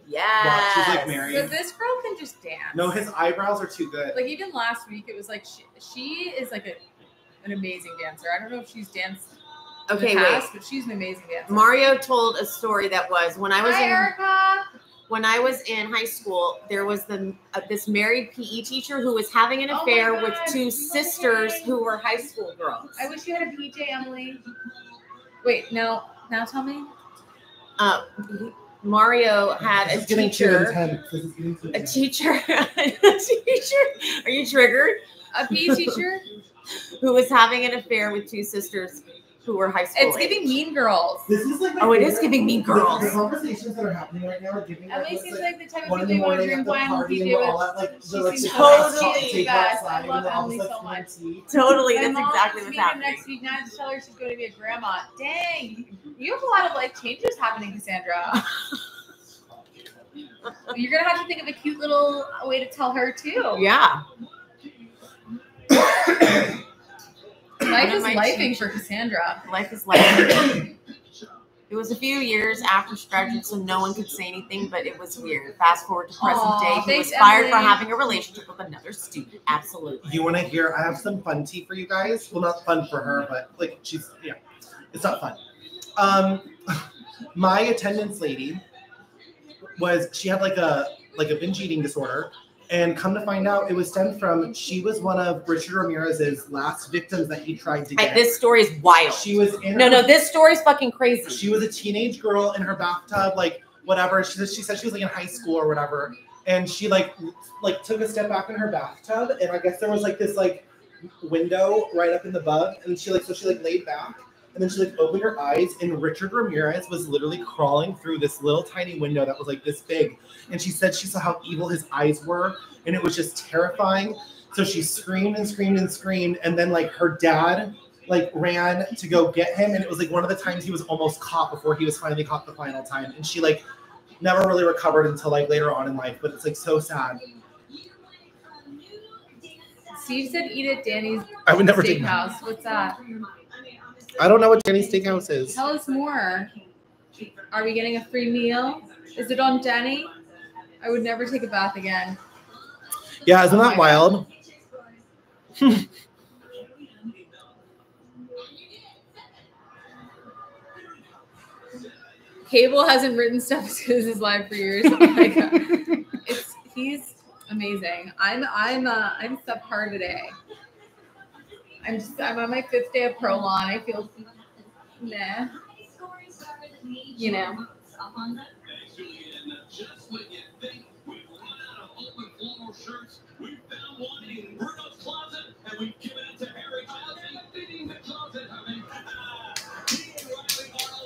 Yeah, she's like Mary. So this girl can just dance. No, his eyebrows are too good. Like even last week, it was like she, she is like a. An amazing dancer. I don't know if she's danced okay, past, wait. But she's an amazing dancer. Mario told a story that was when I was Hi, in Erica. when I was in high school. There was the uh, this married P E teacher who was having an affair oh with two you sisters who were high school girls. I wish you had a P J, Emily. Wait, no, now tell me. Uh, Mario had a teacher. A teacher. A teacher. Are you triggered? A P E teacher who was having an affair with two sisters who were high school. It's age. Giving Mean Girls. This is like oh, it is giving Mean Girls. The conversations that are happening right now are giving. At least seems like, like the type of people you want to drink wine with. She seems totally. You guys, I love Emily so much. Totally, that's exactly what's happening. Next week, now to tell her she's going to be a grandma. Dang, you have a lot of life changes happening, Cassandra. You're gonna have to think of a cute little way to tell her too. Yeah. Life is lifing for Cassandra. Life is lifing. It was a few years after she graduated, so no one could say anything, but it was weird. Fast forward to present Aww, day. He thanks, was fired Emily. for having a relationship with another student. Absolutely. You want to hear? I have some fun tea for you guys. Well, not fun for her, but like she's yeah, it's not fun. Um, my attendance lady was she had like a like a binge eating disorder. And come to find out, it was stemmed from, she was one of Richard Ramirez's last victims that he tried to get. I, this story is wild. She was in No, her, no, this story is fucking crazy. She was a teenage girl in her bathtub, like, whatever. She, she said she was, like, in high school or whatever. And she, like, like took a step back in her bathtub. And I guess there was, like, this, like, window right up in the bug. And she, like, so she, like, laid back. And then she, like, opened her eyes, and Richard Ramirez was literally crawling through this little tiny window that was, like, this big. And she said she saw how evil his eyes were, and it was just terrifying. So she screamed and screamed and screamed, and then, like, her dad, like, ran to go get him. And it was, like, one of the times he was almost caught before he was finally caught the final time. And she, like, never really recovered until, like, later on in life. But it's, like, so sad. So you said eat at Danny's I would never Steakhouse. What's that? I don't know what Danny's Steakhouse is. Tell us more. Are we getting a free meal? Is it on Danny? I would never take a bath again. Yeah, isn't oh that wild? Cable hasn't written stuff as good as his live for years. Oh my God. It's, he's amazing. I'm I'm uh, I'm subpar today. I'm just, I'm on my fifth day of Prolon. I feel, nah, you know.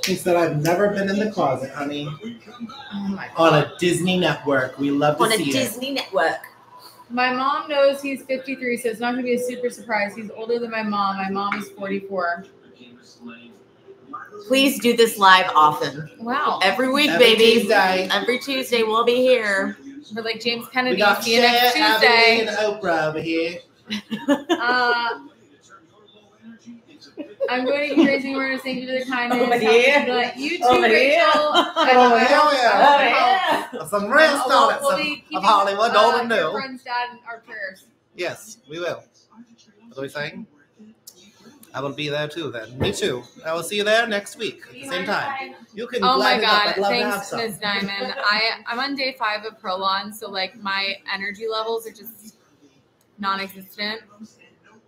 He said, I've never been in the closet, honey. Oh my God. On a Disney network. We love to on see it. On a Disney network. My mom knows he's fifty-three, so it's not going to be a super surprise. He's older than my mom. My mom is forty-four. Please do this live often. Wow. Every week, every baby. Tuesday. Every Tuesday, we'll be here. We're like James Kennedy. We got Cher, Abby, and Oprah over here. uh, I'm going to be raising awareness. Thank you to the kindness. Over here. You too, over Rachel. Over here. Oh, yeah. Some real um, startups we'll of, of Hollywood. Uh, Golden New. Our friends, Dad, and our prayers. Yes, we will. What are we saying? I will be there too then. Me too. I will see you there next week at the same time. You can Oh my God. Thanks, Miz Diamond. I, I'm on day five of Prolon, so like my energy levels are just non-existent.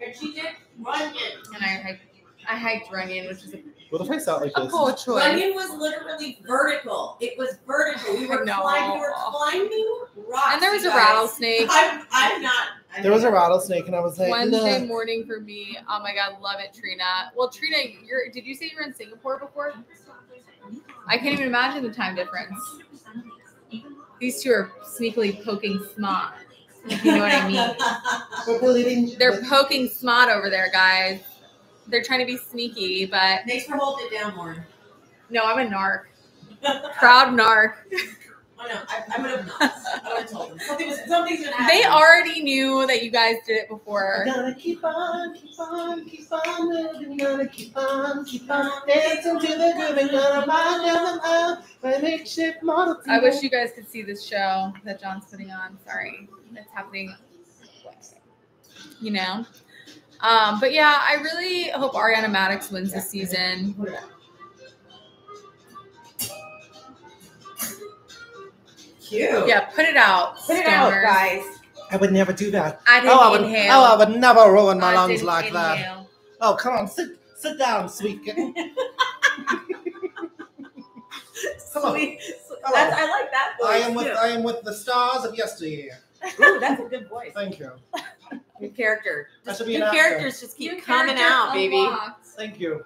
And she did Runyon. And I hiked, I hiked Runyon, which is a, what if I sound like a cool choice. Runyon was literally vertical. It was vertical. We were, no. climbing, we were climbing rocks. And there was a guys. rattlesnake. I'm, I'm not. I'm there was not. a rattlesnake, and I was like, Wednesday no. morning for me. Oh my God, love it, Trina. Well, Trina, you're. Did you say you were in Singapore before? I can't even imagine the time difference. These two are sneakily poking smut. If you know what I mean. They're poking smut over there, guys. They're trying to be sneaky, but... Thanks for holding it down, Lauren. No, I'm a narc. Proud narc. Oh, no. I, I would have not. I would have told them. Something was, something's going to happen. They already knew that you guys did it before. I gotta keep on, keep on, keep on living. Gotta keep on, keep on dancing to the groove. Gotta mind them up. I wish you guys could see this show that John's putting on. Sorry. It's happening. You know? Um, but yeah, I really hope Ariana Madix wins this season. Cute. Yeah, put it out. Put it out, guys. I would never do that. I didn't oh, I would, inhale. Oh, I would never ruin my I lungs didn't like inhale. that. Oh, come on, sit, sit down, sweet. Come on. Sweet. That's, I like that voice. I am with too. I am with the stars of yesteryear. Ooh, that's a good voice. Thank you. Your character. Just, your characters actor. just keep your coming out, baby. Unlocked. Thank you.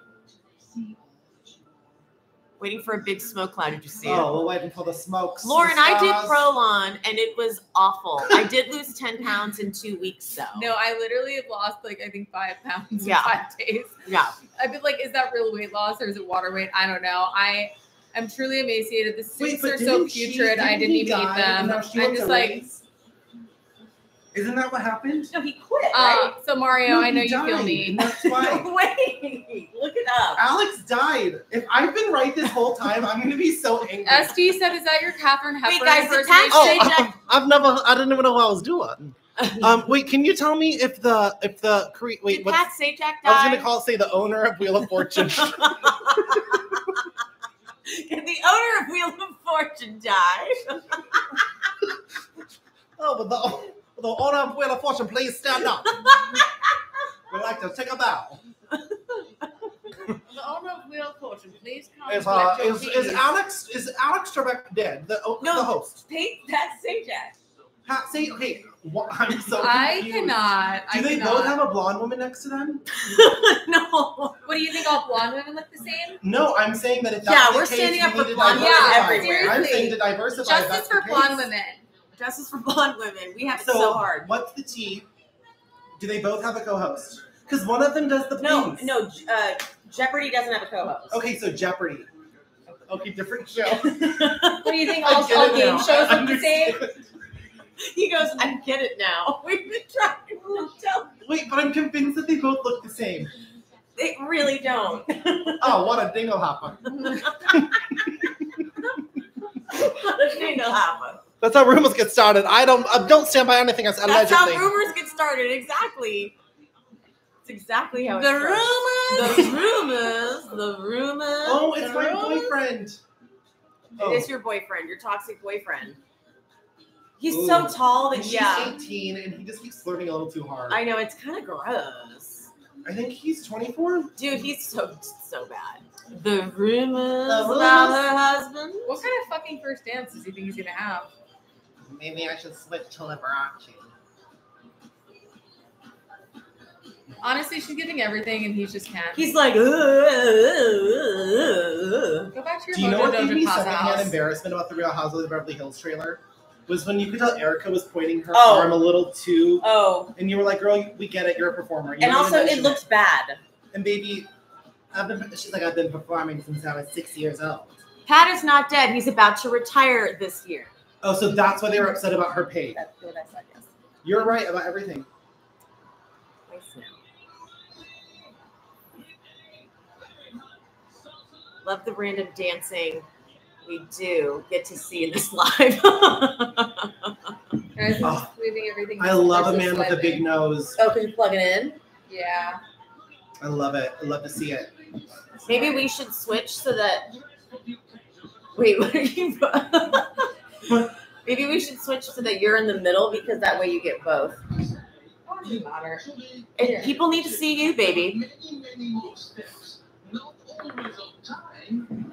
Waiting for a big smoke cloud. Did you see oh, it? Oh, we're waiting for the smokes. Lauren, the I did Prolon, and it was awful. I did lose ten pounds in two weeks, though. No, I literally have lost, like, I think five pounds yeah. in five days. Yeah. I've been like, is that real weight loss or is it water weight? I don't know. I am truly emaciated. The steaks are so putrid. Didn't I didn't even eat them. I'm just like... Race. Isn't that what happened? No, he quit, right? Uh, so, Mario, no, I know died. you feel me. That's why. No, wait, look it up. Alex died. If I've been right this whole time, I'm going to be so angry. S D said, is that your Katherine Hepburn? Wait, guys, the tax oh, I, I've never, I didn't even know what I was doing. Um, wait, can you tell me if the, if the, wait, Did Pat Sajak died? I was going to call, say the owner of Wheel of Fortune. Can the owner of Wheel of Fortune die? Oh, but the The owner of Wheel of Fortune, please stand up. We'd like to take a bow. The owner of Wheel of Fortune, please come. Is, uh, is, is Alex is Alex Trebek dead? The, no, the host. Pete, that's Sajak. Pat Sajak. Okay, what, I'm so I confused. cannot. Do I they cannot. both have a blonde woman next to them? No. What do you think? All blonde women look the same? No, I'm saying that if that's yeah, we're the case, standing up for blonde women yeah, everywhere. I'm saying to diversify. Justice that's for blonde women. Dresses for blonde women. We have so, it so hard. What's the tea? Do they both have a co-host? Because one of them does the police. No, no. Uh, Jeopardy doesn't have a co-host. Okay, so Jeopardy. Okay, different show. What do you think? All, all game now. shows look the same? He goes, I get it now. We've been trying to tell. Wait, but I'm convinced that they both look the same. They really don't. Oh, what a dingle hopper. What a dingle hopper. That's how rumors get started. I don't I don't stand by anything as allegedly. That's how rumors get started. Exactly. It's exactly how it the starts. rumors. The rumors. The rumors. Oh, it's my rumors. boyfriend. Oh. It is your boyfriend. Your toxic boyfriend. He's Ooh. so tall that yeah. He's eighteen and he just keeps flirting a little too hard. I know it's kind of gross. I think he's twenty-four. Dude, he's so so bad. The rumors about her husband. What kind of fucking first dance does he think he's gonna have? Maybe I should switch to Liberace. Honestly, she's giving everything, and he just can't. He's like, ooh, ooh, ooh. Go back to your Do you know what gave me secondhand embarrassment about the Real Housewives of Beverly Hills trailer? Was when you could tell Erica was pointing her oh. arm a little too. Oh. And you were like, girl, we get it. You're a performer. You and also, it looks bad. And baby, I've been, she's like, I've been performing since I was six years old. Pat is not dead. He's about to retire this year. Oh, so that's why they were upset about her pay. That's what I said, yes. You're right about everything. Love the random dancing we do get to see in this live. Guys, oh, leaving everything. I love a man with a big nose. Oh, can you plug it in? Yeah. I love it. I love to see it. Maybe we should switch so that... Wait, what are you... Maybe we should switch so that you're in the middle because that way you get both. And people need to see you, baby.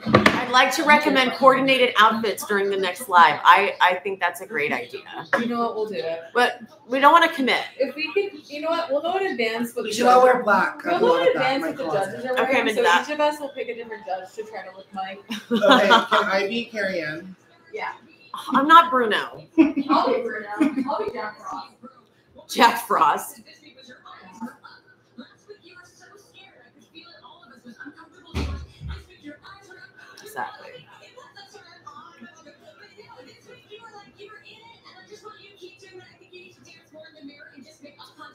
I'd like to recommend coordinated outfits during the next live. I, I think that's a great idea. You know what? We'll do it. But we don't want to commit. If we can, you know what? We'll know in advance what the judges are. We'll wear black. We'll know in advance what the judges are wearing. Okay, I'm into that. So each of us will pick a different judge to try to look like. Okay, can I be Carrie Ann? Yeah. I'm not Bruno. I'll be Bruno. I'll be Jack Frost. Jack Frost. Exactly.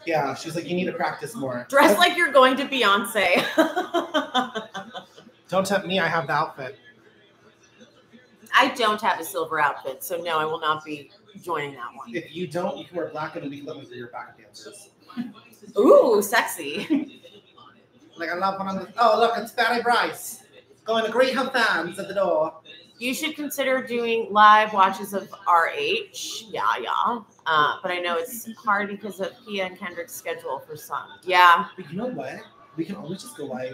Yeah, she's like, you need to practice more. Dress like you're going to Beyonce. Don't tempt me. I have the outfit. I don't have a silver outfit, so no, I will not be joining that one. If you don't, you can wear black and we can look for your back dancers. Ooh, sexy. Like, I love when I'm like, oh, look, it's Barry Bryce going to greet her fans at the door. You should consider doing live watches of R H. Yeah, yeah. Uh, but I know it's hard because of Pia and Kendrick's schedule for some. Yeah. But you know what? We can always just go live,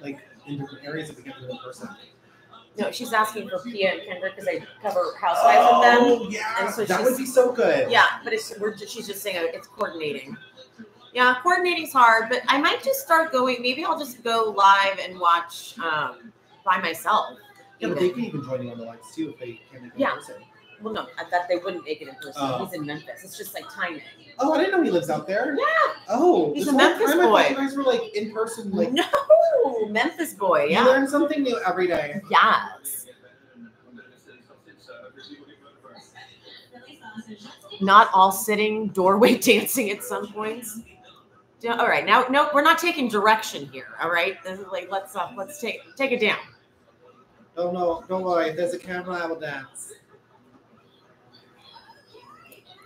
like, in different areas if we get to in person. No, she's asking for Pia and Kendrick because I cover Housewives oh, with them. Oh, yeah. And so that would be so good. Yeah, but it's, we're just, she's just saying it's coordinating. Yeah, coordinating's hard, but I might just start going. Maybe I'll just go live and watch um, by myself. Yeah, but they can even join you on the lights too if they can't make it yeah. in person. Well, no, I thought they wouldn't make it in person. Uh, he's in Memphis. It's just like timing. Oh, I didn't know he lives out there. Yeah. Oh, he's a Memphis boy. I thought you guys were like in person. Like no, Memphis boy. Yeah. You learn something new every day. Yes. Not all sitting, doorway dancing at some points. All right, now no, we're not taking direction here. All right, this is like let's uh, let's take take it down. Oh no, don't worry. If there's a camera, I will dance.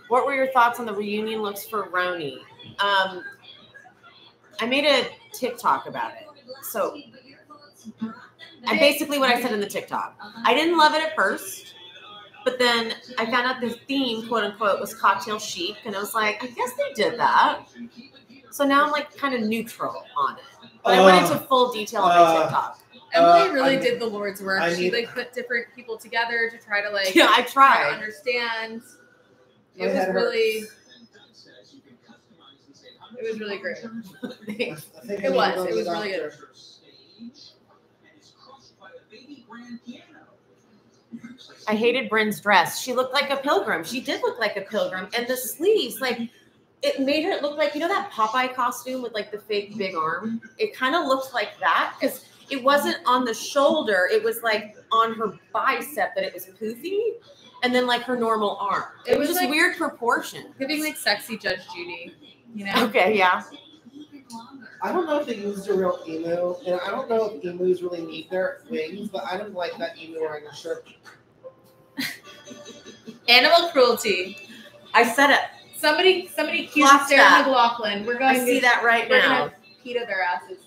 What were your thoughts on the reunion looks for Roni? Um, I made a TikTok about it. So I basically what I said in the TikTok. I didn't love it at first, but then I found out the theme, quote unquote, was cocktail chic. And I was like, I guess they did that. So now I'm like kind of neutral on it. But uh, I went into full detail on my TikTok. Emily really uh, did the Lord's work. I she like put different people together to try to like yeah, I tried. To understand. It was really, it was really great. It was, it was really good. I hated Bryn's dress. She looked like a pilgrim. She did look like a pilgrim. And the sleeves, like, it made her look like, you know that Popeye costume with like the fake big arm? It kind of looked like that because it wasn't on the shoulder. It was like on her bicep that it was poofy. And then, like, her normal arm. It, it was just like weird proportion. Giving, like, sexy Judge Judy, you know? Okay, yeah. I don't know if they used a real emu. And I don't know if emus really need their wings, but I don't like that emu wearing a shirt. Animal cruelty. I said it. Somebody, somebody cute Sarah McLaughlin. We're going I to see that right we're now. Gonna PETA their asses.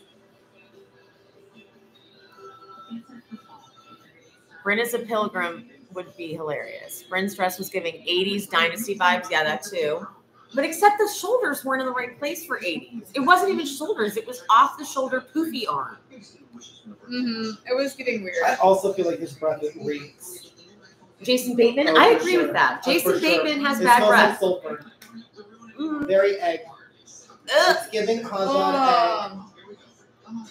Brynn is a pilgrim. Would be hilarious. Bryn's dress was giving eighties dynasty vibes. Yeah, that too. But except the shoulders weren't in the right place for eighties. It wasn't even shoulders. It was off the shoulder poofy arm. Mm-hmm. It was getting weird. I also feel like his breath is reeks. Jason Bateman? Oh, I agree sure. with that. Jason oh, Bateman sure. has it bad breath. Like mm-hmm. Very egg. Ugh. It's giving cause oh. egg.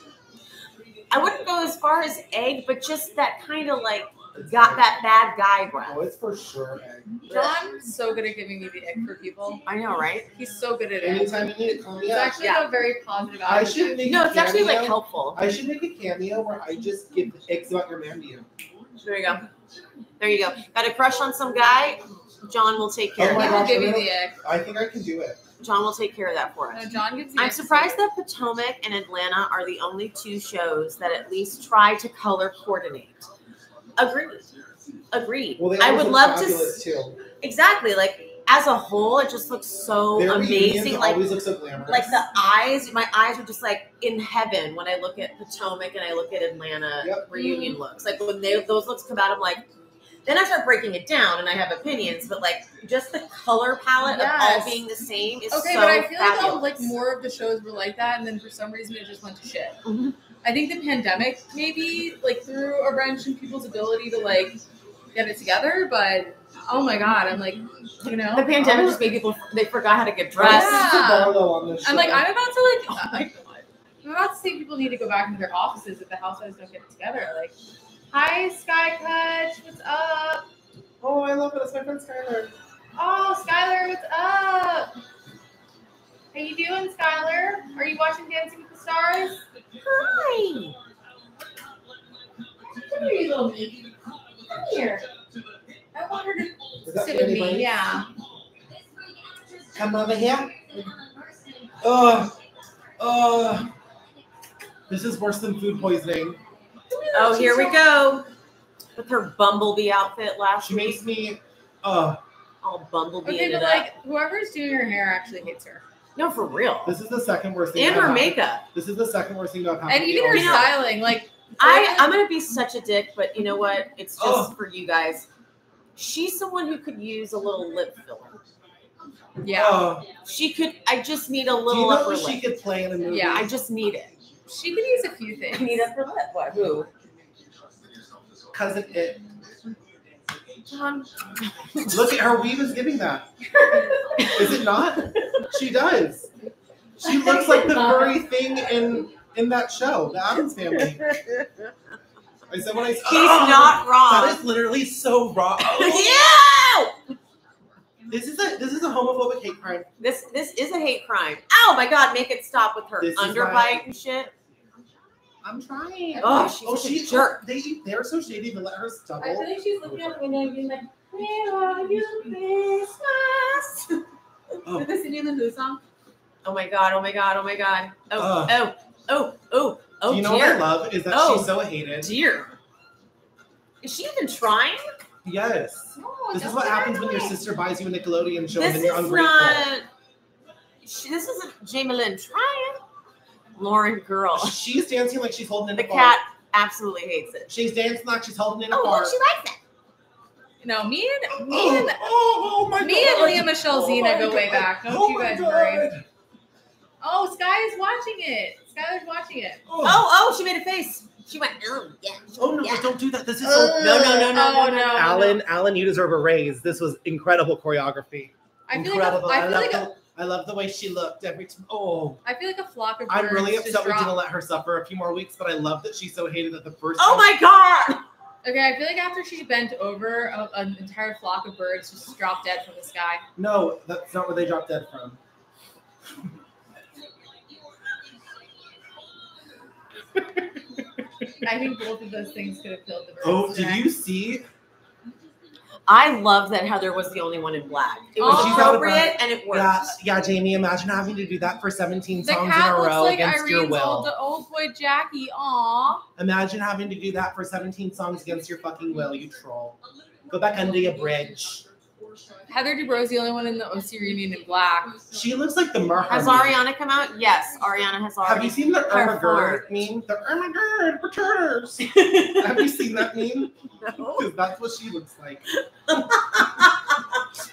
I wouldn't go as far as egg, but just that kind of like got that bad guy breath. Oh, it's for sure egg. John's so good at giving me the egg for people. I know, right? He's so good at it. Anytime you need to call me up. It's actually yeah. a very positive I should make No, it's cameo. Actually like helpful. I should make a cameo where I just give the eggs about your man to you. There you go. There you go. Got a crush on some guy? John will take care oh of that. He will give you the egg. I think I can do it. John will take care of that for us. No, John gives I'm surprised that Potomac and Atlanta are the only two shows that at least try to color coordinate. Agreed. Agreed. Well, I would love to. Too. Exactly. Like as a whole, it just looks so Their amazing. Like always looks so glamorous. Like the eyes. My eyes are just like in heaven when I look at Potomac and I look at Atlanta yep. reunion mm-hmm. looks. Like when they, those looks come out, I'm like. Then I start breaking it down and I have opinions, but like just the color palette yes. of all being the same is okay, so but I feel fabulous. Like, oh, like more of the shows were like that, and then for some reason it just went to shit. Mm-hmm. I think the pandemic maybe like threw a wrench in people's ability to like get it together, but oh my god, I'm like, you know, the pandemic oh. just made people they forgot how to get dressed. Yeah. I'm like, I'm about to like, oh my god, I'm about to see people need to go back into their offices if the housewives don't get it together. Like, hi Sky Kutch, what's up? Oh, I love it. It's my friend Skylar. Oh, Skylar, what's up? How you doing, Skylar? Are you watching Dancing with the Stars? Hi. Come here, you little baby. Come here. I want her to sit with anybody? Me. Yeah. Come over here. Oh, oh. This is worse than food poisoning. Oh, She's here we go. With her bumblebee outfit last she week. She makes me, uh. All bumblebee okay, but like, up. Whoever's doing her hair actually hates her. No, for real. This is the second worst thing. And her makeup. This is the second worst thing about how. And even her styling, like I, I'm gonna be such a dick, but you know what? It's just oh. for you guys. She's someone who could use a little lip filler. Yeah, oh. she could. I just need a little. Do you know upper she lip. Could play in a movie? Yeah, I just need it. She could use a few things. I need upper lip. What? Who? Cousin It. John. Look at her weave is giving that. Is it not? She does. She looks like the furry thing in in that show, The Addams Family. I said when I. He's oh, not wrong. That is literally so wrong. Oh. Yeah. This is a this is a homophobic hate crime. This this is a hate crime. Oh my god! Make it stop with her this underbite and shit. I'm trying. Oh, she's oh, a she's, jerk. They they're so shady. Even let her stumble. I feel like she's looking out the window and being like, "Where are you, Christmas?" Oh. Did they sing you the new song? Oh my god! Oh my god! Oh my god! Oh uh, oh oh oh oh! You know dear. What I love is that oh, she's so hated. Dear, is she even trying? Yes. No, this is what happens when your sister buys you a Nickelodeon show this and you're ungrateful. Not, she, this isn't Jamie Lynn trying. Lauren girl. She's dancing like she's holding in the a bar. The cat absolutely hates it. She's dancing like she's holding in a oh, bar. Oh, she likes it. No, me and me oh, and oh, oh my me God. and Leah Michelle oh Zena go God. way back. Don't oh you guys God. worry. Oh, Sky is watching it. Sky is watching it. Oh, oh, oh she made a face. She went, oh, yeah. Oh, no, yeah. don't do that. This is uh, so... No, no, no, no, oh, no, no. Alan, no. Alan, you deserve a raise. This was incredible choreography. I feel incredible. Like a, I, feel I, like love a, the, I love the way she looked every time. Oh. I feel like a flock of birds. I'm really upset we dropped. didn't let her suffer a few more weeks, but I love that she so hated that the first Oh, time. my God! Okay, I feel like after she bent over, a, an entire flock of birds just dropped dead from the sky. No, that's not where they dropped dead from. I think both of those things could have killed the birds. Oh, did you see? I love that Heather was the only one in black. It was oh, appropriate and it worked. Yeah, yeah, Jamie, imagine having to do that for seventeen the songs in a row like against Irene's your will. Old, the old boy Jackie, aw. Imagine having to do that for seventeen songs against your fucking will, you troll. Go back under your bridge. Heather Dubrow's the only one in the O C reunion in black. She looks like the Merha. Has Ariana come out? Yes, Ariana has already. Have you seen the Irma Gerd meme? The Irma Gerd returners. Have you seen that meme? No. Because that's what she looks like.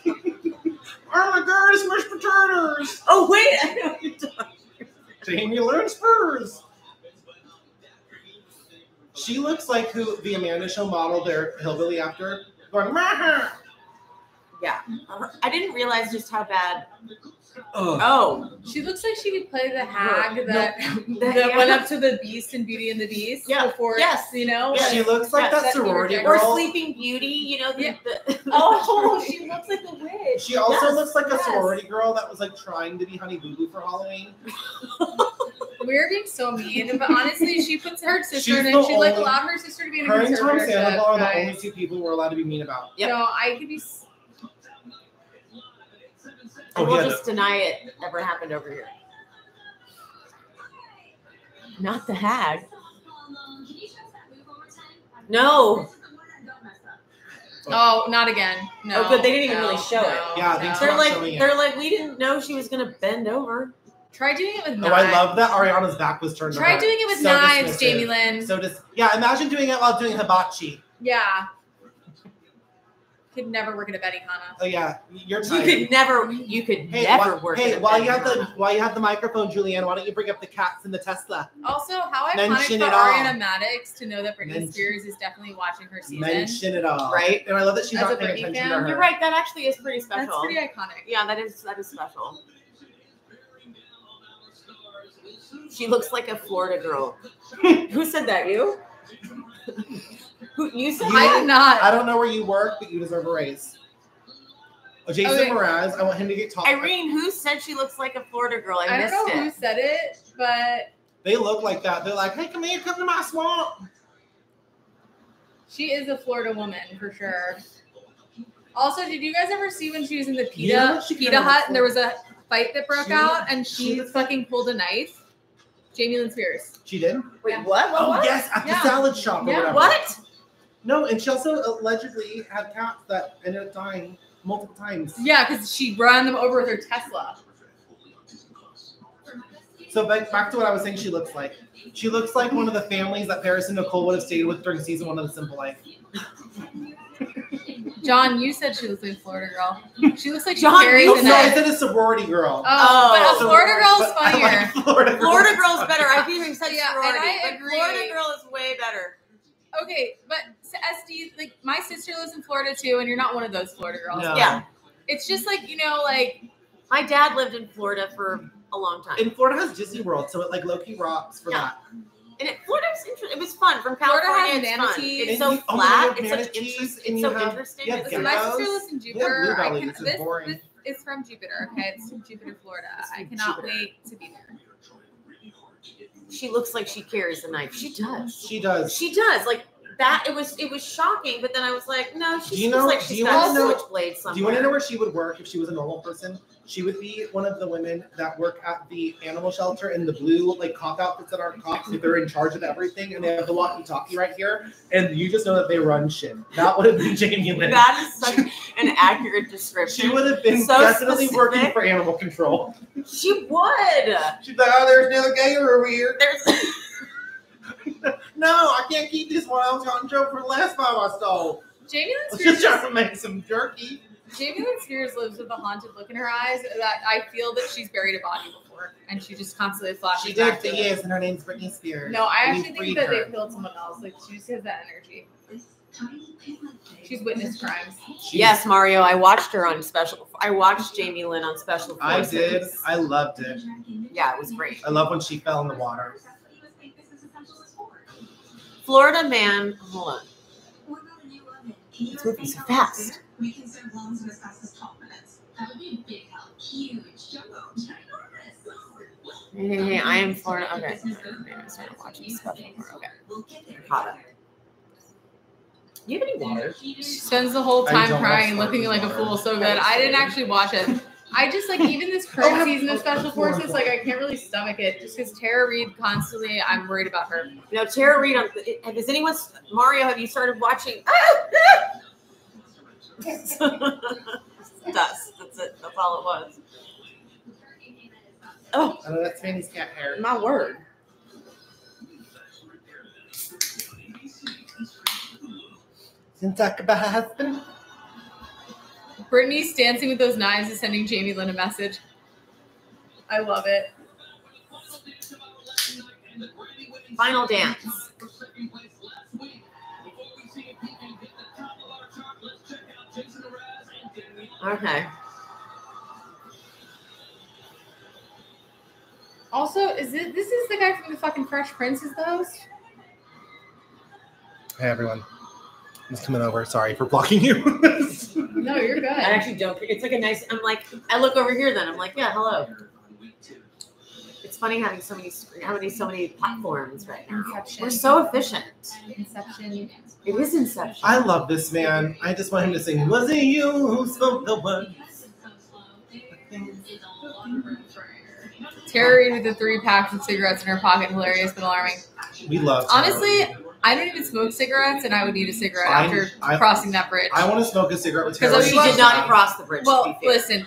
Irma Gerd is much returners. Oh, wait. I know what you're talking about. Jamie learns first. She looks like who the Amanda Show model their hillbilly after. Going, Merha. Yeah, I didn't realize just how bad. Oh, oh. She looks like she could play the hag no, that, no, that, that yeah. went up to the Beast in Beauty and the Beast. Yeah, before yes, you know. Yes. She looks like yes, that, that sorority girl. Or Sleeping Beauty, you know. The, yeah. the, oh, she looks like the witch. She also yes, looks like yes. a sorority girl that was like trying to be Honey Boo Boo for Halloween. We're being so mean, but honestly, she puts her sister in and she like allowed her sister to be in her a conservatorship. Her and Tom Sandoval are the only two people we're allowed to be mean about. Yep. No, I could be. Oh, we'll yeah, just no. deny it ever happened over here. Not the hag. No. Oh, not again. No. Oh, but they didn't even no, really show no, it. Yeah, they no. they're like they're it. like we didn't know she was gonna bend over. Try doing it with knives. Oh, I love that Ariana's back was turned. Try doing it with so knives, dismissive. Jamie Lynn. So just yeah, imagine doing it while doing hibachi. Yeah. Could never work at a Benihana. Oh yeah, you're tired. You could never. You could hey, never why, work. Hey, at a while Benihana. you have the while you have the microphone, Julianne, why don't you bring up the cats and the Tesla? Also, how iconic for Ariana Madix to know that Britney Mention. Spears is definitely watching her season. Mention it all, right? And I love that she's As not paying attention fan. to her. You're right. That actually is pretty special. That's pretty iconic. Yeah, that is that is special. She looks like a Florida girl. Who said that? You? Who you said you, I did not. I don't know where you work, but you deserve a raise. Oh, Jason okay. Mraz, I want him to get talked. Irene, who said she looks like a Florida girl? I, I missed don't know it. who said it, but they look like that. They're like, hey, come here, come to my swamp. She is a Florida woman for sure. Also, did you guys ever see when she was in the pita yeah, pita hut and there was a fight that broke she, out and she, she fucking pulled a knife? Jamie Lynn Spears. She did? Wait, yeah. what? what? Oh, what? yes, at the yeah. salad shop or yeah. whatever. What? No, and she also allegedly had cats that ended up dying multiple times. Yeah, because she ran them over with her Tesla. So back, back to what I was saying she looks like. She looks like one of the families that Paris and Nicole would have stayed with during season one of The Simple Life. John, you said she looks like a Florida girl. She looks like she John, carries no, an No, I said a sorority girl. Oh, oh but a Florida girl's funnier. Like Florida, girl. Florida girl's better. I've even said yeah, sorority, and I but agree. Florida girl is way better. Okay, but S D, like my sister lives in Florida too, and you're not one of those Florida girls. No. Yeah. It's just like, you know, like my dad lived in Florida for a long time. And Florida has Disney World, so it like low-key rocks for yeah. that. And it, Florida was interesting. It was fun. From California, it's fun. It's and so you, flat. Oh it's such interest, it's so have, interesting. Yeah, so my sister lives in Jupiter. I can, this, is this, this is from Jupiter. Okay, it's from Jupiter, Florida. I cannot Jupiter. wait to be there. She looks like she carries a knife. She does. She does. She does. Like that. It was. It was shocking. But then I was like, no. She looks like she's got a switchblade somewhere. Do you want to know where she would work if she was a normal person? She would be one of the women that work at the animal shelter in the blue, like, cop outfits that aren't cops. If they're in charge of everything, and they have the walkie-talkie right here, and you just know that they run shit. That would have been Jamie Lynn. That is such an accurate description. She would have been so definitely specific. Working for animal control. She would. She's like, oh, there's another gator over here. There's. No, I can't keep this one. I was on trouble for the last time I stole. Jamie Lynn's just trying to make some jerky. Jamie Lynn Spears lives with a haunted look in her eyes that I feel that she's buried a body before, and she just constantly flashes. She did for years, and her name's Britney Spears. No, I actually think that they killed someone else. Like she just has that energy. She's witnessed crimes. Yes, Mario, I watched her on special. I watched Jamie Lynn on Special Forces. I did. I loved it. Yeah, it was great. I love when she fell in the water. Florida man, hold on. It's moving so fast. We can serve loans in as fast as twelve minutes. That would be a big help. Huge, jumbo, ginormous. Hey, hey, I am Florida. Okay. I started watching Special Forces. Okay. Caught up. Do you have any water? She spends the whole time crying and looking like a fool. So good. I didn't actually watch it. I just like even this current season of Special Forces, like I can't really stomach it just because Tara Reid constantly, I'm worried about her. You know, Tara Reid, has anyone, Mario, have you started watching? That's, that's it. That's all it was. Oh, oh that's Fanny's cat hair. My word. Didn't talk about her husband. Brittany's dancing with those knives is sending Jamie Lynn a message. I love it. Final dance. Okay. Also, is it this is the guy from the fucking Fresh Prince is the host? Hey everyone. I'm just coming over. Sorry for blocking you. No, you're good. I actually don't. It's like a nice, I'm like, I look over here then. I'm like, yeah, hello. It's funny having so many having so many platforms right now. Inception. We're so efficient. Inception. It is Inception. I love this man. I just want him to sing, was it you who spoke the words? Terry with the three packs of cigarettes in her pocket. Hilarious but alarming. We love Tara. Honestly, I don't even smoke cigarettes, and I would need a cigarette I, after I, crossing that bridge. I want to smoke a cigarette with Tara. Because she did not cross the bridge. Well, listen.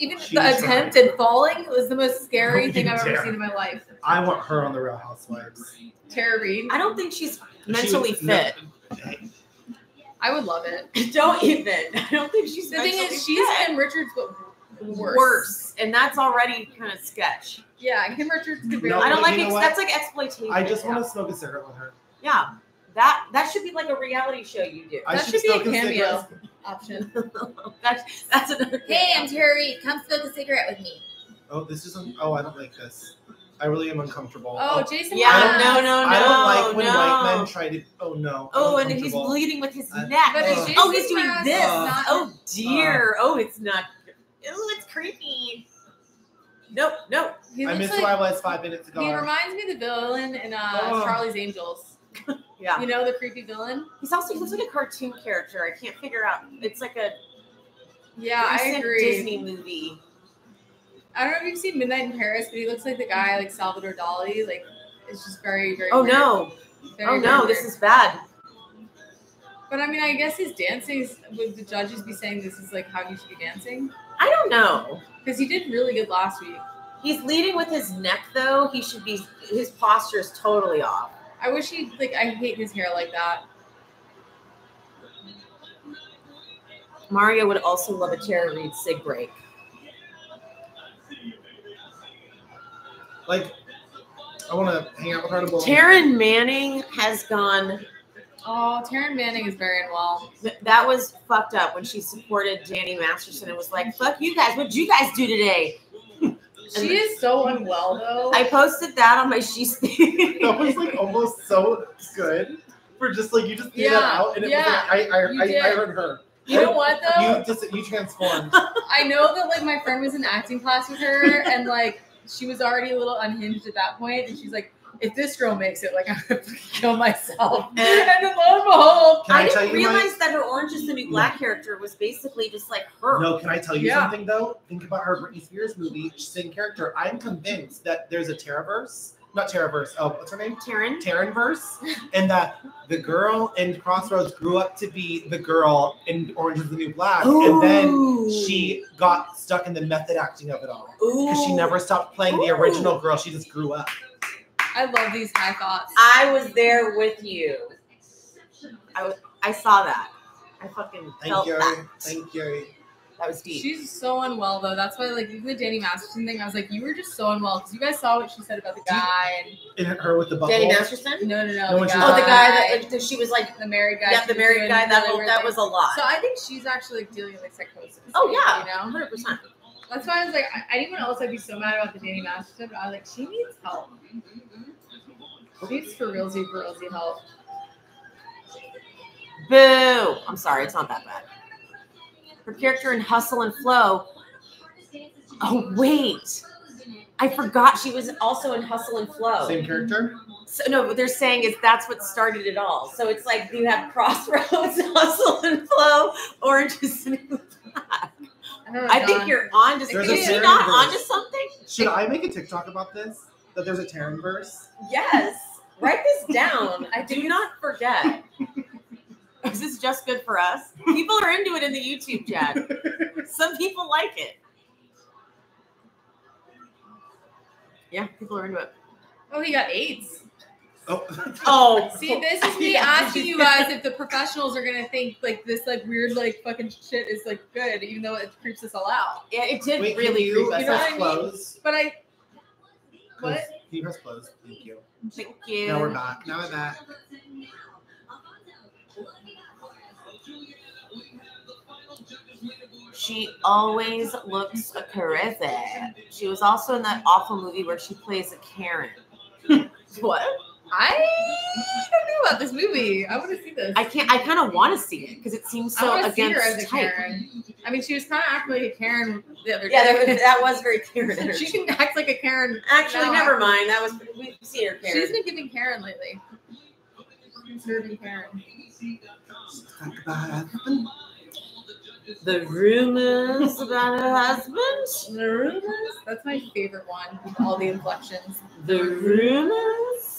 Even she the attempt trying. and falling was the most scary thing I've ever Tara. seen in my life. I want her on the Real Housewives. Tara Reid. I don't think she's mentally she was, fit. No. I would love it. Don't even. I don't think she's the mentally thing is, she's fit. Kim Richards, but worse. worse. And that's already kind of sketch. Yeah, Kim Richards could be. No, I don't like it. That's like exploitation. I just yeah. want to smoke a cigarette with her. Yeah, that that should be like a reality show you do. I that should, should be a cameo. Option. that's that's another. Hey, I'm Tara Reid. Come smoke a cigarette with me. Oh, this isn't. Oh, I don't like this. I really am uncomfortable. Oh, oh Jason. Yeah, no, no, no. I don't like when no. white men try to. Oh no. Oh, and he's bleeding with his I, neck. Uh, oh, he's doing this. Uh, oh dear. Uh, oh, it's not. Oh, it's creepy. Nope, nope. I missed like, who I was five minutes ago. He reminds me of the villain in uh, oh. Charlie's Angels. Yeah, you know the creepy villain. He's also he looks like a cartoon character. I can't figure out. It's like a yeah, I agree. Disney movie. I don't know if you've seen Midnight in Paris, but he looks like the guy like Salvador Dali. Like it's just very very. Oh weird. no! Very, oh no! Weird. This is bad. But I mean, I guess his dancing would the judges be saying this is like how you should be dancing? I don't know because he did really good last week. He's leading with his neck, though. He should be, his posture is totally off. I wish he, like, I hate his hair like that. Mario would also love a Tara Reid sig break. Like, I want to hang out with her to bowl. Taryn Manning has gone. Oh, Taryn Manning is very unwell. Th that was fucked up when she supported Danny Masterson and was like, fuck you guys. What'd you guys do today? She is so unwell, though. I posted that on my she's thing. That was, like, almost so good for just, like, you just threw yeah. that out. And it yeah. was like, I, I, I, I heard her. You know what, though? You just, you transformed. I know that, like, my friend was in acting class with her, and, like, she was already a little unhinged at that point, and she's like, if this girl makes it, like, I'm going to kill myself. And then lo and behold, I, I didn't realize my... that her Orange is the New Black yeah. character was basically just like her. No, can I tell you yeah. something, though? Think about her Britney Spears movie, same character. I'm convinced that there's a Taraverse. Not Taraverse. Oh, what's her name? Taryn. Tarynverse. And that the girl in Crossroads grew up to be the girl in Orange is the New Black. Ooh. And then she got stuck in the method acting of it all. Because she never stopped playing Ooh. the original girl. She just grew up. I love these high thoughts. I was there with you. I was, I saw that. I fucking Thank felt you. that. Thank you. That was deep. She's so unwell, though. That's why, like, the Danny Masterson thing, I was like, you were just so unwell. Because you guys saw what she said about the guy. And, and her with the bubble. Danny Masterson? No, no, no. no the guy. Oh, the guy that, that she was, like, the married guy. Yeah, the married guy. That, that, that was a lot. So I think she's actually, like, dealing with psychosis. Oh, yeah. You know? one hundred percent. That's why I was like, anyone else I'd be so mad about the Danny Masterson, but I was like, she needs help. She needs for realsy, for realsy help. Boo! I'm sorry, it's not that bad. Her character in Hustle and Flow. Oh, wait. I forgot she was also in Hustle and Flow. Same character? So, no, what they're saying is that's what started it all. So it's like you have Crossroads, Hustle and Flow, Orange is the New Black. Oh, I God. think you're on to something. Is she not on to something? Should I make a TikTok about this? That there's a Tarynverse? Yes. Write this down. I do not forget. Is this just good for us? People are into it in the YouTube chat. Some people like it. Yeah, people are into it. Oh, he got AIDS. Oh. oh, see, this is me asking you guys if the professionals are gonna think like this, like weird, like fucking shit is like good, even though it creeps us all out. Yeah, it did Wait, really. You, you know what I mean? But I. What? He pressed close. Thank you. Thank you. Now we're back. Now we're back. She always looks a charisma. She was also in that awful movie where she plays a Karen. What? I don't know about this movie. I want to see this. I can't. I kind of want to see it because it seems so I against her as a type. Karen. I mean, she was kind of acting like a Karen the other yeah, day. Yeah, that was very Karen. She can act like a Karen. Actually, now. never mind. That was we've seen her Karen. She's been giving Karen lately. Serving Karen. The rumors about her husband. The rumors. That's my favorite one with all the inflections. The rumors.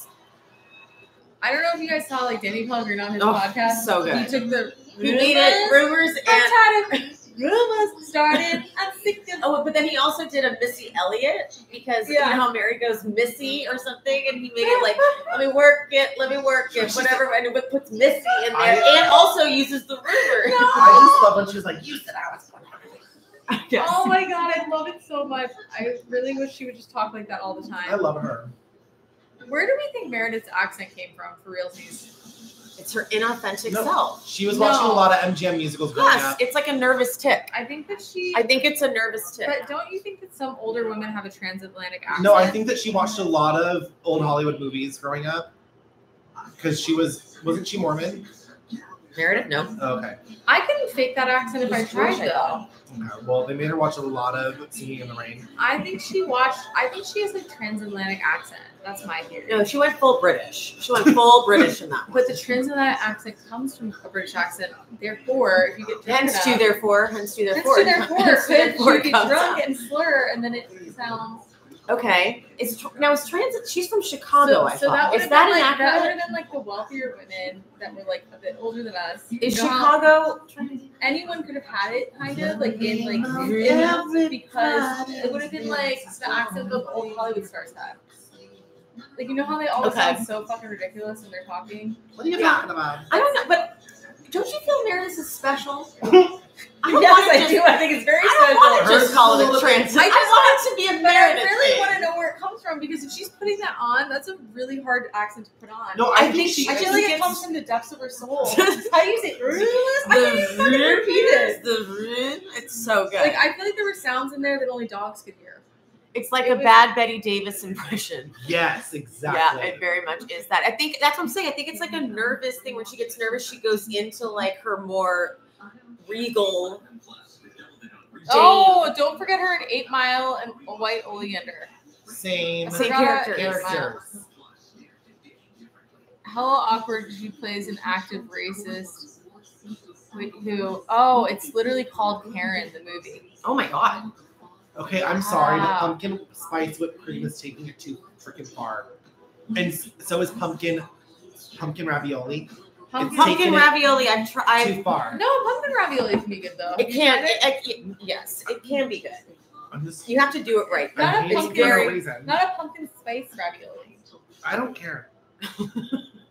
I don't know if you guys saw like Danny Pellegrino on his oh, podcast. So good. He took the rumors. rumors I'm tired of rumors started. I'm sick of. Oh, but then he also did a Missy Elliott because yeah. you know how Mary goes Missy or something, and he made it like let me work it, let me work it, whatever, and it puts Missy in there, I, and also uses the rumor. No. I just love when she's like, "You said I was." Yes. Oh my god, I love it so much. I really wish she would just talk like that all the time. I love her. Where do we think Meredith's accent came from, for realsies? It's her inauthentic no. self. She was no. watching a lot of M G M musicals growing yes, up. It's like a nervous tick. I think that she... I think it's a nervous tick. But don't you think that some older women have a transatlantic accent? No, I think that she watched a lot of old Hollywood movies growing up. Because she was... Wasn't she Mormon? Meredith? No. Oh, okay. I couldn't fake that accent if I tried, though. Okay, well, they made her watch a lot of Singing in the Rain. I think she watched... I think she has a transatlantic accent. That's my theory. No, she went full British. She went full British in that. But the transatlantic accent comes from a British accent. Therefore, if you get drunk Hence to therefore. Hence to therefore. Hence to therefore. Hence to therefore. Could you get drunk out. and slur, and then it sounds... Okay. Is now is transit? She's from Chicago. So, I so that would have been, like, been like the wealthier women that were like a bit older than us. Is you know Chicago? How, anyone could have had it, kind of like in like in, because it would have been like the accent of old Hollywood stars that. Like you know how they always okay. sound so fucking ridiculous when they're talking. What are you yeah. talking about? I don't know, but don't you feel Meredith is special? I yes, I just, do. I think it's very special. I don't want to just call it a transit. I, I want it to be a Meredith. I really thing. want to know where it comes from, because if she's putting that on, that's a really hard accent to put on. No, I, I think, think she. I feel like it comes from the depths of her soul. How do you say "ruthless"? I can't even fucking repeat it. The it's so good. Like I feel like there were sounds in there that only dogs could hear. It's like it a was, bad Betty Davis impression. Yes, exactly. Yeah, it very much is that. I think that's what I'm saying. I think it's like a nervous thing. When she gets nervous, she goes into like her more regal. Oh, don't forget her in Eight Mile and White Oleander. Same, same character. How awkward she plays an active racist. Who? Oh, it's literally called Karen, the movie. Oh my god. Okay, I'm sorry. Wow. The pumpkin spice whipped cream is taking it too freaking far, and so is pumpkin pumpkin ravioli. Pumpkin, pumpkin ravioli. I've tried too far. No, pumpkin ravioli can be good though. It can. It, it, it, yes, it can be good. I'm just, you have to do it right. Not a pumpkin. For no reason. Not a pumpkin spice ravioli. I don't care.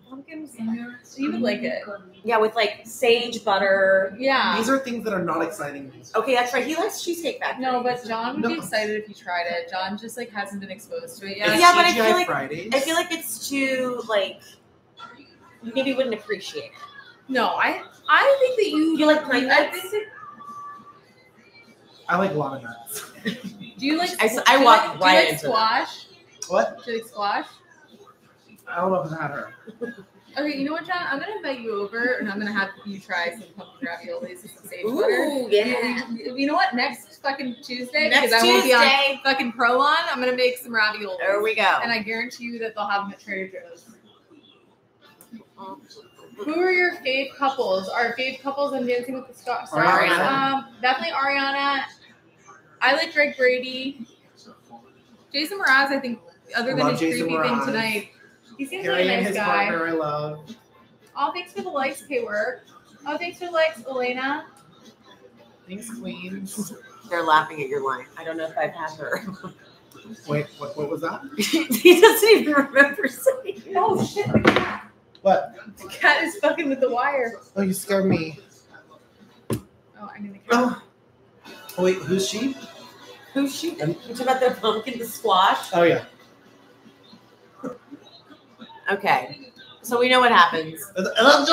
Pumpkin spice. You would like it. Yeah, with like sage butter. Yeah. These are things that are not exciting. Okay, that's right. He likes Cheesecake Factory. No, but John would no. be excited if he tried it. John just like hasn't been exposed to it yet. It's yeah, C G I but I feel like Fridays. I feel like it's too like. You maybe wouldn't appreciate it. No, I I think that you you like pine nuts. I, think that, I like a lot of nuts. Do you like? I, do I walk like, right do you like squash. That. What? Do you like squash? I don't know if it's not her. Okay, you know what, John? I'm gonna invite you over, and I'm gonna have you try some pumpkin raviolis and some sage Ooh, butter. Yeah. You, you know what? Next fucking Tuesday, because I won't be on fucking Prolon, I'm gonna make some raviolis. There we go. And I guarantee you that they'll have them at Trader Joe's. Who are your fave couples? Our fave couples on Dancing with the Stars. Um, definitely Ariana. I like Greg Brady. Jason Mraz, I think, other I than his Jason creepy Mraz. thing tonight, he seems Carrie like a nice his guy. Partner, I love. Oh, thanks for the likes, K-Work. Oh, thanks for the likes, Elena. Thanks, Queens. They're laughing at your line. I don't know if I've had her. Wait, what, what was that? He doesn't even remember saying it. Oh, shit. What? The cat is fucking with the wire. Oh, you scared me. Oh, I mean the cat. Oh. oh wait, who's she? Who's she? You talking about the pumpkin, the squash? Oh yeah. Okay, so we know what happens. My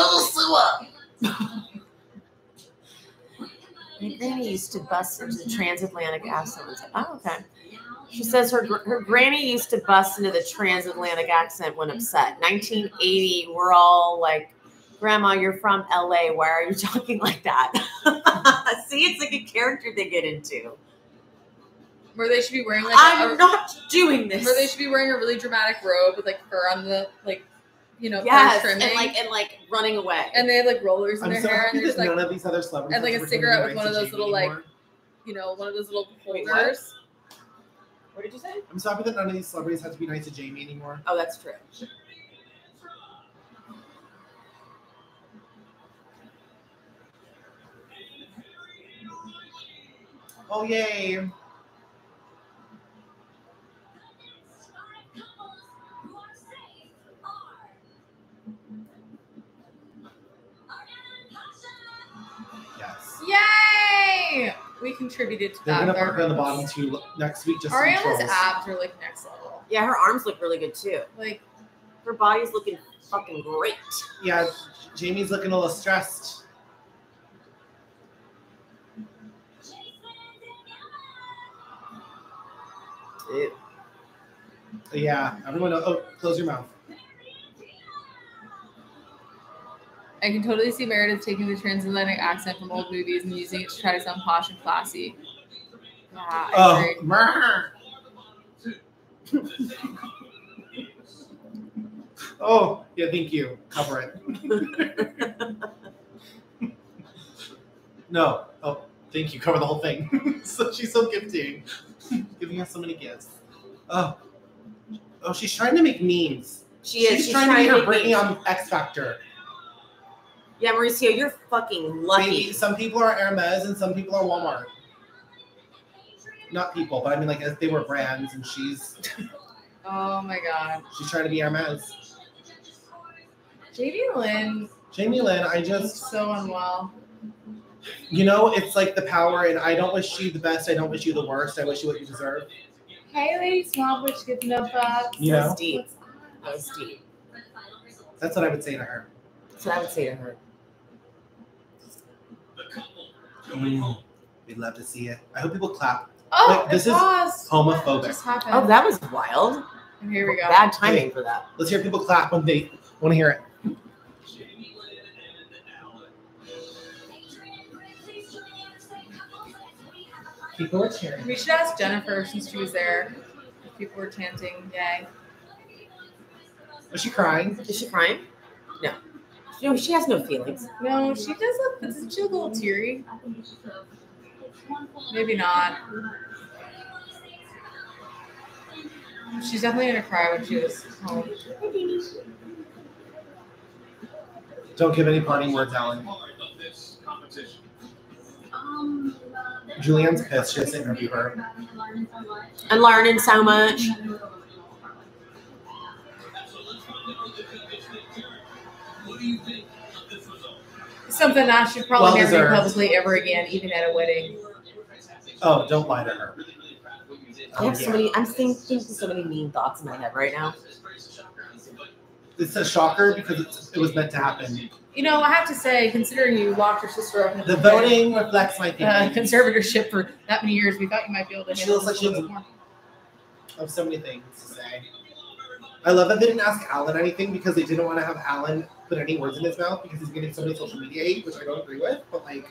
granny used to bust into the transatlantic accent. Oh, okay. She says her her granny used to bust into the transatlantic accent when upset. nineteen eighty, we're all like, Grandma, you're from L A. Why are you talking like that? See, it's like a character they get into. Where they should be wearing like I'm a, not doing this. Where they should be wearing a really dramatic robe with like fur on the like, you know, yes, fur trimming. and like and like running away. And they have like rollers in I'm their so hair and there's like none of these other celebrities and like a cigarette with one of those little anymore. like, you know, one of those little holders. What did you say? I'm so happy that none of these celebrities have to be nice to Jamie anymore. Oh, that's true. Oh, yay. Yes. Yay! We contributed to They're that. They're going to park on the bottom two next week. Just Ariana's abs are like next level. Yeah, her arms look really good too. Like, her body's looking fucking great. Yeah, Jamie's looking a little stressed. Ew. Yeah, everyone. Oh, close your mouth. I can totally see Meredith taking the transatlantic accent from old movies and using it to try to sound posh and classy. Yeah, I oh, oh, yeah, thank you. Cover it. No. Oh, thank you. Cover the whole thing. So she's so gifting. Giving us so many gifts. oh, oh, she's trying to make memes. She is. She's, she's trying, trying to be her Britney memes. on X Factor. Yeah, Mauricio, you're fucking lucky. Maybe some people are Hermes and some people are Walmart. Not people, but I mean, like, as they were brands, and she's... Oh, my God. She's trying to be Hermes. Jamie Lynn. Jamie Lynn, I just... She's so unwell. You know, it's like the power, and I don't wish you the best, I don't wish you the worst, I wish you what you deserve. Hey, lady, small bitch, good enough up. You know? That was deep. That was deep. That's what I would say to her. That's what I would say to her. Mm. We'd love to see it. I hope people clap. Oh, like, this was. is homophobic. Oh, that was wild. And here we go. Bad timing Wait, for that. Let's hear people clap when they want to hear it. People are cheering. We should ask Jennifer, since she was there, if people were chanting yay. Was she crying? Is she crying? No. No, she has no feelings. No, she does look, isn't she a little teary? Maybe not. She's definitely going to cry when she was home. Don't give any parting words, Alan. Um, Julianne's pissed. She doesn't interview her. I'm learning so much. Something I should probably well never deserved. do publicly ever again, even at a wedding. Oh, don't lie to her. I have so many, I'm seeing so many mean thoughts in my head right now. It's a shocker because it's, it was meant to happen. You know, I have to say, considering you locked your sister up in the, the voting way, reflects my uh, conservatorship for that many years, we thought you might be able to handle it. She looks like she has so many things to say. I love that they didn't ask Alan anything because they didn't want to have Alan put any words in his mouth because he's getting so many social media hate, which I don't agree with. But, like,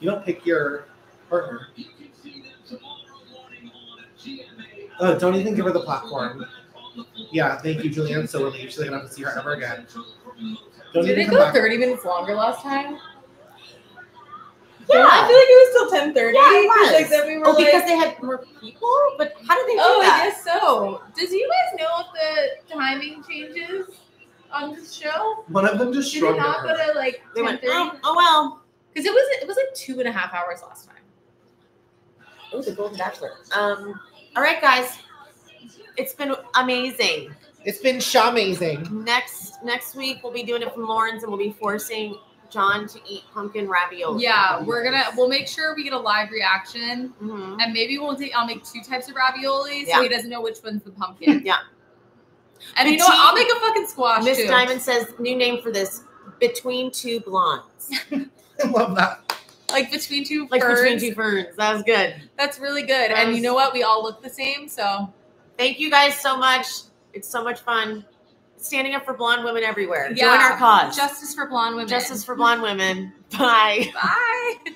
you don't pick your partner. Oh, don't even give her the platform. Yeah, thank you, Julianne. So relieved. She's like, I don't have to see her ever again. Don't Did it go back. thirty minutes longer last time? Yeah, I feel like it was still ten thirty. Yeah, it was. Like that we were oh, like, because they had more people? But how did they do oh, that? Oh, I guess so. Does you guys know if the timing changes on this show? One of them just shrugged. Did it not go to like ten thirty? They went, oh, oh well. Because it was, it was like two and a half hours last time. It was a Golden Bachelor. Um, all right, guys. It's been amazing. It's been shamazing. Next, next week, we'll be doing it from Lauren's, and we'll be forcing John to eat pumpkin ravioli. Yeah, we're gonna we'll make sure we get a live reaction, mm-hmm. and maybe we'll take. I'll make two types of ravioli, so yeah. he doesn't know which one's the pumpkin. Yeah, and between, you know what? I'll make a fucking squash. Miss Diamond says new name for this: between two blondes. I love that. Like between two, like ferns. between two ferns. That was good. That's really good. That and was... you know what? We all look the same. So thank you guys so much. It's so much fun. Standing up for blonde women everywhere. Yeah. Join our cause. Justice for blonde women. Justice for blonde women. Bye. Bye.